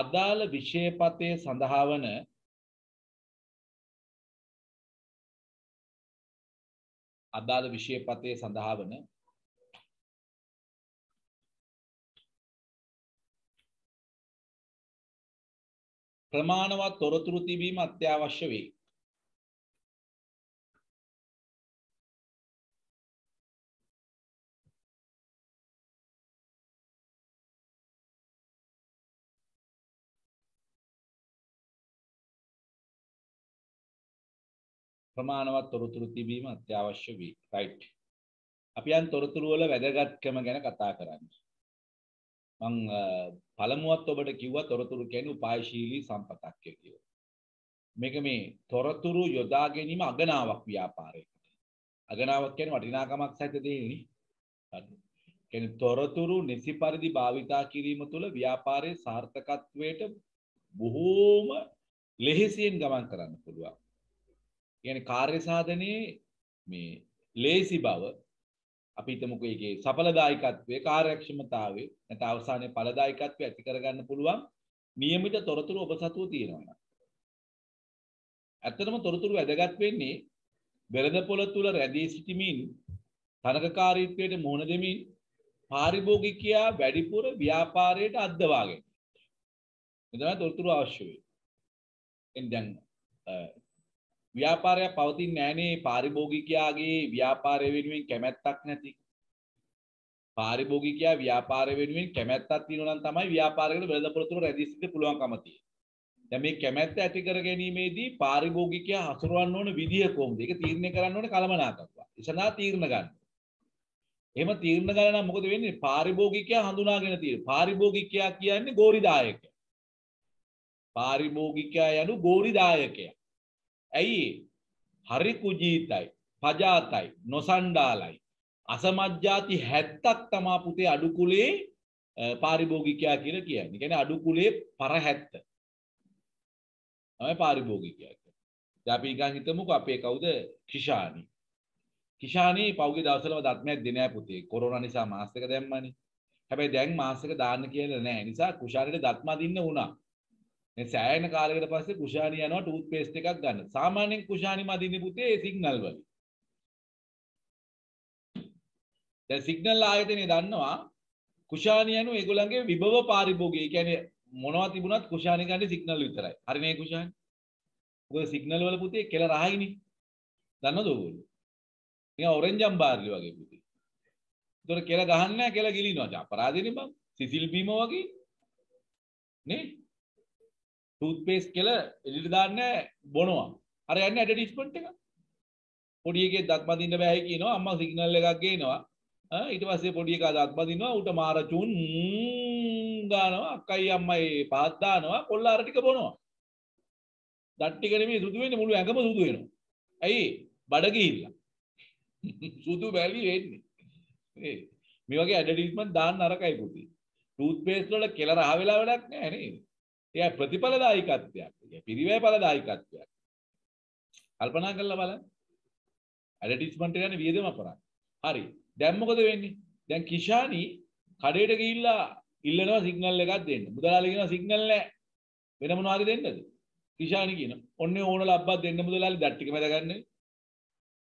අදාළ විෂයපතේ සඳහා වන අදාළ විෂයපතේ සඳහා වන ප්‍රමාණවත් තොරතුරු තිබීම අත්‍යවශ්‍ය වේ. ප්‍රමාණවත් තොරතුරු තිබීම අත්‍යවශ්‍ය වේ. රයිට්. අපි යන් තොරතුරු වල වැදගත්කම ගැන කතා කරන්නේ. මම පළමුවත් ඔබට කිව්වා තොරතුරු කියන්නේ උපායශීලී සම්පතක් කියලා. මේක මේ තොරතුරු යොදා ගැනීම අගනාවක් ව්‍යාපාරයකට. අගනාවක් කියන්නේ වටිනාකමක් සහිත දෙයක්. කියන්නේ තොරතුරු නිසි පරිදි භාවිතා කිරීම තුළ ව්‍යාපාරයේ සාර්ථකත්වයට බොහෝම ලෙහෙසියෙන් ගමන් කරන්න පුළුවන්. කියන්නේ කාර්ය සාධනයේ මේ ලේසි බව අපි හිතමුකෝ ඒකේ සඵලදායකත්වයේ කාර්යක්ෂමතාවයේ නැත්නම් අවසානයේ ඵලදායකත්වය ඇති කරගන්න පුළුවන් નિયમિત තොරතුරු ඔබ සතුව තියෙනවා. ඇත්තටම තොරතුරු වැදගත් වෙන්නේ වෙළඳ පොළ තුල රැඳී සිටීමින් තනකකාරීත්වයට මුහුණ දෙමින් පාරිභෝගිකයා වැඩිපුර ව්‍යාපාරයට අද්දවා ගැනීම. මේ තමයි තොරතුරු අවශ්‍ය වෙන්නේ. එන් දැන් ව්‍යාපාරයක් පවතින්නේ නැහනේ පාරිභෝගිකයාගේ ව්‍යාපාරය වෙනුවෙන් කැමැත්තක් නැති පාරිභෝගිකයා ව්‍යාපාරය වෙනුවෙන් කැමැත්තක් තියෙනවා නම් තමයි ව්‍යාපාරයකට වෙළඳ පොළ තුල රැඳී සිටින්න පුළුවන්කම තියෙන්නේ. දැන් මේ කැමැත්ත ඇති කර ගැනීමේදී පාරිභෝගිකයා හසුරවන්න ඕන විදිය කොහොමද? ඒක තීරණය කරන්න ඕනේ කළමනාකරුවා. ඉෂනා තීරණ ගන්න. එහෙම තීරණ ගන්න නම් මොකද වෙන්නේ? පාරිභෝගිකයා හඳුනාගෙන තියෙනවා. පාරිභෝගිකයා කියන්නේ ගෝරිදායකයා. පාරිභෝගිකයා යනු ගෝරිදායකයා. ඇයි හරි කුජීතයි පජාතයි නොසණ්ඩාලයි අසමජ්ජාති හැත්තක් තමා පුතේ අඩු කුලේ පාරිභෝගිකයා කියලා කියන්නේ. ඒ කියන්නේ අඩු කුලේ පර හැත්ත තමයි පාරිභෝගිකයා කියන්නේ. දැන් අපි ගන් හිතමුකෝ අපේ කවුද කිෂානි. කිෂානි පෞගේ දවසලම දත්මයක් දෙන්නේ නැහැ පුතේ. කොරෝනා නිසා මාස් එක දැම්මානේ. හැබැයි දැන් මාස් එක දාන්න කියලා නැහැ. නිසා කුෂාරිට දත්ම දින්න වුණා. මේ සෑහෙන කාලයකට පස්සේ කුෂාණි යනවා ටූත් පේස්ට් එකක් ගන්න. සාමාන්‍යයෙන් කුෂාණි මදින්නේ පුතේ ඒ සිග්නල් වල. දැන් සිග්නල් ආයතනය දන්නවා කුෂාණි යනු ඒගොල්ලන්ගේ විභව පාරිභෝගිකය. ඒ කියන්නේ මොනවා තිබුණත් කුෂාණි ගන්න සිග්නල් විතරයි. හරි නේ කුෂාණි? මොකද සිග්නල් වල පුතේ කෙල රහයිනේ. දන්නවද ඔයගොල්ලෝ? නිකන් ඔරෙන්ජ් අම්බාර්ලි වගේ පුතේ. ඒතකොට කෙල ගහන්නේ නැහැ කෙල ගිලිනවා. අපරාධෙනේ බං. සිසිල් බීම වගේ. නේ? ටූත් පේස්ට් කියලා එළියට දාන්නේ බොනවා. අර යන්නේ ඇඩ්වර්ටයිස්මන්ට් එක. පොඩි එකේ දත් බඳින්න බෑයි කියනවා. අම්මා සිග්නල් එකක් ගේනවා. ආ ඊට පස්සේ පොඩි එකා දත් බඳිනවා. ඌට මාර චුන් ගානවා. අක්කයි අම්මයි පහත් දානවා. කොල්ලා අර ටික බොනවා. දත් ටික නෙමෙයි සුදු වෙන්නේ මුළු ඇඟම සුදු වෙනවා. ඇයි? බඩ ගිහිල්ලා. සුදු බැලි වෙන්නේ. ඒ මේ වගේ ඇඩ්වර්ටයිස්මන්ට් දාන්න අරකයි පුතේ. ටූත් පේස්ට් වල කෙල රහ වෙලා වැඩක් නෑ නේද? ඒ ප්‍රතිඵලදායකත්වයක්. ඒ පිරිවැය ඵලදායකත්වයක්. කල්පනා කරලා බලන්න. ඇඩ්වර්ටයිස්මන්ට් එක යන වියදම අපරාධ. හරි. දැන් මොකද වෙන්නේ? දැන් කිෂානි කඩේට ගිහිල්ලා ඉල්ලනවා සිග්නල් එකක් දෙන්න. මුදලාලි කියනවා සිග්නල් නැහැ. වෙන මොනවා හරි දෙන්නද? කිෂානි කියනවා ඔන්නේ ඕන ලබ්බක් දෙන්න මුදලාලි දත් ටික මැද ගන්න.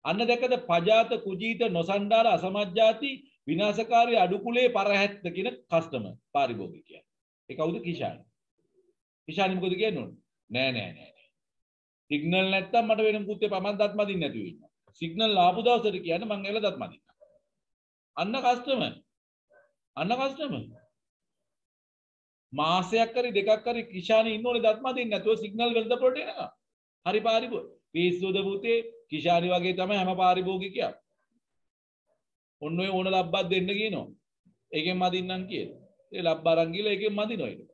අන්න දැකද පජාත කුජීත නොසණ්ඩාල අසමජ්ජාති විනාශකාරී අඩුකුලේ පරහැත්ත කියන කස්ටමර් පාරිභෝගිකයා. ඒ කවුද? කිෂාන්. කිෂාන් මොකද කියන්නේ? නෑ නෑ නෑ. සිග්නල් නැත්තම් මට වෙන මුකුත් එපා. මම දත් මදින්න නැතුව ඉන්නවා. සිග්නල් ආපු දවසට කියන්නේ මං ඇවිල්ලා දත් මදින්න. අන්න කස්ටමර්. අන්න කස්ටමර්. මාසයක් හරි දෙකක් හරි කිෂාන් ඉන්නෝනේ දත් මදින්න නැතුව සිග්නල් වලට පොට එනවා. හරි පාරිභෝගික. පිස්සුද පුතේ කිෂාන් වගේ තමයි හැම පාරිභෝගිකයා. ඔන්න ඔය ඕන ලබ්බක් දෙන්න කියනවා. ඒකෙන් මදින්නම් කියලා. ඒ ලබ්බ අරන් ගිහලා ඒකෙන් මදිනවා ඊට.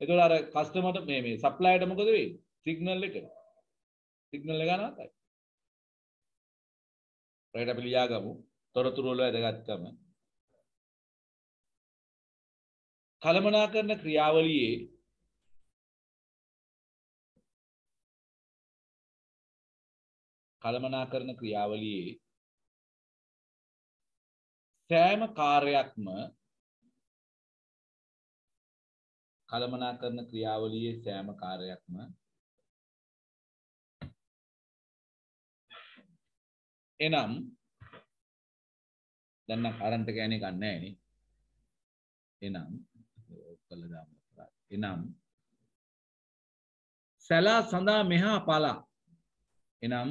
ඒතකොට අර කස්ටමර්ට මේ මේ සප්ලයර්ට මොකද වෙන්නේ? සිග්නල් එක. සිග්නල් එක ගන්නවයි. රයිට් අපි ලියා ගමු. තොරතුරු වල වැදගත්කම. කලමනාකරන ක්‍රියාවලියේ කලමනාකරන ක්‍රියාවලියේ සෑම කාර්යයක්ම කලමනාකරන ක්‍රියාවලියේ සෑම කාර්යයක්ම එනම් දැන් නම් කරන්ට් එක යන්නේ ගන්න නැහැ නේ. එනම් ඔක්කොල දාමු කරා. එනම් සලා සඳා මෙහා පලා. එනම්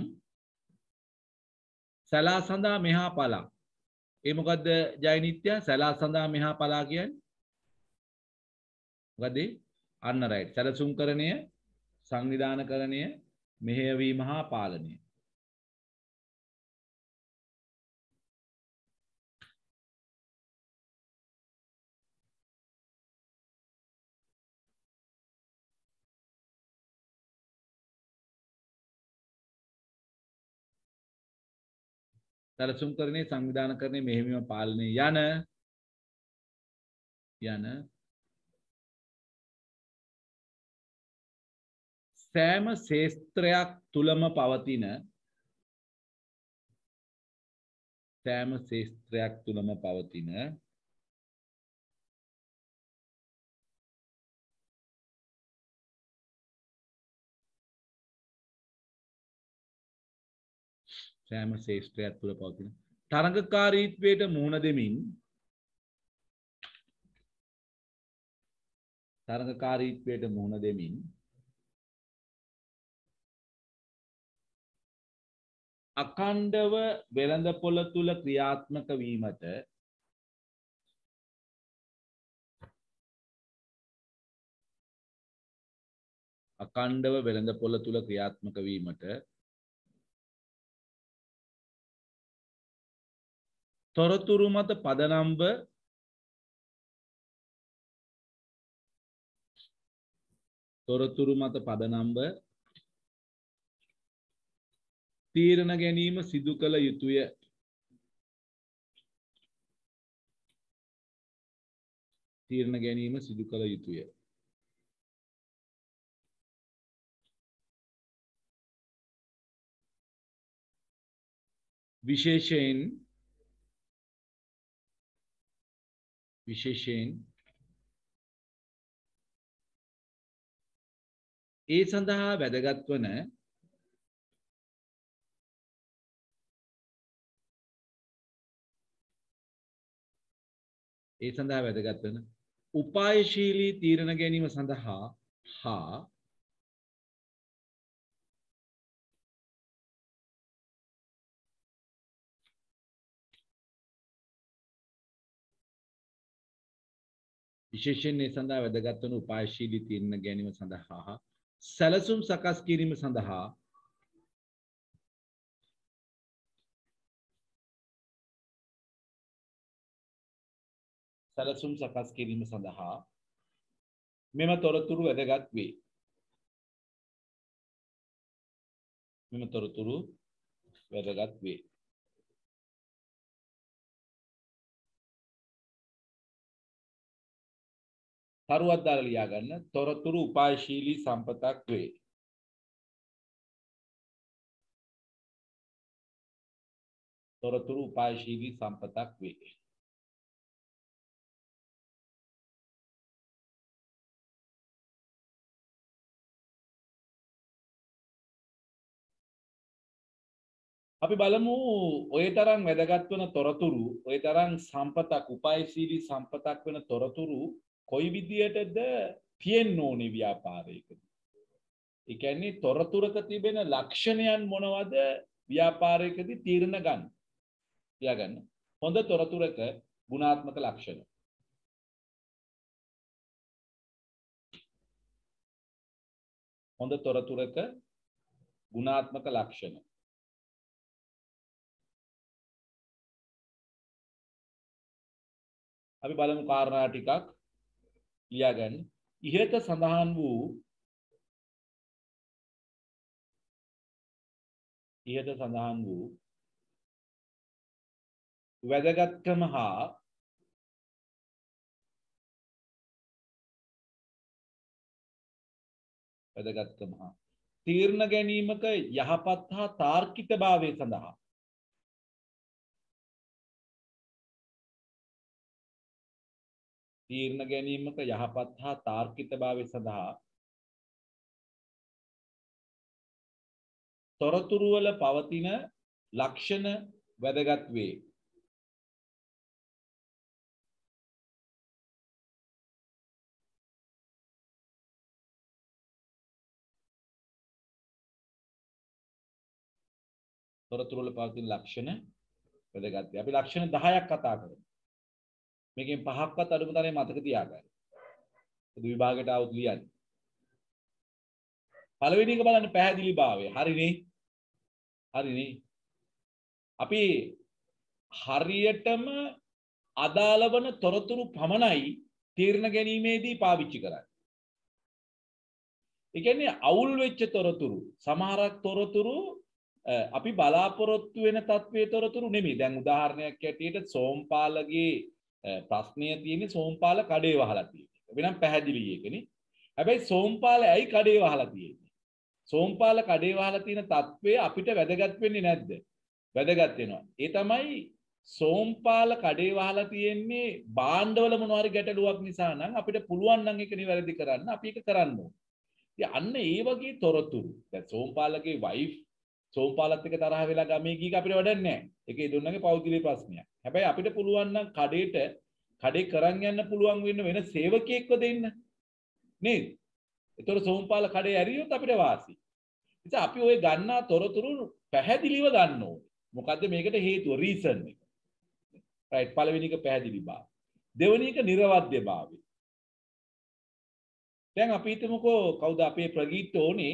සලා සඳා මෙහා පලා. ඒ මොකද්ද ජයනිත්‍ය? සලා සඳහා මෙහා පලා කියන්නේ මොකද? අන්න රයිට්. සැලසුම්කරණය, සංවිධානකරණය, මෙහෙයවීම හා පාලනය. සැලසුම්කරණය, සංවිධානකරණය, මෙහෙයවීම, පාලනය යන යන සෑම ශේත්‍රයක් තුලම පවතින සෑම ශේත්‍රයක් තුලම පවතින සෑම ශේෂ්ත්‍රයක් තුළ පවතින තරඟකාරීත්වයට මුහුණ දෙමින් තරඟකාරීත්වයට මුහුණ දෙමින් අඛණ්ඩව වෙළඳපොළ තුල ක්‍රියාත්මක වීමට අඛණ්ඩව වෙළඳපොළ තුල ක්‍රියාත්මක වීමට තොරතුරු මත පදනම්ව තොරතුරු මත පදනම්ව තීරණ ගැනීම සිදු කළ යුතුය. තීරණ ගැනීම සිදු කළ යුතුය. විශේෂයෙන් විශේෂයෙන් ඒ සඳහා වැදගත් වන ඒ සඳහා වැදගත් වන උපායශීලී තීරණ ගැනීම සඳහා හා විශේෂයෙන් ඒ සඳහා වැදගත් වන උපායශීලී තීරණ ගැනීම සඳහා සැලසුම් සකස් කිරීම සඳහා සැලසුම් සකස් කිරීම සඳහා මෙම තොරතුරු වැදගත් වේ. මෙම තොරතුරු වැදගත් වේ. තරුවක් දාලා ලියා ගන්න. තොරතුරු උපායශීලී සම්පතක් වේ. තොරතුරු උපායශීලී සම්පතක් වේ. අපි බලමු ඔය තරම් වැදගත් වෙන තොරතුරු, ඔය තරම් සම්පතක්, උපායශීලී සම්පතක් වෙන තොරතුරු කොයි විදියටද තියෙන්න ඕනේ ව්‍යාපාරයකදී. ඒ කියන්නේ තොරතුරක තිබෙන ලක්ෂණයන් මොනවද ව්‍යාපාරයකදී තීරණ ගන්න. තියා ගන්න. හොඳ තොරතුරක ගුණාත්මක ලක්ෂණ. හොඳ තොරතුරක ගුණාත්මක ලක්ෂණ. අපි බලමු කාරණා ටිකක් ලියා ගන්න. ඉහත සඳහන් වූ ඉහත සඳහන් වූ වැදගත්කම හා වැදගත්කම හා තීරණ ගැනීමක යහපත් හා තාර්කිකභාවය සඳහා තීරණ ගැනීමක යහපත් හා තාර්කිකභාවය සඳහා තොරතුරු වල පවතින ලක්ෂණ වැදගත් වේ. තොරතුරු වල පවතින ලක්ෂණ වැදගත් වේ. අපි ලක්ෂණ දහයක් කතා කරමු. මේකෙන් පහක්වත් අඩුම තරමේ මතක තියාගන්න. පොදු විභාගයට આવුත් ලියන්න. පළවෙනි එක බලන්න පැහැදිලිභාවය. හරිනේ. හරිනේ. අපි හරියටම අදාළ වන තොරතුරු පමණයි තීරණ ගැනීමේදී පාවිච්චි කරන්නේ. ඒ කියන්නේ අවුල් වෙච්ච තොරතුරු, සමහරක් තොරතුරු අපි බලාපොරොත්තු වෙන තත්වයේ තොරතුරු නෙමෙයි. දැන් උදාහරණයක් ඇටියට සෝම්පාලගේ ප්‍රශ්නය තියෙන්නේ සෝම්පාල කඩේ වහලා තියෙන්නේ. වෙනම් පැහැදිලි එකනේ. හැබැයි සෝම්පාල ඇයි කඩේ වහලා තියෙන්නේ? සෝම්පාල කඩේ වහලා තියෙන තත්ත්වය අපිට වැදගත් වෙන්නේ නැද්ද? වැදගත් වෙනවා. ඒ තමයි සෝම්පාල කඩේ වහලා තියෙන්නේ බාණ්ඩවල මොනවා හරි ගැටලුවක් නිසා නම් අපිට පුළුවන් නම් ඒක නිවැරදි කරන්න අපි ඒක කරන්න ඕනේ. ඉතින් අන්න ඒ වගේ තොරතුරු. දැන් සෝම්පාලගේ වයිෆ් සෝම්පාලත් එක්ක තරහ වෙලා ගමේ ගිහින් අපිට වැඩක් නැහැ. ඒකේ දුන්නගේ පෞද්ගලික ප්‍රශ්නයක්. හැබැයි අපිට පුළුවන් නම් කඩේට කඩේ කරන් යන්න පුළුවන් වෙන වෙන සේවකයෙක්ව දෙන්න. නේද? ඒතකොට සෝම්පාල කඩේ ඇරියොත් අපිට වාසි. ඉතින් අපි ওই ගන්නා තොරතුරු පැහැදිලිව ගන්න ඕනේ. මොකද්ද මේකට හේතුව? රීසන් එක. රයිට්. පළවෙනි එක පැහැදිලි බව. දෙවෙනි එක නිර්වද්‍ය භාවය. දැන් අපි හිතමුකෝ කවුද අපේ ප්‍රගීත් ඕනේ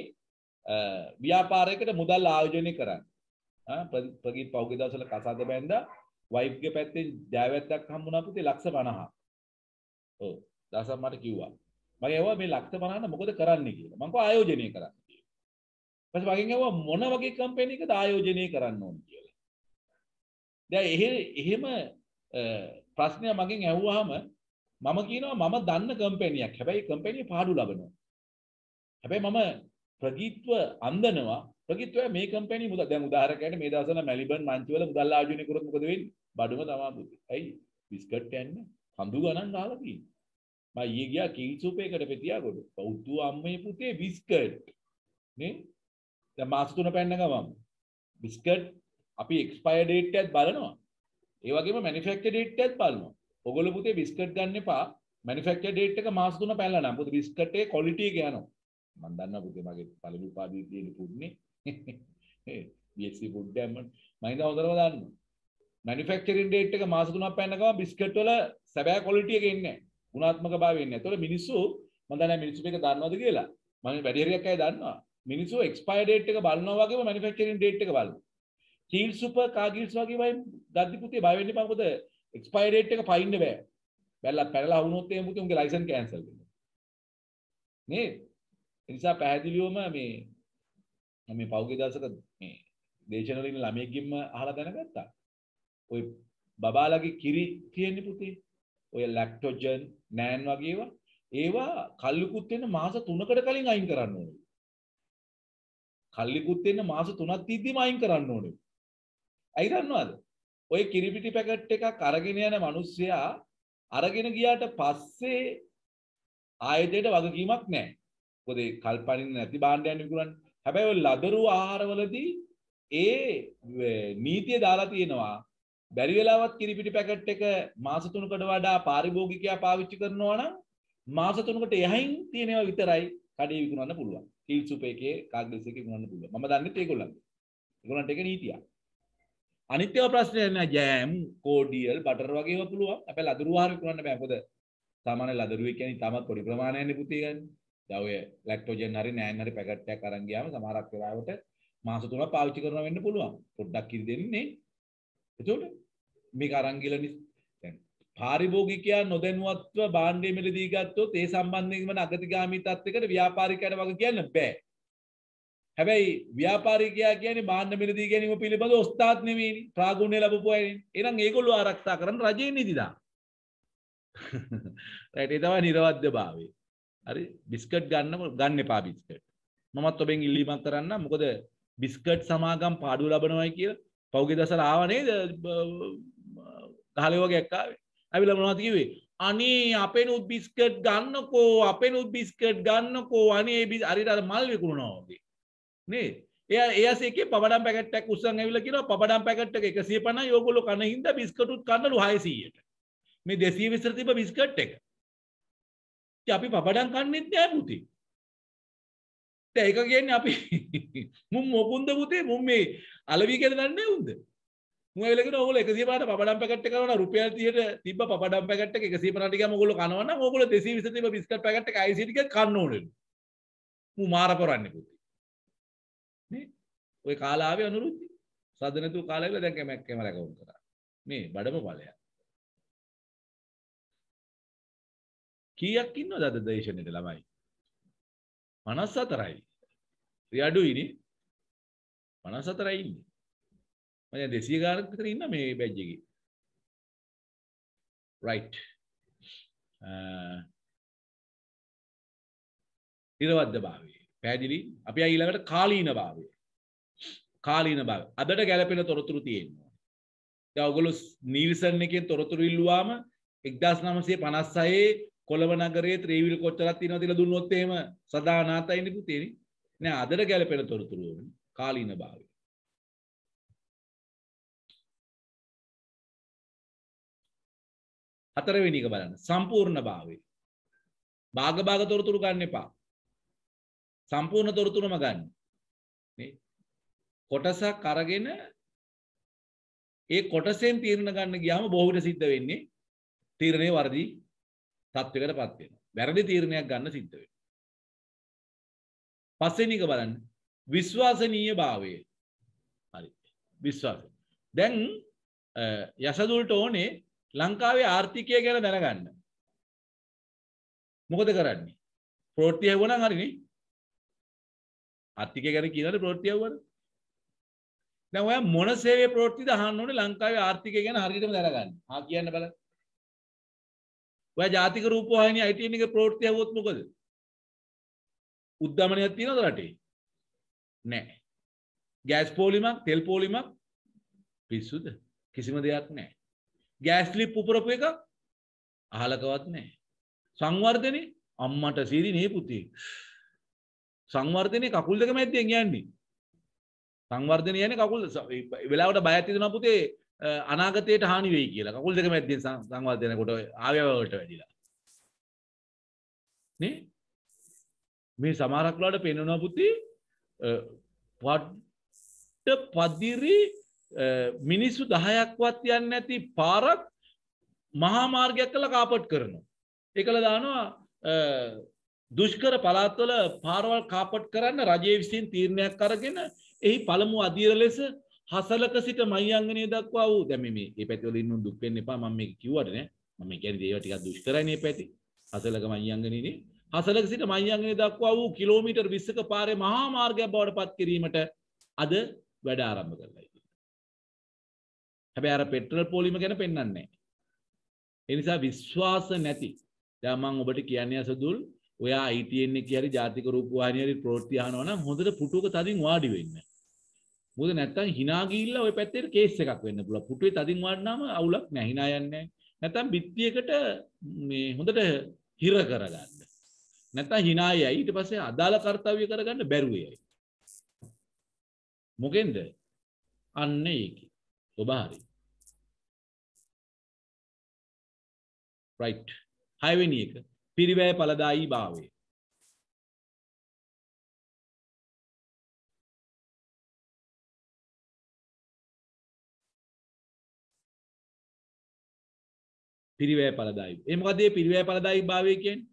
ව්‍යාපාරයකට මුදල් ආයෝජනය කරන්න. ප්‍රගීත් පෞගේ දවසල කසාද බැඳලා වයිෆ්ගේ පැත්තෙන් දෑවැද්දක් හම්බුණා පුතේ ලක්ෂ පනහක්. ඔව්. දවසක් මට කිව්වා. මම ඇහුවා මේ ලක්ෂ පනහක් මොකද කරන්නේ කියලා. මම කිව්වා ආයෝජනය කරන්න කියලා. ඊපස්සේ මගෙන් ඇහුවා මොන වගේ කම්පැනි එකද ආයෝජනය කරන්න ඕන කියලා. දැන් එහෙ එහෙම ප්‍රශ්නය මගෙන් ඇහුවාම මම කියනවා මම දන්න කම්පැනියක්. හැබැයි කම්පැනි පාඩු ලබනවා. හැබැයි මම ප්‍රගීත්ව අන්දනවා. ප්‍රගීත්ව මේ කම්පැනි මුදල් දැන් උදාහරණයකට මේ දවස්වල මෙලිබන් මන්චිවල මුදල් ආයෝජනය කරොත් මොකද වෙන්නේ? බඩුම තමා පුතේ. ඇයි? බිස්කට් යන්නේ හඳු ගණන් ගහලා තියෙන්නේ. මම ඊයේ ගියා කිං සුපේකට පෙතියාගොඩ. පෞද්දු අම්මේ පුතේ බිස්කට් නේ? දැන් මාස තුන පැන්න ගමම්. බිස්කට් අපි එක්ස්පයර් ඩේට් එකත් බලනවා. ඒ වගේම මැනුෆැක්චර් ඩේට් එකත් බලනවා. ඔගොල්ලෝ පුතේ බිස්කට් ගන්න එපා. මැනුෆැක්චර් ඩේට් එක මාස තුන පැනලා නම් පුතේ බිස්කට් එකේ ක්වොලිටි එක යනවා. මම දන්නවා පුතේ මගේ පළවෙනි උපාධිය තියෙන පුන්නේ බීඑස්සී ෆුඩ් ඩැමන් මම ඉතින් හොඳටම දන්නවා මැනුෆැක්චරින් ඩේට් එක මාස තුනක් පැන්න ගම බිස්කට් වල සැබෑ ක්වොලිටි එක එන්නේ නැහැ ගුණාත්මක භාවය එන්නේ නැහැ. ඒතකොට මිනිස්සු මම දන්නේ මිනිස්සු මේක දන්නවද කියලා මම වැඩි හරියක් අය දන්නවා. මිනිස්සු එක්ස්පයර් ඩේට් එක බලනවා වගේම මැනුෆැක්චරින් ඩේට් එක බලනවා. කීල් සුපර් කාගිල්ස් වගේ වයින් දද්දි පුතේ බය වෙන්න එපා. මොකද එක්ස්පයර් ඩේට් එක පයින්න බෑ. බැලලා පැනලා වුණොත් එහෙම පුතේ උන්ගේ ලයිසන් කැන්සල් වෙනවා නේද? නිසා පැහැදිලිවම මේ මේ පෞගේ දවසක මේ දේශනවල ඉන්න ළමයෙක්ගෙන්ම අහලා දැනගත්තා. ඔය බබාලගේ කිරි තියෙන පුතේ ඔය ලැක්ටෝජන් නෑන් වගේ ඒවා ඒවා කල්ලිකුත් වෙන මාස තුනකට කලින් අයින් කරන්න ඕනේ. කල්ලිකුත් වෙන මාස තුනක් තියද්දිම අයින් කරන්න ඕනේ. අයින් කරනවද? ඔය කිරි පිටි පැකට් එකක් අරගෙන යන මිනිස්සයා අරගෙන ගියාට පස්සේ ආයතනයේ වගකීමක් නැහැ. මොකද කල්පනින් නැති භාණ්ඩයන් විකුණන්නේ. හැබැයි ඔය ලදරු ආහාරවලදී ඒ නීතිය දාලා තියෙනවා බැරි වෙලාවත් කිරිපිටි පැකට් එක මාස තුනකට වඩා පාරිභෝගිකයා පාවිච්චි කරනවා නම් මාස තුනකට එහයින් තියෙන ඒවා විතරයි කඩේ විකුණන්න පුළුවන්. කීල් සුප් එකේ කාග්ලස් එකේ විකුණන්න පුළුවන්. මම දන්නෙත් ඒගොල්ලන්ගේ. ඒගොල්ලන්ට ඒක නීතියක්. අනිත් ඒවා ප්‍රශ්නේ නෑ ජෑම්, කෝඩියල්, බටර් වගේ ඒවා පුළුවන්. හැබැයි ලදරු ආහාර විකුණන්න බෑ. මොකද සාමාන්‍ය ලදරුවේ කියන්නේ තාමත් පොඩි ප්‍රමාණයක්නේ පුතේ ගන්න. දැන් ඔය ලැක්ටෝජන් හරි නෑන් හරි පැකට් එකක් අරන් ගියාම සමහරක් වෙලාවට මාස තුනක් පාවිච්චි කරනවා වෙන්න පුළුවන්. පොඩ්ඩක් කිරි දෙන්නේ. එතකොට මේක අරන් ගිලනි දැන් පාරිභෝගිකයා නොදැනුවත්ව භාණ්ඩය මිලදී ගත්තොත් ඒ සම්බන්ධයෙන්ම අගතිගාමී තත්යකට ව්‍යාපාරිකයට වගේ කියන්න බෑ. හැබැයි ව්‍යාපාරිකයා කියන්නේ භාණ්ඩ මිලදී ගැනීම පිළිබඳ ඔස්තාත් නෙමෙයිනේ. ප්‍රාගුණ්‍ය ලැබපු අයනේ. එහෙනම් ඒගොල්ලෝ ආරක්ෂා කරන රජයේ නීති දා. රයිට් ඒ තමයි නිර්වද්‍යභාවය. හරි බිස්කට් ගන්න ගන්න එපා බිස්කට්. මමත් ඔබෙන් ඉල්ලීමක් කරන්නම් මොකද බිස්කට් සමාගම් පාඩුව ලබනවායි කියලා පෞගේ දසල ආව නේද ගහලේ වගේ එක්කාවේ අවිලා මොනවද කිව්වේ අනේ අපේනුත් බිස්කට් ගන්නකෝ අපේනුත් බිස්කට් ගන්නකෝ අනේ හරියට අර මල් විකුණනවා වගේ නේද එයා එයාසේකේ පපඩම් පැකට් එකක් උස්සන් ඇවිල්ලා කියනවා පපඩම් පැකට් එක එකසිය පනහයි ඕගොල්ලෝ කන හින්දා බිස්කට් උත් කන්නලු හයසීයට මේ දෙසීය විතර තිබ්බ බිස්කට් එක ඉතින් අපි පපඩම් කන්නෙත් නෑ පුතේ ඒක කියන්නේ අපි මුම් මොකුන්ද පුතේ මුම් මේ අලවි කියලා දන්නේ උන්ද මුම් අයලා කියනවා ඕගොල්ලෝ එකසිය පනහට පපඩම් පැකට් එක කරනවා රුපියල් තිහට තිබ්බ පපඩම් පැකට් එක එකසිය පනහට ගියාම ඕගොල්ලෝ කනවා නම් ඕගොල්ලෝ දෙසීය විසට තිබ්බ බිස්කට් පැකට් එක හයසීය ටිකක් කන්න ඕනෙලු මුම් මාර කරන්නේ පුතේ නේ ඔය කාලාවේ අනුරුද්ධ සද්ද නැතුව කාලාවිලා දැන් කැමැක් කැමර account කරා නේ බඩම ඵලයක් කීයක් ඉන්නවද අද දේශනෙට ළමයි පනස් හතරයි රියඩුයිනේ පනස් හතරයි ඉන්නේ මම දැන් දෙසීය ගානක් විතර ඉන්න මේ බැජ් එකේ right ඉරවද්ද භාවයේ පැහැදිලි අපි ආයි ඊළඟට කාලීන භාවයේ කාලීන භාවය අදට ගැලපෙන තොරතුරු තියෙනවා දැන් ඔයගොල්ලෝ නීල්සන් එකෙන් තොරතුරු ඉල්ලුවාම එක්දාස් නවසිය පනස් හයේ කොළඹ නගරයේ ත්‍රිවිල් කොච්චරක් තියෙනවද කියලා දුන්නොත් එහෙම සදානාතයිනේ පුතේ නේ අදට ගැලපෙන තොරතුරු ඕනේ කාලීන භාවය හතරවෙනි එක බලන්න සම්පූර්ණ භාවය භාග භාග තොරතුරු ගන්න එපා සම්පූර්ණ තොරතුරුම ගන්න නේ කොටසක් අරගෙන ඒ කොටසෙන් තීරණ ගන්න ගියාම බොහෝ විට සිද්ධ වෙන්නේ තීරණේ වර්ධි තත්වයකටපත් වෙනවා. වැරදි තීරණයක් ගන්න සිද්ධ වෙනවා. පස්වෙනි එක බලන්න විශ්වාසනීය භාවය. හරි. විශ්වාසය. දැන් යසදුල්ට ඕනේ ලංකාවේ ආර්ථිකය ගැන දැනගන්න. මොකද කරන්නේ? ප්‍රවෘත්ති යවුවනම් හරිනේ. ආර්ථිකය ගැන කියනවානේ ප්‍රවෘත්ති යවුවද? දැන් ඔයා මොන සේවයේ ප්‍රවෘත්තිද අහන්න ඕනේ ලංකාවේ ආර්ථිකය ගැන හරියටම දැනගන්න. ආ කියන්න බලන්න. ඔය ජාතික රූපවාහිනිය අයිටීන් එක ප්‍රවෘත්ති යවුවොත් මොකද? උද්දමනයක් තියනවද රටේ? නැහැ. ගෑස් පොලිමක්, තෙල් පොලිමක් පිස්සුද? කිසිම දෙයක් නැහැ. ගෑස් ස්ලිප් උපරපු එක අහලකවත් නැහැ. සංවර්ධනේ අම්මට සීරි නේ පුතේ. සංවර්ධනේ කකුල් දෙක මැද්දෙන් යන්නේ. සංවර්ධනේ යන්නේ කකුල් වෙලාවට බයත් හිතෙනවා පුතේ. අනාගතයට හානි වෙයි කියලා කකුල් දෙක මැද්දෙන් සංවර්ධනය කොට ආවයව වලට වැඩිලා නේ මේ සමහරක් වලට පෙන්වනවා පුතී පඩ පදිරි මිනිස්සු දහයක්වත් යන්නේ නැති පාරක් මහා මාර්ගයක් කරලා කාපට් කරනවා ඒකලා දානවා දුෂ්කර පළාත්වල පාරවල් කාපට් කරන්න රජයේ විසින් තීරණයක් අරගෙන එහි පළමු අධීර ලෙස හසලක සිට මයංගනේ දක්වා වූ දැන් මේ මේ මේ පැතිවල ඉන්න දුක් වෙන්න එපා මම මේක කිව්වට නෑ මම කියන්නේ ඒවා ටිකක් දුෂ්කරයි නේ පැති හසලක මයංගනේනේ හසලක සිට මයංගනේ දක්වා වූ කිලෝමීටර් විස්සක පාරේ මහා මාර්ගයක් බවට පත් කිරීමට අද වැඩ ආරම්භ කරලා ඉන්නේ හැබැයි අර පෙට්‍රල් පොලිම ගැන පෙන්වන්නේ නෑ ඒ නිසා විශ්වාස නැති දැන් මම ඔබට කියන්නේ අසදුල් ඔයා අයිටීඑන් එකේ හරි ජාතික රූපවාහිනිය හරි ප්‍රවෘත්ති අහනවා නම් හොඳට පුටුවක තදින් වාඩි වෙන්න මොකද නැත්තම් hina ගිහිල්ලා ওই පැත්තේ කේස් එකක් වෙන්න පුළුවන්. පුටුවේ තදින් වඩනාම අවුලක් නැහැ. hina යන්නේ නැහැ. නැත්තම් බිත්තියකට මේ හොඳට හිර කරගන්න. නැත්තම් hina යයි ඊට පස්සේ අදාළ කාර්යය කරගන්න බැරුවේයි. මොකෙන්ද? Anneiki Obari. Right. Highway එක පිරිවැය පළදායි භාවය. පිරිවැය පළදායි. ඒ මොකද මේ පිරිවැය පළදායි භාවය කියන්නේ?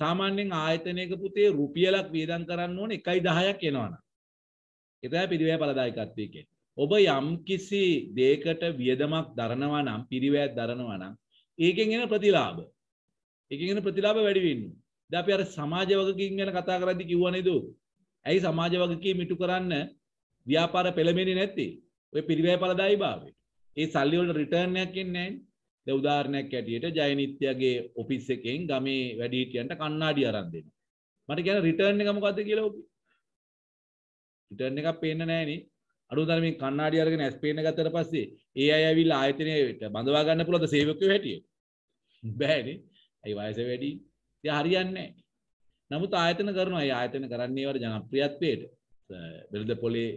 සාමාන්‍යයෙන් ආයතනයක පුතේ රුපියලක් වියදම් කරන්න ඕනේ එකයි දහයක් එනවනම්. ඒ තමයි පිරිවැය පළදායිකත්වය කියන්නේ. ඔබ යම් කිසි දෙයකට වියදමක් දරනවා නම් පිරිවැයක් දරනවා නම් ඒකෙන් එන ප්‍රතිලාභ. ඒකෙන් එන ප්‍රතිලාභ වැඩි වෙන්නේ. දැන් අපි අර සමාජ වගකීම් ගැන කතා කරද්දී කිව්වා නේද? ඇයි සමාජ වගකීම් මිටු කරන්න ව්‍යාපාර පෙළඹෙන්නේ නැත්තේ? ඔය පිරිවැය පළදායි භාවයට. ඒ සල්ලි වල රිටර්න් එකක් එන්නේ නැහැ. දැන් උදාහරණයක් ඇටියට ජයනිත්‍යගේ ඔෆිස් එකෙන් ගමේ වැඩිහිටියන්ට කණ්ණාඩි අරන් දෙනවා. මට කියන්නේ රිටර්න් එක මොකද්ද කියලා ඔබ. රිටර්න් එකක් පේන්න නැහැ නේ. අනුදාන මේ කණ්ණාඩි අරගෙන ඇස් පේන්න ගත්තට පස්සේ ඒ අය ඇවිල්ලා ආයතනයට බඳවා ගන්න පුළුවන්ද සේවකයෝ හැටියට? බෑනේ. ඒ වයස වැඩි. ඉතින් හරියන්නේ නැහැ. නමුත් ආයතන කරනවා. ඒ ආයතන කරන්නේ වල ජනප්‍රියත්වයට. වෙළඳ පොලේ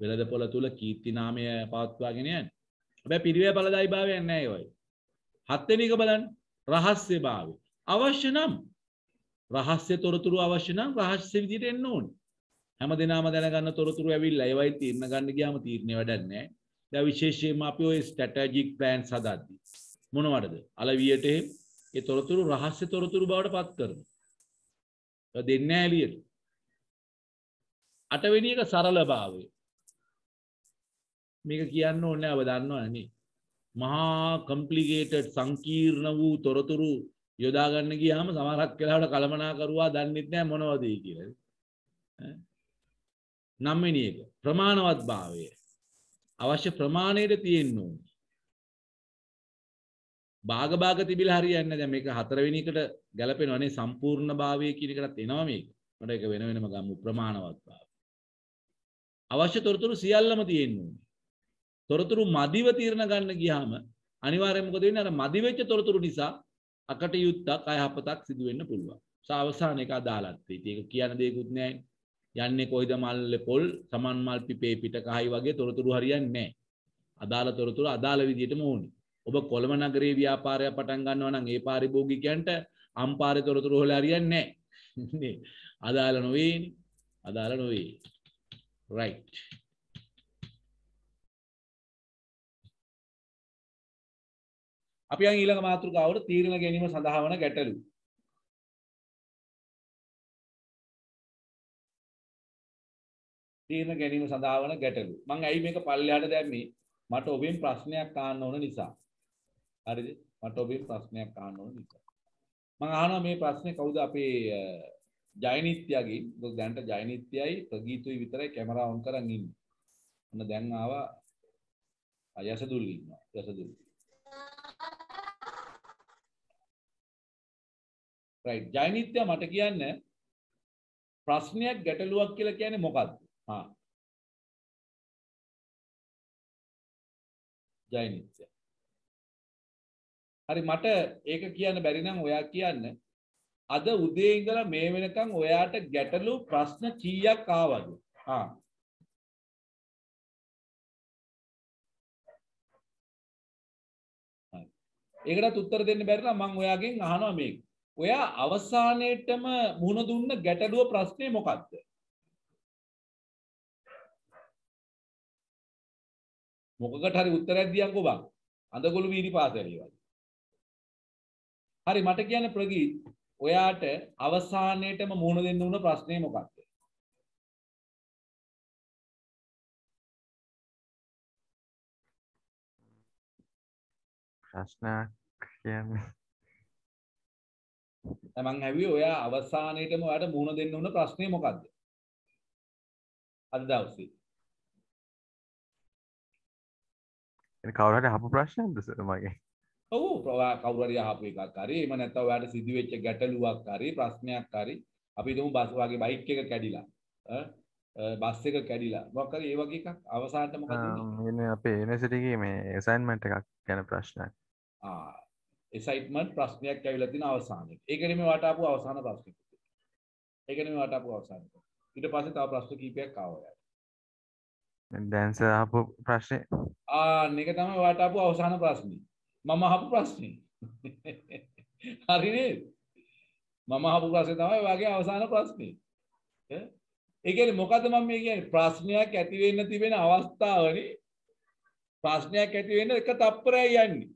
වෙළඳ පොළ තුල කීර්ති නාමය පවත්වාගෙන යන්නේ. හැබැයි පිරිවැය පළදායි භාවයක් නැහැ ඒ වගේ. හත් වෙනි එක බලන්න රහස්‍ය භාවය. අවශ්‍ය නම් රහස්‍ය තොරතුරු අවශ්‍ය නම් රහස්‍ය විදිහට එන්න ඕනේ. හැමදෙනාම දැනගන්න තොරතුරු ඇවිල්ලා ඒවයි තීරණ ගන්න ගියාම තීරණේ වැඩක් නැහැ. දැන් විශේෂයෙන්ම අපි ඔය ස්ට්‍රැටජික් ප්ලෑන්ස් හදද්දී මොනවටද? අලවියට ඒ තොරතුරු රහස්‍ය තොරතුරු බවට පත් කරනවා. ඒක දෙන්නේ නැහැ එළියට. අටවෙනි එක සරල භාවය. මේක කියන්න ඕනේ ඔබ දන්නවනේ. මහා කම්ප්ලිකේටඩ් සංකීර්ණ වූ තොරතුරු යොදා ගන්න ගියාම සමහරක් වෙලාවට කලමනාකරුවා දන්නේ නැහැ මොනවද ඒ කියලා. නම්වෙනි එක ප්‍රමාණවත් භාවය. අවශ්‍ය ප්‍රමාණයට තියෙන්න ඕනේ. භාග භාග තිබිලා හරියන්නේ නැහැ. දැන් මේක හතරවෙනි එකට ගැලපෙනවනේ සම්පූර්ණ භාවය කියන එකටත් එනවා මේක. මට ඒක වෙන වෙනම ගමු ප්‍රමාණවත් භාවය. අවශ්‍ය තොරතුරු සියල්ලම තියෙන්න ඕනේ. තොරතුරු මදිව තීරණ ගන්න ගියාම අනිවාර්යයෙන් මොකද වෙන්නේ? අර මදි වෙච්ච තොරතුරු නිසා අකටයුත්තක් අයහපතක් සිදු වෙන්න පුළුවන්. සාවසාන එක අදාළත් වෙයි. ඒක කියන දෙයක්වත් නැහැ. යන්නේ කොයිද මල්ලේ පොල් සමන් මල් පිපේ පිට කහයි වගේ තොරතුරු හරියන්නේ නැහැ. අදාළ තොරතුරු අදාළ විදිහටම ඕනේ. ඔබ කොළඹ නගරේ ව්‍යාපාරය පටන් ගන්නවා නම් ඒ පාරිභෝගිකයන්ට අම්පාරේ තොරතුරු හොයලා හරියන්නේ නැහැ. අදාළ නොවේනේ. අදාළ නොවේ. right. අපි යන් ඊළඟ මාතෘකාවට තීරණ ගැනීම සඳහා වන ගැටලු. තීරණ ගැනීම සඳහා වන ගැටලු. මම ඇයි මේක පල්ලෙහාට දැම්මේ? මට ඔබෙන් ප්‍රශ්නයක් අහන්න ඕන නිසා. හරිද? මට ඔබෙන් ප්‍රශ්නයක් අහන්න ඕන නිසා. මම අහනවා මේ ප්‍රශ්නේ කවුද අපේ ජයනිත්‍යගේ? මොකද දැන්ට ජයනිත්‍යයි ප්‍රගීතුයි විතරයි කැමරා ඔන් කරන් ඉන්නේ. මොන දැන් ආවා අයසදුල් ඉන්නවා. යසදුල්. right ජයනිත්‍ය මට කියන්න ප්‍රශ්නයක් ගැටලුවක් කියලා කියන්නේ මොකද්ද? හා ජයනිත්‍ය හරි මට ඒක කියන්න බැරි නම් ඔයා කියන්න අද උදේ ඉඳලා මේ වෙනකන් ඔයාට ගැටලු ප්‍රශ්න කීයක් ආවද? හා ඒකටත් උත්තර දෙන්න බැරි නම් මම ඔයාගෙන් අහනවා මේක. ඔයා අවසානයේටම මුහුණ දුන්න ගැටලුව ප්‍රශ්නේ මොකද්ද? මොකකට හරි උත්තරයක් දියන්කෝ බං. අඳගොළු වීදි පාසලේ වගේ. හරි මට කියන්න ප්‍රගීත් ඔයාට අවසානයේටම මුහුණ දෙන්න උන ප්‍රශ්නේ මොකක්ද? ප්‍රශ්නක් කියන්නේ මං හැවි ඔයා අවසානයේටම ඔයාට මුහුණ දෙන්න උන ප්‍රශ්නේ මොකද්ද? අද දවසේ. එන කවුරු හරි අහපු ප්‍රශ්නද මගේ? ඔව් කවුරු හරි අහපු එකක් හරි එහෙම නැත්නම් ඔයාට සිදුවෙච්ච ගැටලුවක් හරි ප්‍රශ්නයක් හරි අපි හිතමු බස් වගේ බයික් එක කැඩිලා බස් එක කැඩිලා මොකක් හරි ඒ වගේ එකක් අවසානට මොකද වෙන්නේ? එන්නේ අපේ යුනිවර්සිටියේ මේ ඇසයින්මන්ට් එකක් ගැන ප්‍රශ්නයක්. ආ excitement ප්‍රශ්නයක් ඇවිල්ලා තියෙන අවසානයේ. ඒකනේ මේ වට ආපු අවසාන ප්‍රශ්නේ. ඒකනේ මේ වට ආපු අවසාන. ඊට පස්සේ තව ප්‍රශ්න කීපයක් ආවා. දැන් සර් අහපු ප්‍රශ්නේ ආ මේක තමයි ඔයාට ආපු අවසාන ප්‍රශ්නේ. මම අහපු ප්‍රශ්නේ. හරි නේද? මම අහපු ප්‍රශ්නේ තමයි ඔයාගේ අවසාන ප්‍රශ්නේ. ඒ කියන්නේ මොකද මම මේ කියන්නේ ප්‍රශ්නයක් ඇති වෙන්න තිබෙන අවස්ථාවනේ ප්‍රශ්නයක් ඇති වෙන්න එක තප්පරයක් යන්නේ.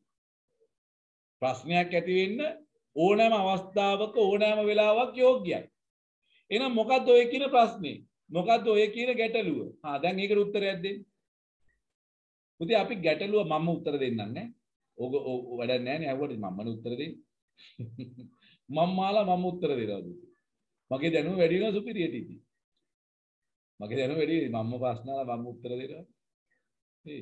ප්‍රශ්නයක් ඇති වෙන්න ඕනෑම අවස්ථාවක ඕනෑම වෙලාවක් යෝග්‍යයි. එහෙනම් මොකද්ද ඔය කියන ප්‍රශ්නේ? මොකද්ද ඔය කියන ගැටලුව? හා දැන් ඒකට උත්තරයක් දෙන්න. මුදී අපි ගැටලුව මම උත්තර දෙන්නම් නේ. ඕක වැඩක් නැහැ නේ. අහුවට මමනේ උත්තර දෙන්නේ. මම මාලා මම උත්තර දෙනවා දුටි. මගේ දැනුම වැඩි වෙනවා සුපිරියට ඉතින්. මගේ දැනුම වැඩි වෙනවා මම ප්‍රශ්නාලා මම උත්තර දෙනවා. ඒ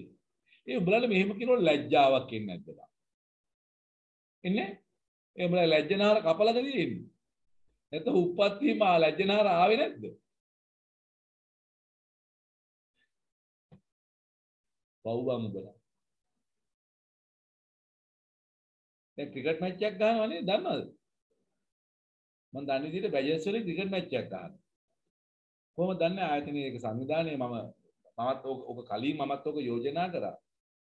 ඒ උඹලට මෙහෙම කිනෝ ලැජ්ජාවක් එන්නේ නැද්ද බා? එන්නේ? ඒ උඹලා ලැජ්ජනාර කපලද තියෙන්නේ? නැත්නම් උප්පත්තිය මා ලැජ්ජනාර ආවේ නැද්ද? පව්වා මුදලා. දැන් ක්‍රිකට් මැච් එකක් ගන්නවා නේද? දන්නවද? මම දන්නේ විදිහට බැජර්ස් වලින් ක්‍රිකට් මැච් එකක් ගන්නවා. කොහොමද දන්නේ? ආයතනයේ ඒක සංවිධානයේ මම මමත් ඔක කලින් මමත් ඔක යෝජනා කරා.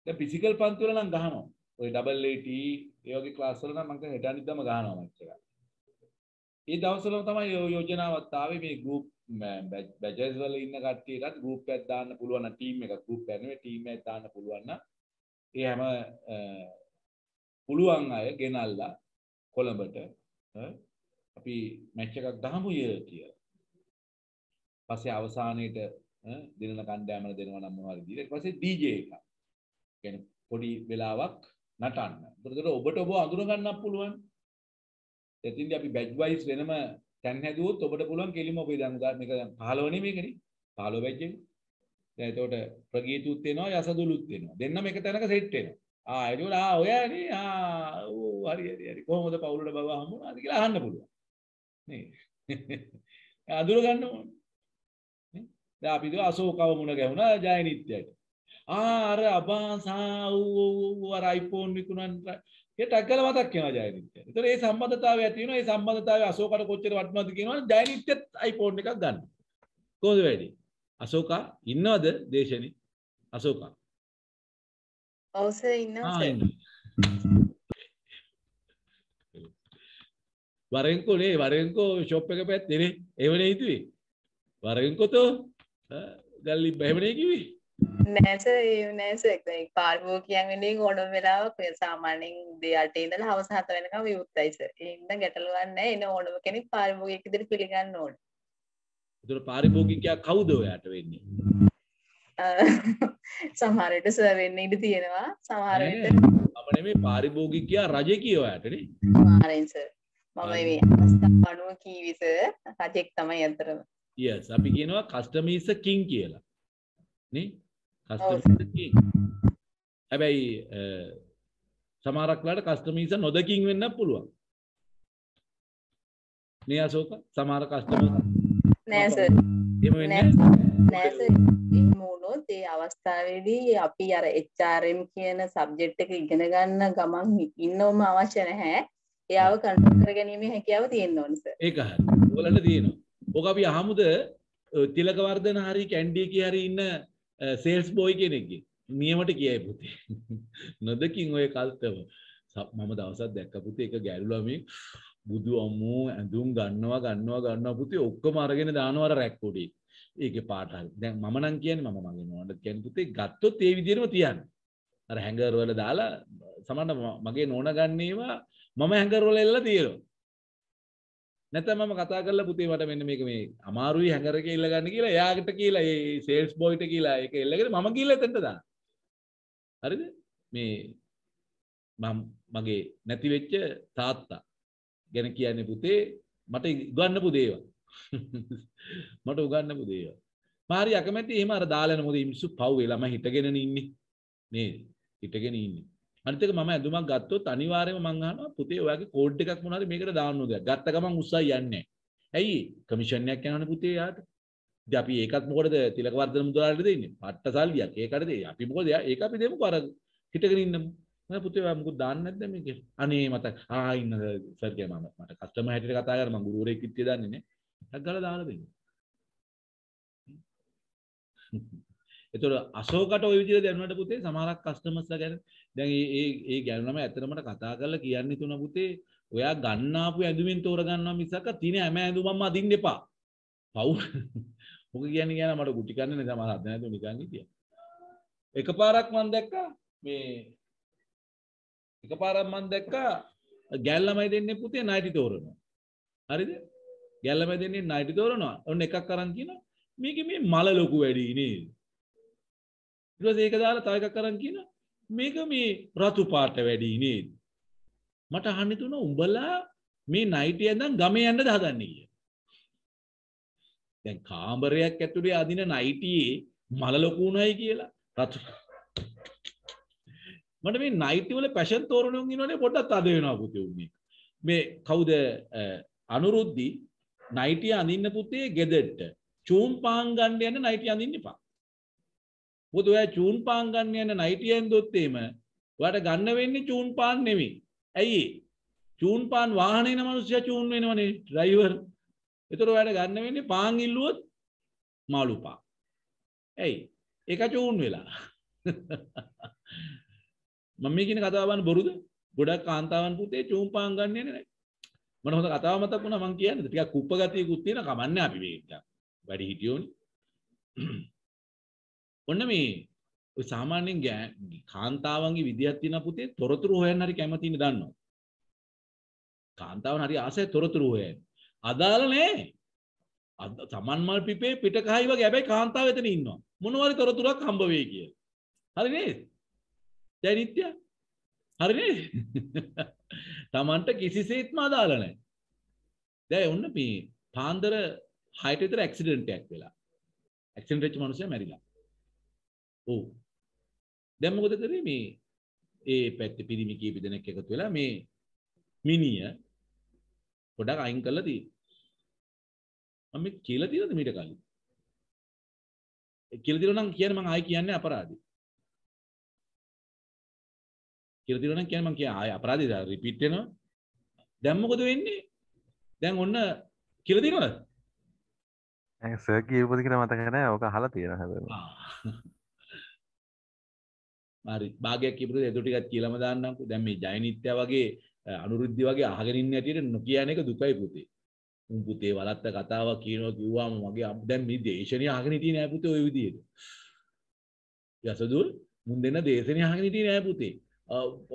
දැන් ෆිසිකල් පන්ති වල නම් ගහනවා. ඔය ඩබල් ඒ ටී ඒ වගේ ක්ලාස් වල නම් මම කියන හෙටනිද්දාම ගහනවා මැච් එක. ඒ දවස්වලම තමයි යෝජනාවත් ආවේ මේ ගෲප් බැජස් වල ඉන්න කට්ටියටත් ගෲප් එකක් දාන්න පුළුවන් නම් ටීම් එකක් ගෲප් එකක් නෙවෙයි ටීම් එකක් දාන්න පුළුවන් නම් ඒ හැම පුළුවන් අය ගෙනල්ලා කොළඹට අපි මැච් එකක් ගහමු ය කියලා. පස්සේ අවසානයේට දිනන කණ්ඩායමට දෙනවා නම් මොනවාරි දීලා ඊට පස්සේ ඩීජේ එකක්. يعني පොඩි වෙලාවක් නටන්න. ඒකට ඔබට ඔබ අඳුර ගන්නත් පුළුවන්. එතින්දි අපි බැජ් වයිස් වෙනම දැන් හැදුවොත් ඔබට පුළුවන් කෙලිම ඔබේ දැන් උදා මේක දැන් පහළව නේ මේකනේ පහළව බැජ් එක. දැන් එතකොට ප්‍රගීතුත් වෙනවා යසදුලුත් වෙනවා. දෙන්නම එක තැනක සෙට් වෙනවා. ආ එතකොට ආ ඔයානේ ආ ඕ හරි හරි හරි කොහොමද පවුලට බව හම්බුණාද කියලා අහන්න පුළුවන්. නේද? අඳුර ගන්න ඕනේ. නේද? දැන් අපි දෝ අශෝකව මුණ ගැහුණා ජයනිත්‍යයට. ආ අර අබාසා ඕ ඕ අර iPhone විකුණන්න ඒ ටැග් කරලා මතක් වෙනවා ජයනිත්‍ය. ඒතර ඒ සම්බන්ධතාවය ඇති වෙනවා. ඒ සම්බන්ධතාවය අශෝකට කොච්චර වටිනවද කියනවනම් ජයනිත්‍යත් iPhone එකක් ගන්න. කොහොමද වැඩි? අශෝකා ඉන්නවද දේශනේ? අශෝකා. ඔව් සර් ඉන්නවා සර්. වරෙන්කෝ නේ වරෙන්කෝ ෂොප් එක පැත්තේ නේ. එහෙම නේ හිතුවේ. වරෙන්කෝතෝ ගල්ලි බැහැම නේ කිව්වේ. නෑ සර් ඒ නෑ සර් ඒ පාර්වෝ කියන්නේ ඕනම වෙලාවක සාමාන්‍යයෙන් උදේ අටේ ඉඳලා හවස හත වෙනකම් විවුර්තයි සර්. ඒ හින්දා ගැටලුවක් නෑ එන ඕනම කෙනෙක් පාර්වෝගියෙක් විදිහට පිළිගන්න ඕනේ. ඒතර පාර්වෝගිකයා කවුද ඔයාට වෙන්නේ? සමහර විට සර් වෙන්න ඉඩ තියෙනවා. සමහර විට මම නෙමෙයි පාර්වෝගිකයා රජෙක් ඔයාට නේ. සමහරෙන් සර් මම මේ අවස්ථාව අනුව කීවි සර් රජෙක් තමයි අතරම. yes අපි කියනවා කස්ටමයිස් කිං කියලා. නේ? කස්ටමයිස් හැබැයි සමහරක් වෙලාවට කස්ටමයිස් නොදකින් වෙන්න පුළුවන්. නේ අශෝක සමහර කස්ටමර් නෑ සර්. එහෙම වෙන්නේ නෑ සර්. ඒ මොනොත් ඒ අවස්ථාවේදී අපි අර එච් ආර් එම් කියන සබ්ජෙක්ට් එක ඉගෙන ගන්න ගමන් ඉන්නවම අවශ්‍ය නැහැ. ඒව කන්ට්‍රෝල් කරගැනීමේ හැකියාව තියෙන්න ඕනේ සර්. ඒක හරි. ඔයාලට තියෙනවා. ඔක අපි අහමුද තිලකවර්ධන හරි කැන්ඩී කී හරි ඉන්න සේල්ස් බෝයි කෙනෙක්ගේ නියමට කියයි පුතේ නොදකින් ඔය කල්තම මම දවසක් දැක්ක පුතේ එක ගැලුවා මේ බුදු අම්මෝ ඇඳුම් ගන්නවා ගන්නවා ගන්නවා පුතේ ඔක්කොම අරගෙන දානවා රැක් පොඩි ඒකේ පාට හරි දැන් මම නම් කියන්නේ මම මගේ නෝනට කියන්නේ පුතේ ගත්තොත් ඒ විදිහටම තියන්න අර හැංගර් වල දාලා සමහර මගේ නෝන ගන්නේවා මම හැංගර් වල එල්ල තියනවා නැත්නම් මම කතා කරලා පුතේ මට මෙන්න මේක මේ අමාරුයි හැඟරකේ ඉල්ල ගන්න කියලා එයාට කියලා ඒ සේල්ස් බෝයිට කියලා ඒක එල්ලගෙන මම ගිහලා එතනට දාන. හරිද? මේ මම මගේ නැති වෙච්ච තාත්තා ගැන කියන්නේ පුතේ මට උගන්නපු දේවල්. මට උගන්නපු දේවල්. මාරි අකමැති එහෙම අර දාලා යන මොකද මිනිස්සු පව් වෙලාම හිටගෙන ඉන්නේ. නේද? හිටගෙන ඉන්නේ. අනිත් එක මම ඇඳුමක් ගත්තොත් අනිවාර්යයෙන්ම මං අහනවා පුතේ ඔයාගේ කෝඩ් එකක් මොනවාද මේකට දාන්න ඕනද? ගත්ත ගමන් උස්සයි යන්නේ. ඇයි? කමිෂන් එකක් යනවනේ පුතේ යාට. ඉතින් අපි ඒකත් මොකටද තිලකවර්ධන මුදලාලට දෙන්නේ? පට්ට සල්ලියක්. ඒකට දෙයි. අපි මොකද ඒක අපි දෙමුකෝ අර හිටගෙන ඉන්නමු. නේද පුතේ ඔයා මොකද දාන්නේ නැද්ද මේකේ? අනේ මතක. ආ ඉන්න සර් කියනවා මම මට කස්ටමර් හැටියට කතා කරලා මං ගුරුවරයෙක් විදියට දන්නේ නේ. එකක් ගාලා දාලා දෙන්න. ඒතකොට අශෝකට ওই විදිහට දැනුණාට පුතේ සමහරක් කස්ටමර්ස්ලා ගැන දැන් මේ මේ ගැණු ළමයි ඇත්තටම කතා කරලා කියන්නේ තුන පුතේ ඔයා ගන්න ආපු ඇඳුමින් තෝරගන්නවා මිසක තින හැම ඇඳුමක්ම අදින්න එපා. පව්. මොක කියන්නේ කියනවා මට කුටි ගන්න නේද මම හද නැතුව නිකන් හිටියා. එකපාරක් මම දැක්කා මේ එකපාරක් මම දැක්කා ගැල් ළමයි දෙන්නේ පුතේ නයිටි තෝරනවා. හරිද? ගැල් ළමයි දෙන්නේ නයිටි තෝරනවා. ඔන්න එකක් අරන් කියනවා මේකේ මේ මල ලොකු වැඩි නේද? ඊට පස්සේ ඒක දාලා තව එකක් අරන් කියනවා මේක මේ රතු පාට වැඩි නේද? මට අහන්න තුන උඹලා මේ නයිටි ඇඳන් ගමේ යන්න හදන්නේ කියලා. දැන් කාමරයක් ඇතුලේ අදින නයිටියේ මල ලොකු උණයි කියලා රතු. මට මේ නයිටි වල පැෂන් තෝරන උන් ඉන්නවනේ පොඩ්ඩක් අද වෙනවා පුතේ උන් මේක. මේ කවුද අනුරුද්ධි නයිටිය අඳින්න පුතේ ගෙදරට. චූම් පාන් ගන්න යන නයිටිය අඳින්න එපා. මොකද ඔයා චූම් පාන් ගන්න යන නයිටිය ඇඳුවොත් එීම ඔයාට ගන්න වෙන්නේ චූම් පාන් නෙමෙයි. ඇයි චූන් පාන් වාහනේ යන මිනිස්සු චූන් වෙනවනේ ඩ්‍රයිවර්. ඒතර ඔයාලට ගන්න වෙන්නේ පාන් ඉල්ලුවොත් මාළු පාන්. ඇයි? ඒක චූන් වෙලා. මම මේ කියන කතාව බලන්න බොරුද? ගොඩක් කාන්තාවන් පුතේ චූන් පාන් ගන්න යන්නේ නැහැ. මට හොඳ කතාවක් මතක් වුණා මම කියන්නේ. ටිකක් කුප්ප ගතියකුත් තියෙන කමන්නේ අපි මේක. වැඩි හිටියෝනි. ඔන්න මේ ඔය සාමාන්‍යයෙන් කාන්තාවන්ගේ විදියක් තියෙන පුතේ තොරතුරු හොයන්න හරි කැමති ඉන්න දන්නවා. කාන්තාවන් හරි ආසයි තොරතුරු හොයන්න. අදාළ නැහැ. තමන් මල් පිපේ පිටකහයි වගේ හැබැයි කාන්තාව එතන ඉන්නවා. මොනවාරි තොරතුරක් හම්බ වෙයි කියලා. හරි නේද? දැනිත්‍ය. හරි නේද? තමන්ට කිසිසේත්ම අදාළ නැහැ. දැන් ඔන්න මේ පාන්දර හයට විතර ඇක්සිඩන්ට් එකක් වෙලා. ඇක්සිඩන්ට් වෙච්ච මිනිහා මැරිලා. ඔව්. දැන් මොකද කරේ මේ ඒ පැත්තේ පිරිමි කීප දෙනෙක් එකතු වෙලා මේ මිනිය පොඩක් අයින් කරලා තියෙනවා. මම කියලා තියෙනද මීට කලින්? ඒ කියලා දිනවා නම් කියන්නේ මම ආයි කියන්නේ අපරාධේ. කියලා දිනවා නම් කියන්නේ මම කිය ආයි අපරාධේ දාලා රිපීට් වෙනවා. දැන් මොකද වෙන්නේ? දැන් ඔන්න කියලා දිනවද? දැන් සර් කියපු දෙයක් මතක නැහැ. ඔක අහලා තියෙනවා හැබැයි. හරි භාගයක් කියපුවද එදෝ ටිකක් කියලාම දාන්නම්කෝ. දැන් මේ ජයනිත්‍ය වගේ අනුරුද්ධි වගේ අහගෙන ඉන්න හැටියට නොකියන එක දුකයි පුතේ. උන් පුතේ වලත්ත කතාවක් කියනවා කිව්වාම මගේ දැන් මේ දේශනිය අහගෙන ඉතින් නෑ පුතේ ওই විදියට. යසදුල් මුන් දෙන්න දේශනිය අහගෙන ඉතින් නෑ පුතේ.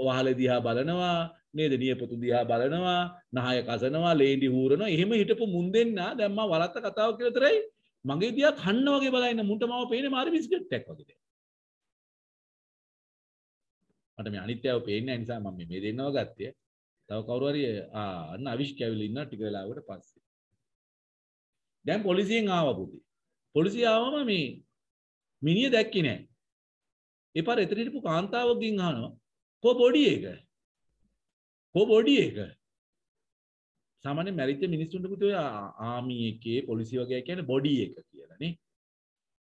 වහල දිහා බලනවා නේද? නියපොතු දිහා බලනවා, නහය කසනවා, ලේඩි හූරනවා. එහෙම හිටපු මුන් දෙන්න දැන් මම වලත්ත කතාවක් කියලා තරයි මගේ දිහා කන්න වගේ බලන මුන්ට මාව පේන්නේ මාරි බිස්කට් එකක් වගේ. මට මේ අනිත්‍යව පේන්නේ නැහැ නිසා මම මේ දෙන්නව ගත්තේ. තව කවුරු හරි ආ අන්න අවිෂ් කැවිල ඉන්න ටික වෙලාවකට පස්සේ. දැන් පොලිසියෙන් ආවා පුතේ. පොලිසිය ආවම මේ මිනිය දැක්කේ නැහැ. ඒ පාර එතන හිටපු කාන්තාවගෙන් අහනවා කො බොඩි එක? කො බොඩි එක? සාමාන්‍ය මැරිච්ච මිනිස්සුන්ට පුතේ ඔය ආමි එකේ පොලිසිය වගේ කියන්නේ බොඩි එක කියලා නේ.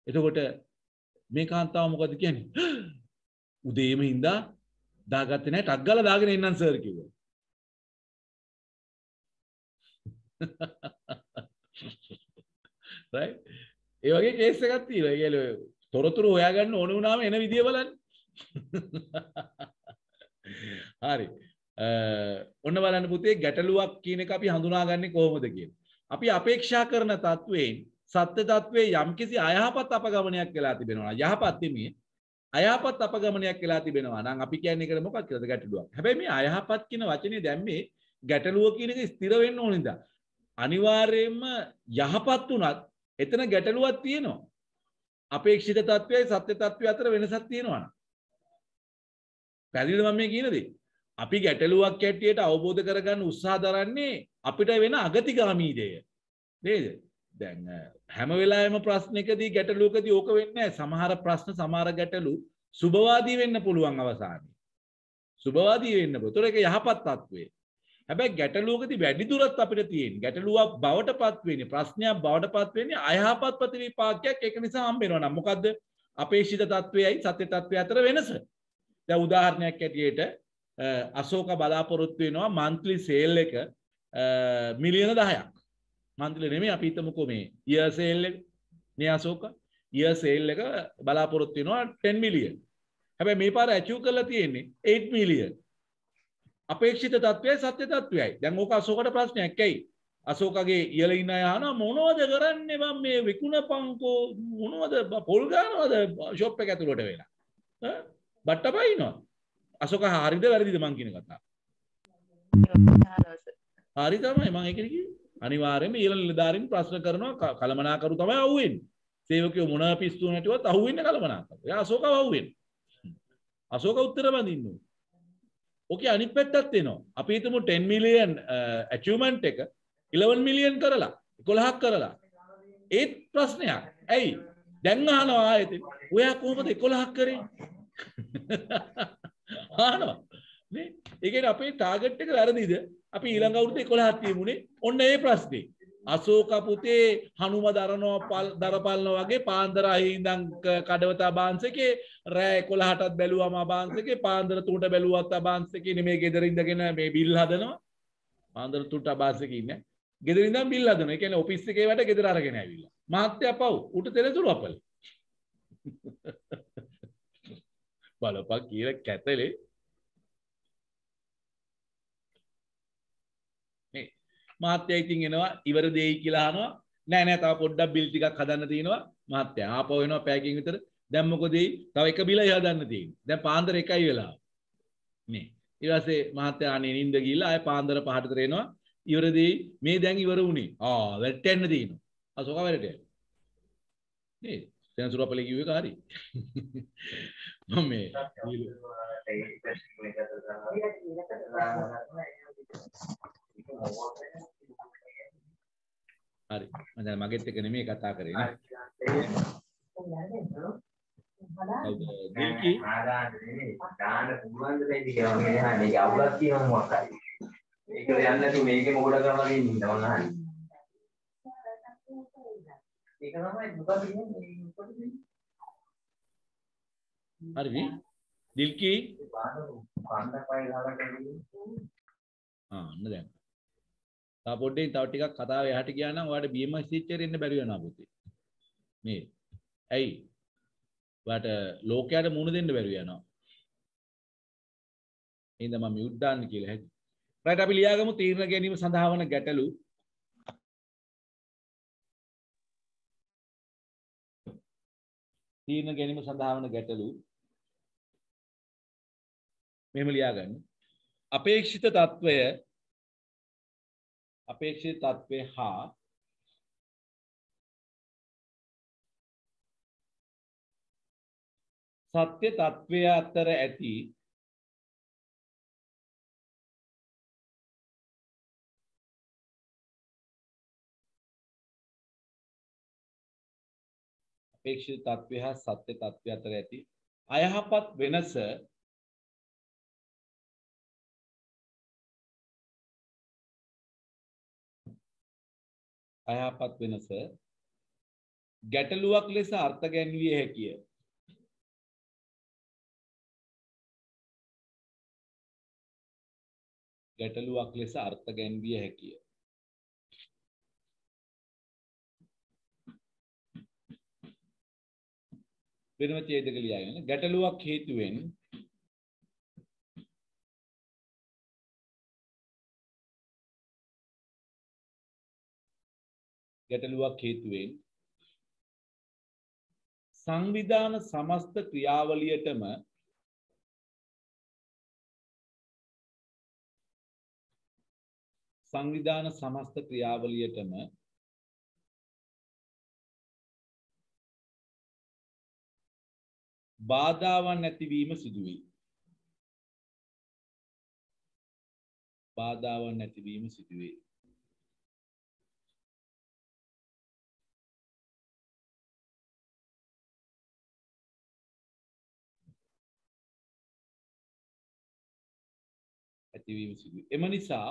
එතකොට මේ කාන්තාව මොකද කියන්නේ? උදේම හින්දා දාගත්තේ නැහැ ටක් ගාලා දාගෙන ඉන්නම් සර් කිව්වා. right? ඒ වගේ කේස් එකක් තියෙනවා. ඒ කියන්නේ තොරතුරු හොයාගන්න ඕන වුණාම එන විදිය බලන්න. හරි. ඔන්න බලන්න පුතේ ගැටලුවක් කියන එක අපි හඳුනාගන්නේ කොහොමද කියලා. අපි අපේක්ෂා කරන තත්වයෙන් සත්‍ය තත්වයේ යම්කිසි අයහපත් අපගමනයක් වෙලා තිබෙනවා. යහපත් දෙමියේ අයහපත් අපගමනයක් වෙලා තිබෙනවා නම් අපි කියන්නේ ඒකට මොකක්ද කියලාද ගැටලුවක්. හැබැයි මේ අයහපත් කියන වචනේ දැම්මේ ගැටලුව කියන එක ස්ථිර වෙන්න ඕන නිසා. අනිවාර්යයෙන්ම යහපත් උනත් එතන ගැටලුවක් තියෙනවා. අපේක්ෂිත තත්වයයි සත්‍ය තත්වය අතර වෙනසක් තියෙනවා නේද? පැහැදිලිද මම මේ කියන දේ? අපි ගැටලුවක් ඇටියට අවබෝධ කරගන්න උත්සාහ දරන්නේ අපිට වෙන අගතිගාමී දෙය. නේද? දැන් හැම වෙලාවෙම ප්‍රශ්නකදී ගැටලුවකදී ඕක වෙන්නේ නැහැ. සමහර ප්‍රශ්න සමහර ගැටලු සුබවාදී වෙන්න පුළුවන් අවසානයේ. සුබවාදී වෙන්න පුළුවන්. ඒතර ඒක යහපත් තත්වයේ. හැබැයි ගැටලුවකදී වැඩි දුරක් අපිට තියෙන. ගැටලුවක් බවටපත් වෙන්නේ ප්‍රශ්නයක් බවටපත් වෙන්නේ අයහපත් ප්‍රතිවිපාකයක් ඒක නිසා හම්බ වෙනවා. නම් මොකද්ද? අපේක්ෂිත තත්වයයි සත්‍ය තත්වය අතර වෙනස. දැන් උදාහරණයක් ඇටියට අශෝක බලාපොරොත්තු වෙනවා monthly sale එක මිලියන දහයක්. මන්ත්‍රි නෙමෙයි අපි හිතමුකෝ මේ ඊයර් සේල් එක නේ අශෝක. year sale එක බලාපොරොත්තු වෙනවා ten million. හැබැයි මේ පාර achieve කරලා තියෙන්නේ eight million. අපේක්ෂිත තත්ත්වයයි සත්‍ය තත්ත්වයයි. දැන් ඕක අශෝකට ප්‍රශ්නයක් ඇයි? අශෝකගේ ඉහළ ඉන්න අය අහනවා මොනවද කරන්නේ මම මේ විකුණපන්කෝ මොනවද පොල් ගන්නවද ෂොප් එක ඇතුළට වෙලා. හා බට්ට බයිනවා. අශෝක හරිද වැරදිද මං කියන කතාව? හරි තමයි මම ඒක කිව්වේ. අනිවාර්යයෙන්ම ඊළඟ නිලධාරීන් ප්‍රශ්න කරනවා කලමනාකරු තමයි අහුවෙන්නේ. සේවකයෝ මොන පිස්සු නැටිවත් අහුවෙන්නේ කලමනාකරු. එයා අශෝකව අහුවෙන්නේ. අශෝක උත්තර බඳින්න ඕනේ. ඕකේ අනිත් පැත්තත් එනවා. අපි හිතමු ten million achievement එක eleven million කරලා eleven ක් කරලා. ඒත් ප්‍රශ්නයක්. ඇයි? දැන් අහනවා ආයෙත් ඔයා කොහොමද eleven ක් කරේ? අහනවා. නේ? ඒ කියන්නේ අපේ ටාගට් එක වැරදිද? අපි ඊළඟ අවුරුද්දේ eleven ක් තියමුනේ. ඔන්න ඒ ප්‍රශ්නේ. අශෝක පුතේ හනුම දරනවා දරපල්නවා වගේ පාන්දර අහි ඉඳන් කඩවතා බාන්සකේ රෑ eleven ටත් බැලුවාම බාන්සකේ පාන්දර තුනට බැලුවත් බාන්සකේ නෙමේ ගෙදර ඉඳගෙන මේ බිල් හදනවා. පාන්දර තුනට බාන්සකේ ඉන්නේ. ගෙදර ඉඳන් බිල් හදනවා. ඒ කියන්නේ ඔෆිස් එකේ වැඩ ගෙදර අරගෙන ඇවිල්ලා. මහත්තයා පව් උට තෙලතුළු අපල. බලපක් කියලා කැතලේ මහත්තයා ඉතින් එනවා ඉවර දෙයි කියලා අහනවා නෑ නෑ තව පොඩ්ඩක් බිල් ටිකක් හදන්න තියෙනවා මහත්තයා ආපහු එනවා පැයකින් විතර දැන් මොකද ඒ තව එක බිලයි හදන්න තියෙන්නේ දැන් පාන්දර එකයි වෙලා නේ ඊට පස්සේ මහත්තයා අනේ නිින්ද ගිහලා ආය පාන්දර පහට විතර එනවා ඉවර දෙයි මේ දැන් ඉවර වුණේ ආ වැටෙන්න යන්න තියෙනවා අසෝක වැටෙන්න යන්න නේ දැන් සුරපලේ කිව්වේ කාරි මම මේ hari, macam market ekonomi kata keren. Hari, Dilki. Ah, mana? තා පොඩ්ඩෙන් තව ටිකක් කතාව එහාට ගියා නම් ඔයාලට B M S teacher ඉන්න බැරි වෙනවා පුතේ. මේ ඇයි? ඔයාට ලෝකයට මුණ දෙන්න බැරි වෙනවා. එහෙනම් මම මියුට් දාන්න කියලා හැදි. right අපි ලියාගමු තීරණ ගැනීම සඳහා වන ගැටලු. තීරණ ගැනීම සඳහා වන ගැටලු. මෙහෙම ලියාගන්න. අපේක්ෂිත తত্ত্বය අපේක්ෂිත තත්ත්වය හා සත්‍ය තත්ත්වය අතර ඇති අපේක්ෂිත තත්ත්වය හා සත්‍ය තත්ත්වය අතර ඇති අයහපත් වෙනස අයහපත් වෙනස ගැටලුවක් ලෙස අර්ථ ගැන්විය හැකිය. ගැටලුවක් ලෙස අර්ථ ගැන්විය හැකිය. වෙනම ඡේදක ලියාගෙන ගැටලුවක් හේතුවෙන් ගැටලුවක් හේතුවෙන් සංවිධාන සමස්ත ක්‍රියාවලියටම සංවිධාන සමස්ත ක්‍රියාවලියටම බාධාවන් ඇතිවීම සිදුවේ. බාධාවන් ඇතිවීම සිදුවේ. එම නිසා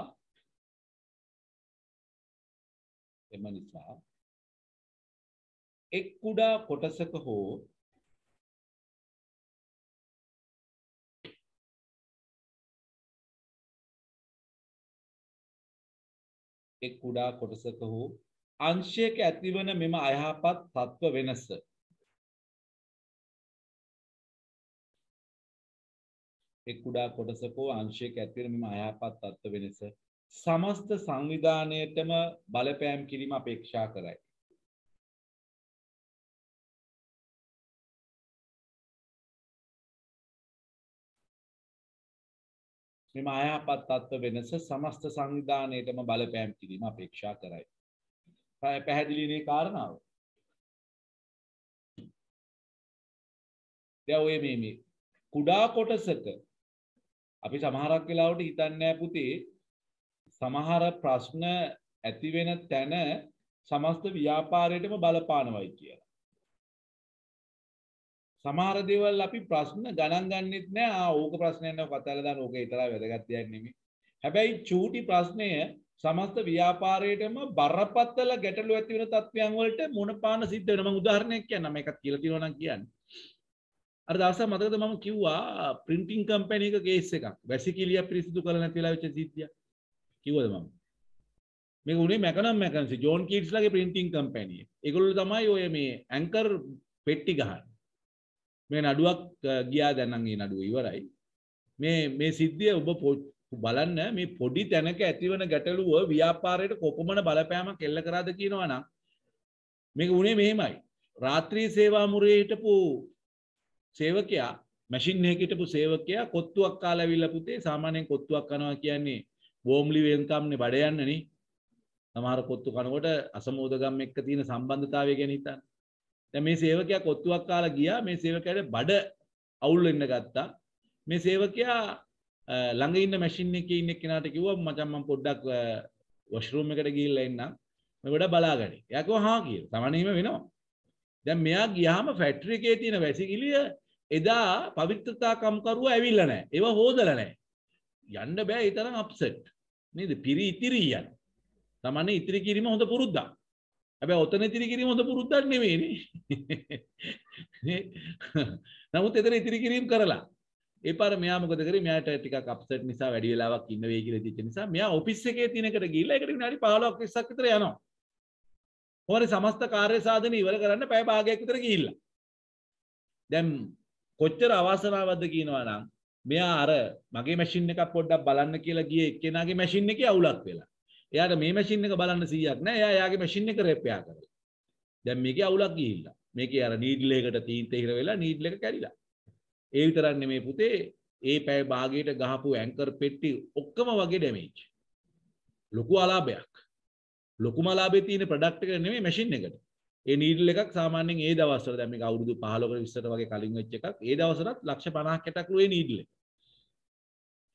එම නිසා එක් කුඩා කොටසක හෝ එක් කුඩා කොටසක හෝ අංශයක ඇතිවන මෙම අයහපත් තත්ත්ව වෙනස එක් කුඩා කොටසකෝ අංශයක ඇතුළේ මෙම අයහපත් තත්ත්ව වෙනස සමස්ත සංවිධානයේටම බලපෑම් කිරීම අපේක්ෂා කරයි. මෙම අයහපත් තත්ත්ව වෙනස සමස්ත සංවිධානයේටම බලපෑම් කිරීම අපේක්ෂා කරයි. පැහැදිලි නේ කාරණාව. දැන් ඔය මේ මේ කුඩා කොටසක අපි සමහරක් වෙලාවට හිතන්නේ නැහැ පුතේ සමහර ප්‍රශ්න ඇති වෙන තැන සමස්ත ව්‍යාපාරයටම බලපානවයි කියලා. සමහර දේවල් අපි ප්‍රශ්න ගණන් ගන්නෙත් නෑ. ආ ඕක ප්‍රශ්නයක් නෑ කතාලා දාන ඕක ඊතරා වැදගත් දෙයක් නෙමෙයි. හැබැයි චූටි ප්‍රශ්නය සමස්ත ව්‍යාපාරයටම බරපතල ගැටලු ඇති වෙන තත්ත්වයන් වලට මුණපාන සිද්ධ වෙනවා. මම උදාහරණයක් කියන්නම්. මේකත් කියලා තියෙනවා නම් කියන්නේ. අර දවසක් මතකද මම කිව්වා printing company එක කේස් එකක්. වැසිකිළිය පිරිසිදු කරලා නැති වෙලා වෙච්ච සිද්ධියක්. කිව්වද මම? මේක උනේ මැකනම් මැකන්සි ජෝන් කීට්ස්ලාගේ printing company එක. ඒගොල්ලෝ තමයි ඔය මේ ඇන්කර් පෙට්ටි ගහන්නේ. මේ නඩුවක් ගියා දැන් නම් ඒ නඩුව ඉවරයි. මේ මේ සිද්ධිය ඔබ බලන්න මේ පොඩි තැනක ඇතිවන ගැටලුව ව්‍යාපාරයට කොපමණ බලපෑමක් එල්ල කරාද කියනවා නම් මේක උනේ මෙහෙමයි. රාත්‍රී සේවා මුරේ හිටපු සේවකයා මැෂින් එකකට හිටපු සේවකයා කොත්තුවක් කාලා ඇවිල්ලා පුතේ සාමාන්‍යයෙන් කොත්තුවක් කනවා කියන්නේ වෝම්ලි වෙන්කම්නේ බඩ යන්නනේ. සමහර කොත්තු කනකොට අසමෝදගම් එක්ක තියෙන සම්බන්ධතාවය ගැන හිතන්න. දැන් මේ සේවකයා කොත්තුවක් කාලා ගියා. මේ සේවකයාට බඩ අවුල් වෙන්න ගත්තා. මේ සේවකයා ළඟ ඉන්න මැෂින් එකේ ඉන්න කෙනාට කිව්වා මචං මම පොඩ්ඩක් වොෂ්රූම් එකට ගිහිල්ලා එන්නම්. මම වඩා බලාගනි. එයා කිව්වා හා කියලා. සාමාන්‍යයෙන් එහෙම වෙනවා. දැන් මෙයා ගියාම ෆැක්ටරි එකේ තියෙන වැසිකිළිය එදා පවිත්‍රතා කම්කරුවා ඇවිල්ලා නැහැ. ඒව හොදලා නැහැ. යන්න බෑ ඒ තරම් අප්සෙට්. නේද? පිරි ඉතිරි යන. සාමාන්‍ය ඉතිරි කිරීම හොඳ පුරුද්දක්. හැබැයි ඔතන ඉතිරි කිරීම හොඳ පුරුද්දක් නෙමෙයිනේ. නේ? නමුත් එතන ඉතිරි කිරීම කරලා. ඒ පාර මෙයා මොකද කරේ? මෙයාට ටිකක් අප්සෙට් නිසා වැඩි වෙලාවක් ඉන්න වෙයි කියලා හිතච්ච නිසා මෙයා ඔෆිස් එකේ තියෙන එකට ගිහිල්ලා ඒකට විනාඩි පහලොව විස්සක් විතර යනවා. හොරේ සමස්ත කාර්ය සාධන ඉවර කරන්න පැය භාගයක් විතර ගිහිල්ලා. දැන් කොච්චර අවාසනාවක්ද කියනවා නම් මෙයා අර මගේ මැෂින් එකක් පොඩ්ඩක් බලන්න කියලා ගියේ එක්කෙනාගේ මැෂින් එකේ අවුලක් වෙලා. එයාට මේ මැෂින් එක බලන්න සියයක් නැහැ. එයා එයාගේ මැෂින් එක රිපෙයාර් කරලා. දැන් මේකේ අවුලක් ගිහිල්ලා. මේකේ අර නීඩල් එකට තීන්ත හිර වෙලා නීඩල් එක කැඩිලා. ඒ විතරක් නෙමෙයි පුතේ, ඒ පැය භාගයට ගහපු ඇන්කර් පෙට්ටි ඔක්කොම වගේ ඩැමේජ්. ලොකු අලාභයක්. ලොකුම අලාභේ තියෙන ප්‍රොඩක්ට් එක නෙමෙයි මැෂින් එකට. ඒ නීඩල් එකක් සාමාන්‍යයෙන් ඒ දවස්වල දැන් මේක අවුරුදු පහලොවකට විස්සට වගේ කලින් වෙච්ච එකක්. ඒ දවසරත් ලක්ෂ පණහක් හැටක්ලු ඒ නීඩල් එක.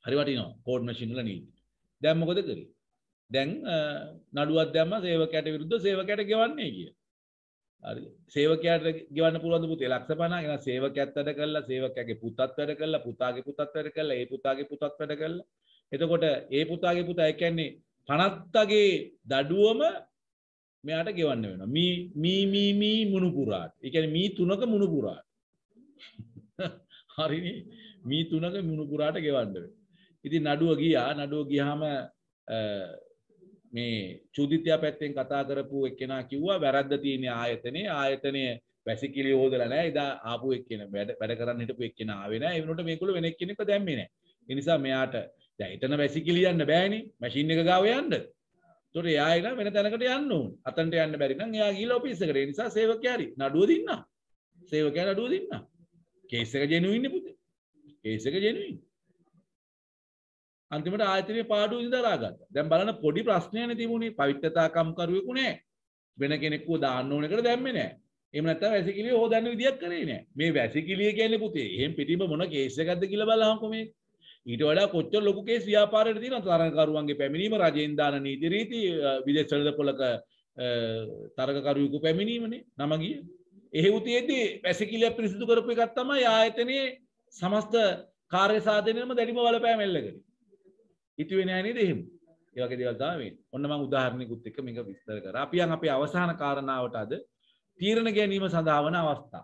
හරි වටිනවා. කෝඩ් මැෂින් වල නීඩල්. දැන් මොකද කරේ? දැන් නඩුවක් දැම්ම සේවකයාට විරුද්ධව සේවකයාට ගෙවන්නේ කිය. හරි. සේවකයාට ගෙවන්න පුළුවන් දුපුත ලක්ෂ පණහක්. එහෙනම් සේවකයාත් වැඩ කළා, සේවකයාගේ පුතත් වැඩ කළා, පුතාගේ පුතත් වැඩ කළා, ඒ පුතාගේ පුතත් වැඩ කළා. එතකොට ඒ පුතාගේ පුතා ඒ කියන්නේ පනත්තගේ දඩුවම මෙයාට ගෙවන්න වෙනවා. මී මී මී මී මුණුපුරාට. ඒ කියන්නේ මී තුනක මුණුපුරාට. හරිනේ. මී තුනක මුණුපුරාට ගෙවන්න වෙනවා. ඉතින් නඩුව ගියා. නඩුව ගියාම මේ චුදිත්‍යා පැත්තෙන් කතා කරපු එක්කෙනා කිව්වා වැරද්ද තියෙන ආයතනේ. ආයතනයේ වැසිකිළිය හොදලා නැහැ. ඉතින් ආපු එක්කෙනා වැඩ වැඩ කරන්න හිටපු එක්කෙනා ආවේ නැහැ. ඒ වෙනකොට මේගොල්ලෝ වෙන එක්කෙනෙක්ව දැම්මේ නැහැ. ඒ නිසා මෙයාට දැන් එතන වැසිකිළිය යන්න බෑනේ. මැෂින් එක ගාව යන්න. ඒතොර එයා එක වෙන තැනකට යන්න ඕන. අතනට යන්න බැරි නම් එයා ගිහලා ඔෆිස් එකට. ඒ නිසා සේවකයා හරි නඩුව දින්නා. සේවකයා නඩුව දින්නා. කේස් එක ජෙනුයින් නේ පුතේ. කේස් එක ජෙනුයින්. අන්තිමට ආයතනයේ පාඩුව ඉඳලාගත්තා. දැන් බලන්න පොඩි ප්‍රශ්නයනේ තිබුණේ. පවිත්‍රතා කම්කරුවෙකු නෑ. වෙන කෙනෙක්ව දාන්න ඕන එකට දැම්මේ නෑ. එහෙම නැත්නම් වැසිකිළිය හොදන්න විදියක් කරේ නෑ. මේ වැසිකිළිය කියන්නේ පුතේ. එහෙන් පිටිම මොන කේස් එකක්ද කියලා බලහමු මේ. ඊට වඩා කොච්චර ලොකු කේස් ව්‍යාපාරයකට තියෙනවා. තරගකරුවන්ගේ පැමිණීම, රජෙන් දාන නීති රීති, විදේශවල පොලක තරගකරුවෙකු පැමිණීමනේ නම ගිය. එහෙවු තියේදී වැසිකිළිය පිරිසිදු කරපු එකක් තමයි ආයතනයේ සමස්ත කාර්ය සාධනෙම දැඩිම බලපෑම එල්ල කරේ. හිතුවේ නෑ නේද එහෙම. ඒ වගේ දේවල් තමයි වෙන්නේ. ඔන්න මම උදාහරණයකුත් එක්ක මේක විස්තර කරා. අපි යන් අපේ අවසාන කාරණාවට අද තීරණ ගැනීම සඳහා වන අවස්ථා.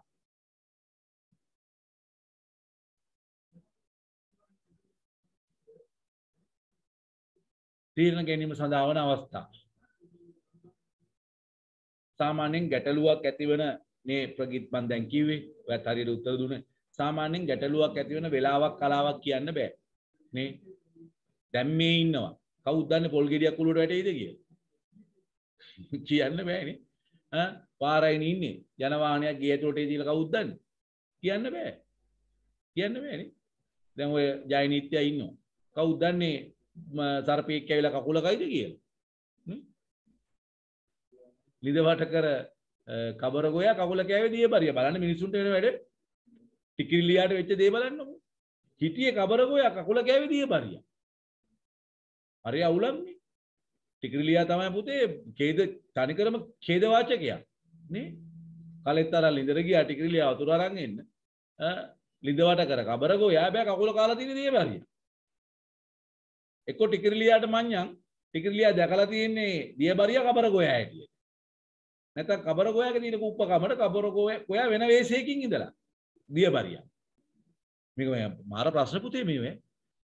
තීරණ ගැනීම සඳහා වන අවස්ථා. සාමාන්‍යයෙන් ගැටලුවක් ඇතිවන මේ ප්‍රගීත් මන් දැන් කිව්වේ ඔයත් හරියට උත්තර දුන්නේ. සාමාන්‍යයෙන් ගැටලුවක් ඇති වෙන වෙලාවක් කලාවක් කියන්න බෑ නේ. දැන් මේ ඉන්නවා කවුද දන්නේ පොල් ගෙඩියක් උලුවට වැටෙයිද කියලා කියන්න බෑනේ. ආ පාරයින් ඉන්නේ යන වාහනයක් ගිය ඇතුළටේ දීලා කවුද දන්නේ කියන්න බෑ කියන්න බෑනේ. දැන් ඔය ජයනිත්‍යයි ඉන්නවා කවුද දන්නේ සර්පෙක් ඇවිල්ලා කකුල කයිද කියලා නේ. ලිදවට කර කබර ගෝයා කකුල කෑවේ දිය බරිය බලන්න මිනිසුන්ට වෙන වැඩේ. ටිකිරිලියාට වෙච්ච දේ බලන්නකෝ. හිටියේ කබර ගෝයා කකුල කෑවේ දිය බරිය. හරි අවුලක් නේ. ටිකිරිලියා තමයි පුතේ ඛේද තනිකරම ඛේද වාචකයා නේ. කලෙත්තර ලිඳර ගියා ටිකිරිලියා වතුර අරන් එන්න. ලිදවට කර කබර ගෝයා බෑ කකුල කාලා තියෙන දේ බරිය. එක්ක ටිකිරිලියාට මඤ්ඤං ටිකිරිලියා දැකලා තියෙන්නේ දිය බරිය කබර ගෝයා හැටියට. නැත්නම් කබර ගෝයාගේ තියෙන කුප්ප කමර කබර ගෝයා වෙන වෙස්යකින් ඉඳලා දියබරියක්. මේක මාර ප්‍රශ්න පුතේ මේ.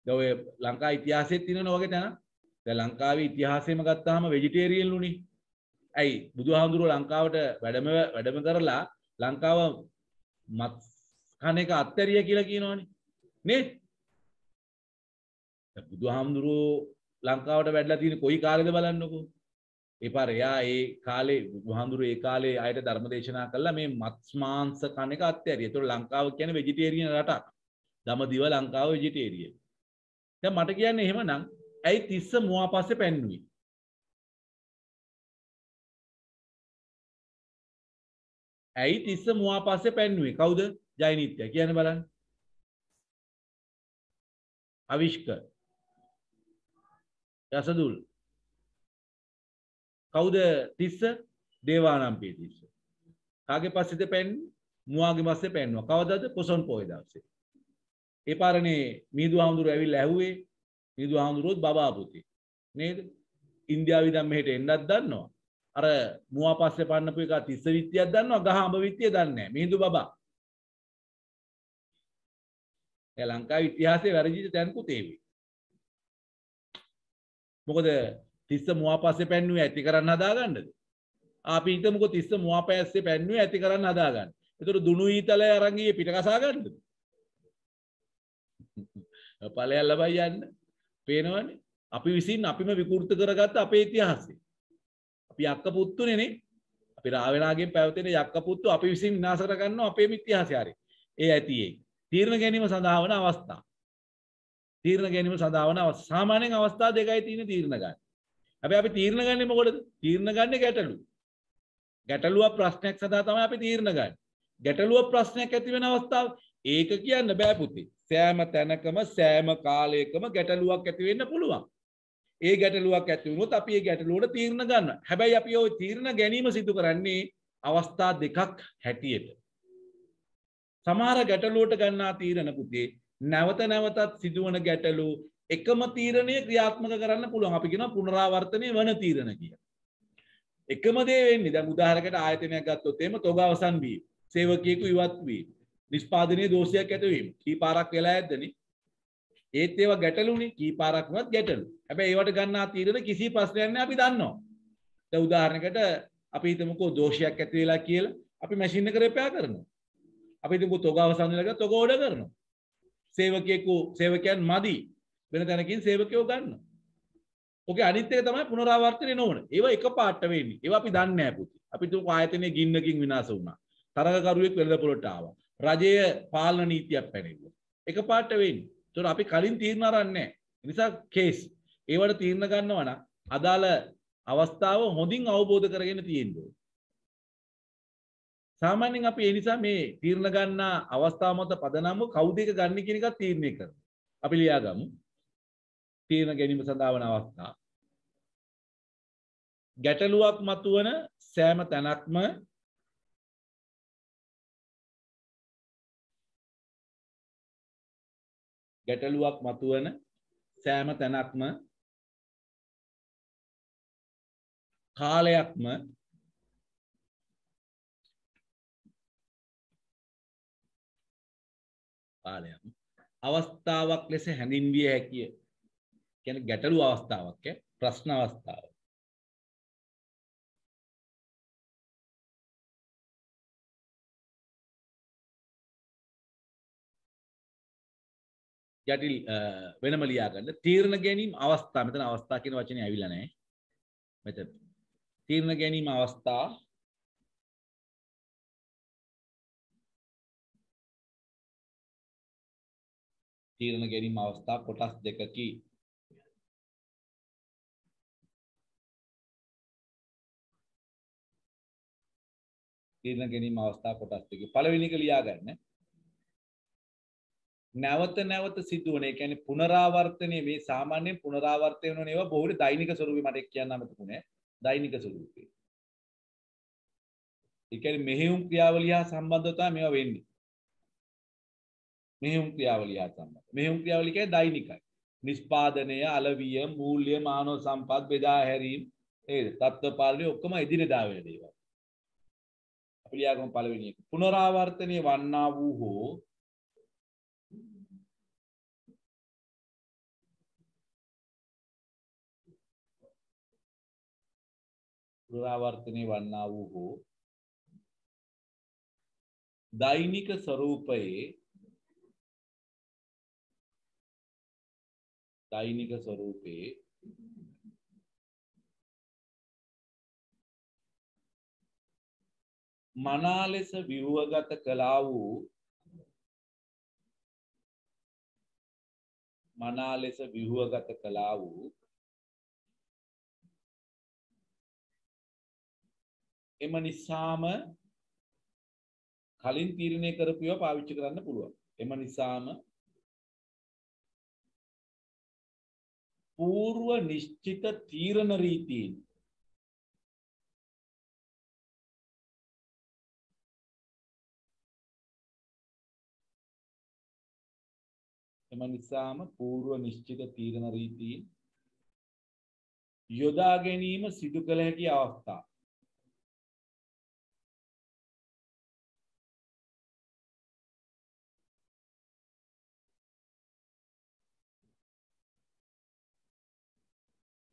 දැන් ඔය ලංකා ඉතිහාසෙත් තියෙනවනේ වගේ තැන. දැන් ලංකාවේ ඉතිහාසෙම ගත්තාම ভেජිටේරියන් ලුනේ. ඇයි බුදුහාඳුරුව ලංකාවට වැඩම වැඩම කරලා ලංකාව මත් කන එක අත්තරිය කියලා කියනවනේ. නේ? දැන් බුදුහාඳුරුව ලංකාවට වැඩලා තියෙන කොයි කාලෙද බලන්නකෝ. එපාර එයා ඒ කාලේ බුදුහාඳුරු ඒ කාලේ අයට ධර්ම දේශනා කළා මේ මත් මාංශ කන එක අත්හැරිය. ඒතකොට ලංකාව කියන්නේ ভেජිටේරියන් රටක්. දමදිව ලංකාව ভেජිටේරියන්. දැන් මට කියන්නේ එහෙමනම් ඇයි තිස්ස මුවා පස්සේ පැන්නුවේ? ඇයි තිස්ස මුවා පස්සේ පැන්නුවේ? කවුද? ජයනිත්‍ය. කියන්න බලන්න. අවිෂ්කර. යසදුල්. කවුද තිස්ස? දේවානම්පිය තිස්ස. කාගේ පස්සේද පැන්නේ? මුවාගේ පස්සේ පැන්නවා. කවදද? පොසොන් පොය දවසේ. ඒ පාරනේ මිහිඳුහාමුදුරුවෝ ඇවිල්ලා ඇහුවේ මිහිඳුහාමුදුරුවෝත් බබා පුතේ නේද? ඉන්දියාවේ ඉඳන් මෙහෙට එන්නත් දන්නවා. අර මුවා පස්සේ පන්නපු එක තිස්ස විත්තියක් දන්නවා. ගහ අඹ විත්තිය දන්නේ නැහැ. මිහිඳු බබා. ඒ ලංකාවේ ඉතිහාසයේ වැරදිච්ච තැන් පුතේ මේ. මොකද තිස්ස මුවා පස්සේ පැන්නුවේ ඇති කරන්න හදාගන්නද? අපි හිතමුකෝ තිස්ස මුවා පස්සේ පැන්නුවේ ඇති කරන්න හදාගන්න. ඒතර දුණු ඊතලය අරන් ගියේ පිට කසා ගන්නද? ඵලයක් ලබයි යන්න. පේනවනේ. අපි විසින් අපිම විකෘත කරගත්ත අපේ ඉතිහාසය. අපි යක්ක පුත්තුනේ නේ. අපි රාවණාගෙන් පැවතෙන යක්ක පුත්තු අපි විසින් විනාශ කරගන්න අපේ ඉතිහාසය හරි. ඒ ඇතියේ. තීරණ ගැනීම සඳහා වන අවස්ථා. තීරණ ගැනීම සඳහා වන සාමාන්‍යයෙන් අවස්ථා දෙකයි තියෙන තීරණ ගන්න. හැබැයි අපි තීරණ ගන්නේ මොකටද? තීරණ ගන්නේ ගැටලු. ගැටලුව ප්‍රශ්නයක් සදා තමයි අපි තීරණ ගන්නේ. ගැටලුව ප්‍රශ්නයක් ඇති වෙන අවස්ථාව ඒක කියන්න බෑ පුතේ. සෑම තැනකම සෑම කාලයකම ගැටලුවක් ඇති වෙන්න පුළුවන්. ඒ ගැටලුවක් ඇති වුණොත් අපි ඒ ගැටලුවට තීරණ ගන්නවා. හැබැයි අපි ওই තීරණ ගැනීම සිදු කරන්නේ අවස්ථා දෙකක් හැටියට. සමහර ගැටලුවට ගන්නා තීරණ පුතේ නැවත නැවතත් සිදුවන ගැටලු එකම තීරණය ක්‍රියාත්මක කරන්න පුළුවන්. අපි කියනවා පුනරාවර්තනය වන තීරණ කියලා. එකම දේ වෙන්නේ. දැන් උදාහරණයකට ආයතනයක් ගත්තොත් එහෙම තොග අවසන් වීම, සේවකයෙකු ඉවත් වීම, නිෂ්පාදනයේ දෝෂයක් ඇති වීම. කීපාරක් වෙලා ඇද්දනේ. ඒත් ඒවා ගැටලුනේ. කීපාරක් වුණත් ගැටලු. හැබැයි ඒවට ගන්නා තීරණ කිසි ප්‍රශ්නයක් නෑ අපි දන්නවා. දැන් උදාහරණයකට අපි හිතමුකෝ දෝෂයක් ඇති වෙලා කියලා අපි මැෂින් එක රිපෙයාර් කරනවා. අපි හිතමුකෝ තොග අවසන් වෙලා ගත්තොත් තොග ඕඩර් කරනවා. සේවකයෙකු සේවකයන් මදි වෙන තැනකින් සේවකයෝ ගන්නවා. ඔකේ අනිත් එක තමයි පුනරාවර්තනය නොවන. ඒවා එක පාට වෙන්නේ. ඒවා අපි දන්නේ නැහැ පුතේ. අපි තුන් ආයතනයේ ගින්නකින් විනාශ වුණා. තරගකරුවෙක් වෙළඳ පොළට ආවා. රජයේ පාලන නීතියක් පැනෙවුවා. එක පාට වෙන්නේ. ඒතොර අපි කලින් තීරණ අරන්නේ නැහැ. ඒ නිසා කේස් ඒවට තීරණ ගන්නවා නම් අදාළ අවස්ථාව හොඳින් අවබෝධ කරගෙන තියෙන්න ඕනේ. සාමාන්‍යයෙන් අපි ඒ නිසා මේ තීරණ ගන්න අවස්ථාව මත පදනම්ව කවුද එක ගන්න කියන එකත් තීරණය කරනවා. අපි ලියාගමු. තීරණ ගැනීම සඳහා වන අවස්ථා. ගැටලුවක් මතුවන සෑම තැනක්ම ගැටලුවක් මතුවන සෑම තැනක්ම කාලයක්ම කාලයක් අවස්ථාවක් ලෙස හැඳින්විය හැකිය. කියන්නේ ගැටලු අවස්ථාවක් ය ප්‍රශ්න අවස්ථාව. යටි වෙනම ලියා ගන්න. තීරණ ගැනීම අවස්ථා. මෙතන අවස්ථා කියන වචනේ ඇවිල්ලා නැහැ. මෙතන තීරණ ගැනීම අවස්ථා තීරණ ගැනීම අවස්ථා කොටස් දෙකකි. තීරණ ගැනීම අවස්ථා කොටස් දෙකකි. පළවෙනි එක ලියා ගන්න. නැවත නැවත සිදුවන ඒ කියන්නේ පුනරාවර්තනය මේ සාමාන්‍ය පුනරාවර්තනය වෙන ඒවා බොහෝ දෛනික ස්වරූපේ මට කියන්න අමතකුනේ. දෛනික ස්වරූපේ. ඒ කියන්නේ මෙහෙයුම් ක්‍රියාවලිය හා සම්බන්ධව තමයි මේවා වෙන්නේ. මෙහෙයුම් ක්‍රියාවලිය හා සම්බන්ධ. මෙහෙයුම් ක්‍රියාවලිය කියන්නේ දෛනිකයි. නිෂ්පාදනය, අලවිය, මූල්‍ය, මානව සම්පත් බෙදා හැරීම, ඒ තත්ත්වපාලනය ඔක්කොම එදිනෙදා වෙන දේවල්. අපි ලියාගමු පළවෙනි එක. පුනරාවර්තනය වන්නා වූ හෝ පුනරාවර්තනය වන්නා වූ හෝ දෛනික ස්වરૂපයේ දෛනික ස්වරූපේ මනා ලෙස විවුවගත කළා වූ මනා ලෙස විවුවගත කළා වූ එම නිසාම කලින් තීරණය කරපු ඒවා පාවිච්චි කරන්න පුළුවන්. එම නිසාම पूर्व निश्चित तीरण रीति एमनिसाम पूर्व निश्चित तीरण रीति योदा गेनीम सिदु कल हैकी अवस्था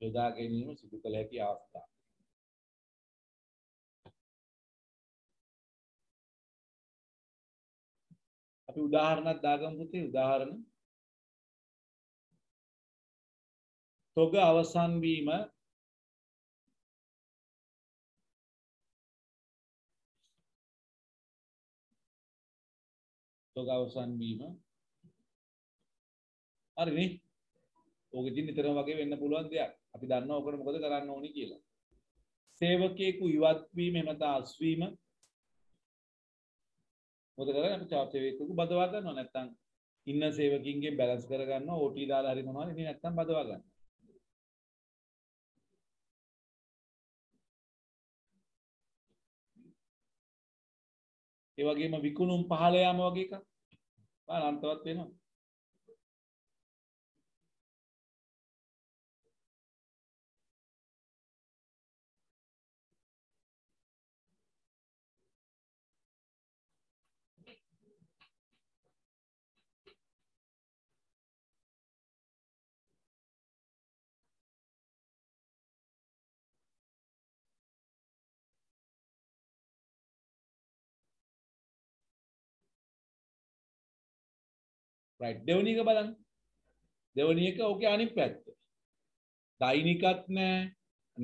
යොදා ගැනීම සිදු කළ හැකි අවස්ථා. අපි උදාහරණයක් දාගමු පුතේ. උදාහරණ තොග අවසන් වීම තොග අවසන් වීම හරිනේ. ඕක ඉතින් නිතරම වගේ වෙන්න පුළුවන් දෙයක්. අපි දන්නවා ඔකට මොකද කරන්න ඕනි කියලා. සේවකයෙකු ඉවත් වීම එමෙත අස්වීම මොකද කරන්නේ? අපි සේවකයෙකු බදවා ගන්නවා. නැත්නම් ඉන්න සේවකින්ගේ බැලන්ස් කර ගන්නවා. ඕටී දාලා හරි මොනවාද ඉතින් නැත්නම් බදවා ගන්නවා. ඒ වගේම විකුණුම් පහළ යාම වගේ එකක් අනන්තවත් වෙනවා. රයිට්. දෙවෙනි එක බලන්න. දෙවෙනි එක ඕකේ අනිත් පැත්ත. දෛනිකත් නැහැ.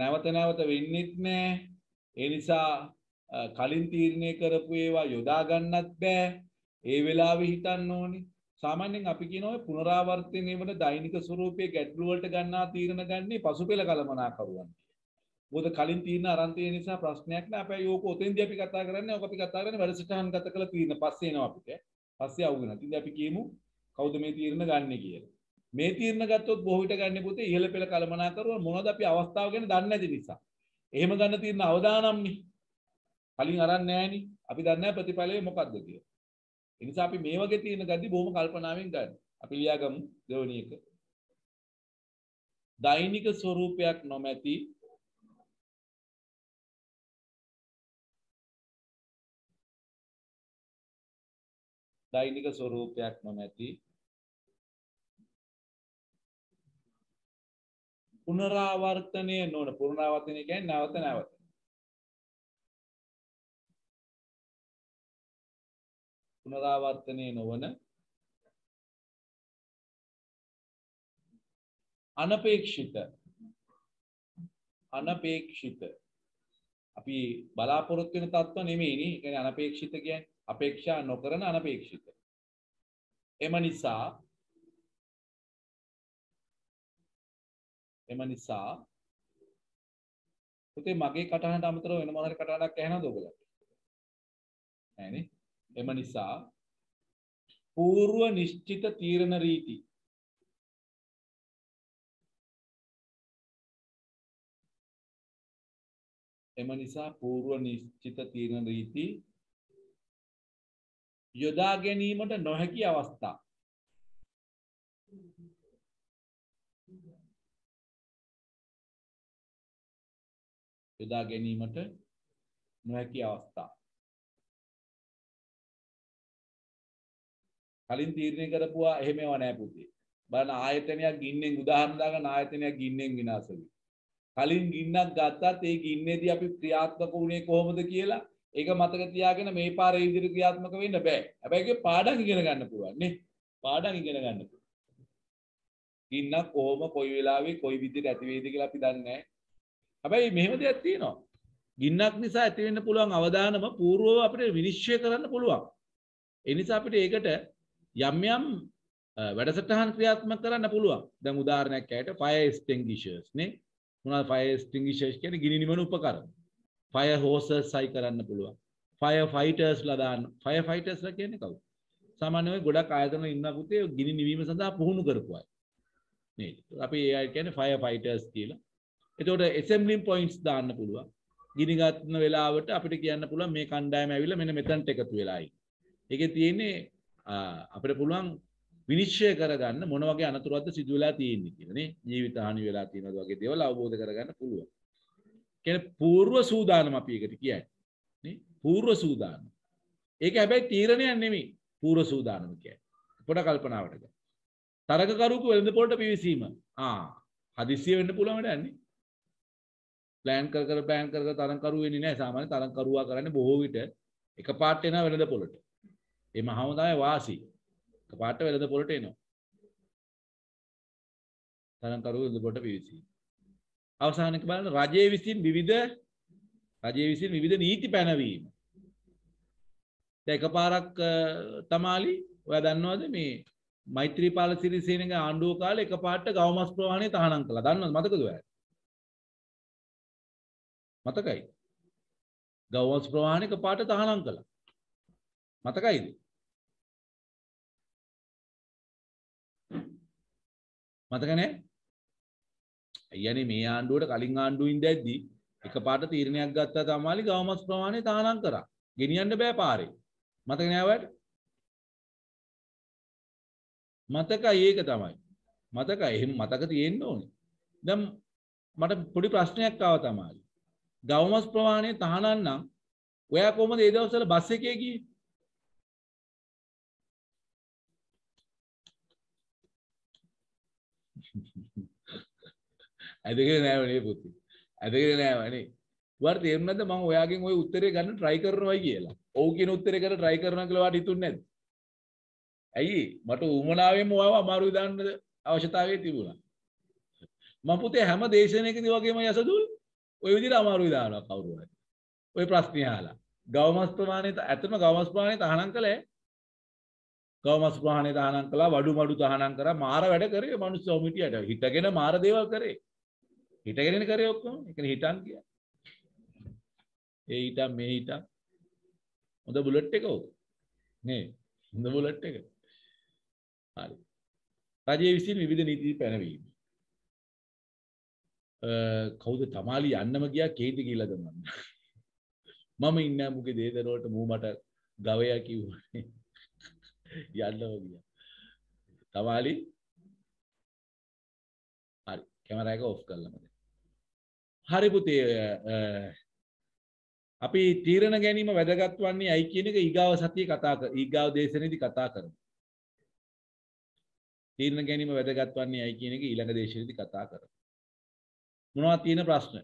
නැවත නැවත වෙන්නෙත් නැහැ. ඒ නිසා කලින් තීරණය කරපු ඒවා යොදා ගන්නත් බෑ. ඒ වෙලාවේ හිතන්න ඕනේ. සාමාන්‍යයෙන් අපි කියන ඔය පුනරාවර්තනයේ වල දෛනික ස්වරූපයේ ගැටළු වලට ගන්නා තීරණ ගන්නේ පසුපෙළ කළමනාකරුවන්. මොකද කලින් තීරණ අරන් තියෙන නිසා ප්‍රශ්නයක් නෑ. අපි ඕක ඔතෙන්දී අපි කතා කරන්නේ. ඕක අපි කතා කරන්නේ වැඩසටහන් ගත කළ තීරණ පස්සේ එනවා අපිට. පස්සේ අවු වෙනවා. ඉතින් අපි කියමු කවුද මේ තීරණ ගන්න කියලා. මේ තීරණ ගත්තොත් බොහෝ විට ගන්න පුතේ ඉහළ පෙළ කළමනාකරුවන් මොනවද අපි අවස්ථාව ගැන දන්නේ නැති නිසා. එහෙම ගන්න තීරණ අවදානම්නේ. කලින් අරන් නැහැනේ. අපි දන්නේ නැහැ ප්‍රතිඵලය මොකක්ද කියලා. ඒ නිසා අපි මේ වගේ තීරණ ගද්දී බොහොම කල්පනාවෙන් ගන්න. අපි ලියාගමු දෙවෙනි එක. දෛනික ස්වරූපයක් නොමැති දෛනික ස්වරූපයක් නොමැති පුනරාවර්තනය නොවන පුනරාවර්තනය කියන්නේ නැවත නැවත පුනරාවර්තනය නොවන अनपेक्षित अनपेक्षित අපි බලාපොරොත්තු වෙන තත්ත්ව නෙමෙයිනේ. ඒ කියන්නේ අනපේක්ෂිත කියන්නේ අපේක්ෂා නොකරන අනපේක්ෂිත. එම නිසා එම නිසා පුතේ මගේ කටහඬට අමතරව වෙන මොන හරි කටහඬක් ඇහෙනවද ඔයගලට? නෑනේ. එම නිසා పూర్ව නිශ්චිත තීරණ රීති එම නිසා పూర్ව නිශ්චිත තීරණ රීති යොදා ගැනීමට නොහැකි අවස්ථා යොදා ගැනීමට නොහැකි අවස්ථා කලින් තීරණය කරපුවා එහෙම ඒවා නැහැ පුතේ. බලන්න ආයතනයක් ගින්නෙන් උදාහරණ දාගන්න ආයතනයක් ගින්නෙන් විනාශ වෙයි. කලින් ගින්නක් ගත්තත් ඒ ගින්නේදී අපි ක්‍රියාත්මක වුණේ කොහොමද කියලා ඒක මතක තියාගෙන මේ පාර ඒ විදිහට ක්‍රියාත්මක වෙන්න බෑ. හැබැයි ඒක පාඩම් ඉගෙන ගන්න පුළුවන් නේ. පාඩම් ඉගෙන ගන්න පුළුවන්. ගින්නක් කොහොම කොයි වෙලාවෙ කොයි විදිහට ඇති වෙයිද කියලා අපි දන්නේ නැහැ. හැබැයි මෙහෙම දෙයක් තියෙනවා. ගින්නක් නිසා ඇති වෙන්න පුළුවන් අවදානම పూర్වව අපිට විනිශ්චය කරන්න පුළුවන්. ඒ නිසා අපිට ඒකට යම් යම් වැඩසටහන් ක්‍රියාත්මක කරන්න පුළුවන්. දැන් උදාහරණයක් ඇයට fire extinguishers නේ. මොනවාද fire extinguishers කියන්නේ ගිනි නිමන උපකරණ. fire hoses සයි කරන්න පුළුවන්. fire fighters ලා දාන්න. fire fighters ලා කියන්නේ කවුද? සාමාන්‍යයෙන් ගොඩක් ආයතන ඉන්න පුතේ ගිනි නිවීම සඳහා පුහුණු කරපු අය. නේද? අපි ඒ අය කියන්නේ fire fighters කියලා. එතකොට assembling points දාන්න පුළුවන්. ගිනි ගන්න වෙලාවට අපිට කියන්න පුළුවන් මේ කණ්ඩායම ඇවිල්ලා මෙන්න මෙතනට එකතු වෙලායි. ඒකේ තියෙන්නේ අපිට පුළුවන් විනිශ්චය කරගන්න මොන වගේ අනතුරක්ද සිදු වෙලා තියෙන්නේ කියලා නේ. ජීවිත හානි වෙලා තියෙනවද වගේ දේවල් අවබෝධ කරගන්න පුළුවන්. කියන්නේ పూర్ව සූදානම් අපි ඒකට කියන්නේ නේ. పూర్ව සූදානම්. ඒක හැබැයි තීරණයක් නෙමෙයි. పూర్ව සූදානම් කියන්නේ පොඩ කල්පනාවට ගන්න. තරගකරුවෙකු වෙළඳ පොළට පිවිසීම. ආ හදිසිය වෙන්න පුළුවන් වැඩක් නේ. ප්ලෑන් කර කර ප්ලෑන් කර කර තරගකරුවෙ වෙන්නේ නැහැ. සාමාන්‍ය තරගකරුවා කරන්නේ බොහෝ විට එකපාරට එනවා වෙළඳ පොළට. ඒ මහාම තමයි වාසි. පාට වෙළඳ පොළට එනවා. තරංකරුවෝ වෙළඳ පොළට පිවිසී. අවසානයේ බලන්න රජයේ විසින් විවිධ රජයේ විසින් විවිධ නීති පැනවීම. දැන් එකපාරක් තමාලි ඔයා දන්නවද මේ මෛත්‍රීපාල සිරිසේනගේ ආණ්ඩුව කාලේ එකපාරට ගවමස් ප්‍රවාහණය තහනම් කළා. දන්නවද මතකද ඔයාට? මතකයි. ගවමස් ප්‍රවාහණය එකපාරට තහනම් කළා. මතකයිද? මතක නැහැ. අයියානේ මේ ආණ්ඩුවට කලින් ආණ්ඩුව ඉඳද්දි එකපාරට තීරණයක් ගත්තා තමයි ගවමස් ප්‍රමාණය තහනම් කරා. ගෙනියන්න බෑ පාරේ. මතක නැහැ ඔයාලට? මතකයි ඒක තමයි. මතකයි. එහෙම මතක තියෙන්න ඕනේ. දැන් මට පොඩි ප්‍රශ්නයක් ආවා තමයි. ගවමස් ප්‍රමාණය තහනම් නම් ඔයා කොහොමද ඒ දවස්වල බස් එකේ ගියේ? ඇදගෙන නෑවනේ පුතේ. ඇදගෙන නෑවනේ. වාට තේරුම් නැද්ද මම ඔයාගෙන් ওই උත්තරේ ගන්න try කරනවායි කියලා. ඔව් කියන උත්තරේ කරලා try කරනවා කියලා වාට හිතුන්නේ නැද්ද? ඇයි? මට උමනාවෙම ඔයාව අමාරුයි දාන්න අවශ්‍යතාවය තිබුණා. මම පුතේ හැම දේශනයකදී වගේම යසදුල් ওই විදිහට අමාරුයි දානවා කවුරු හරි. ওই ප්‍රශ්නේ අහලා. ගවමස් ප්‍රමාණය ඇත්තම ගවමස් ප්‍රමාණය තහනම් කළේ. ගවමස් ප්‍රමාණය තහනම් කළා, වඩු මඩු තහනම් කරා, මාර වැඩ කරේ මිනිස්සු මිටියට. හිතගෙන මාර දේවල් කරේ. හිටගෙන කරේ ඔක්කොම. ඒ කියන්නේ හිටන් කියන්නේ. ඒ හිටා මේ හිටා. හොඳ බුලට් එක ඕක. නේ. හොඳ බුලට් එක. හරි. රජයේ විසින් විවිධ නීති පැනවීම. අ කවුද තමාලි යන්නම ගියා කේන්ති කියලා ගමන්. මම ඉන්න මුගේ දේදර වලට මූ මට ගවයා කිව්වනේ. යන්නම ගියා. තමාලි හරි. කැමරා එක ඔෆ් කරලාම හරි පුතේ අපි තීරණ ගැනීම වැදගත් වන්නේ ඇයි කියන එක ඊගාව සතියේ කතා කර ඊගාව දේශනේදී කතා කරමු. තීරණ ගැනීම වැදගත් වන්නේ ඇයි කියන එක ඊළඟ දේශනේදී කතා කරමු. මොනවද තියෙන ප්‍රශ්න?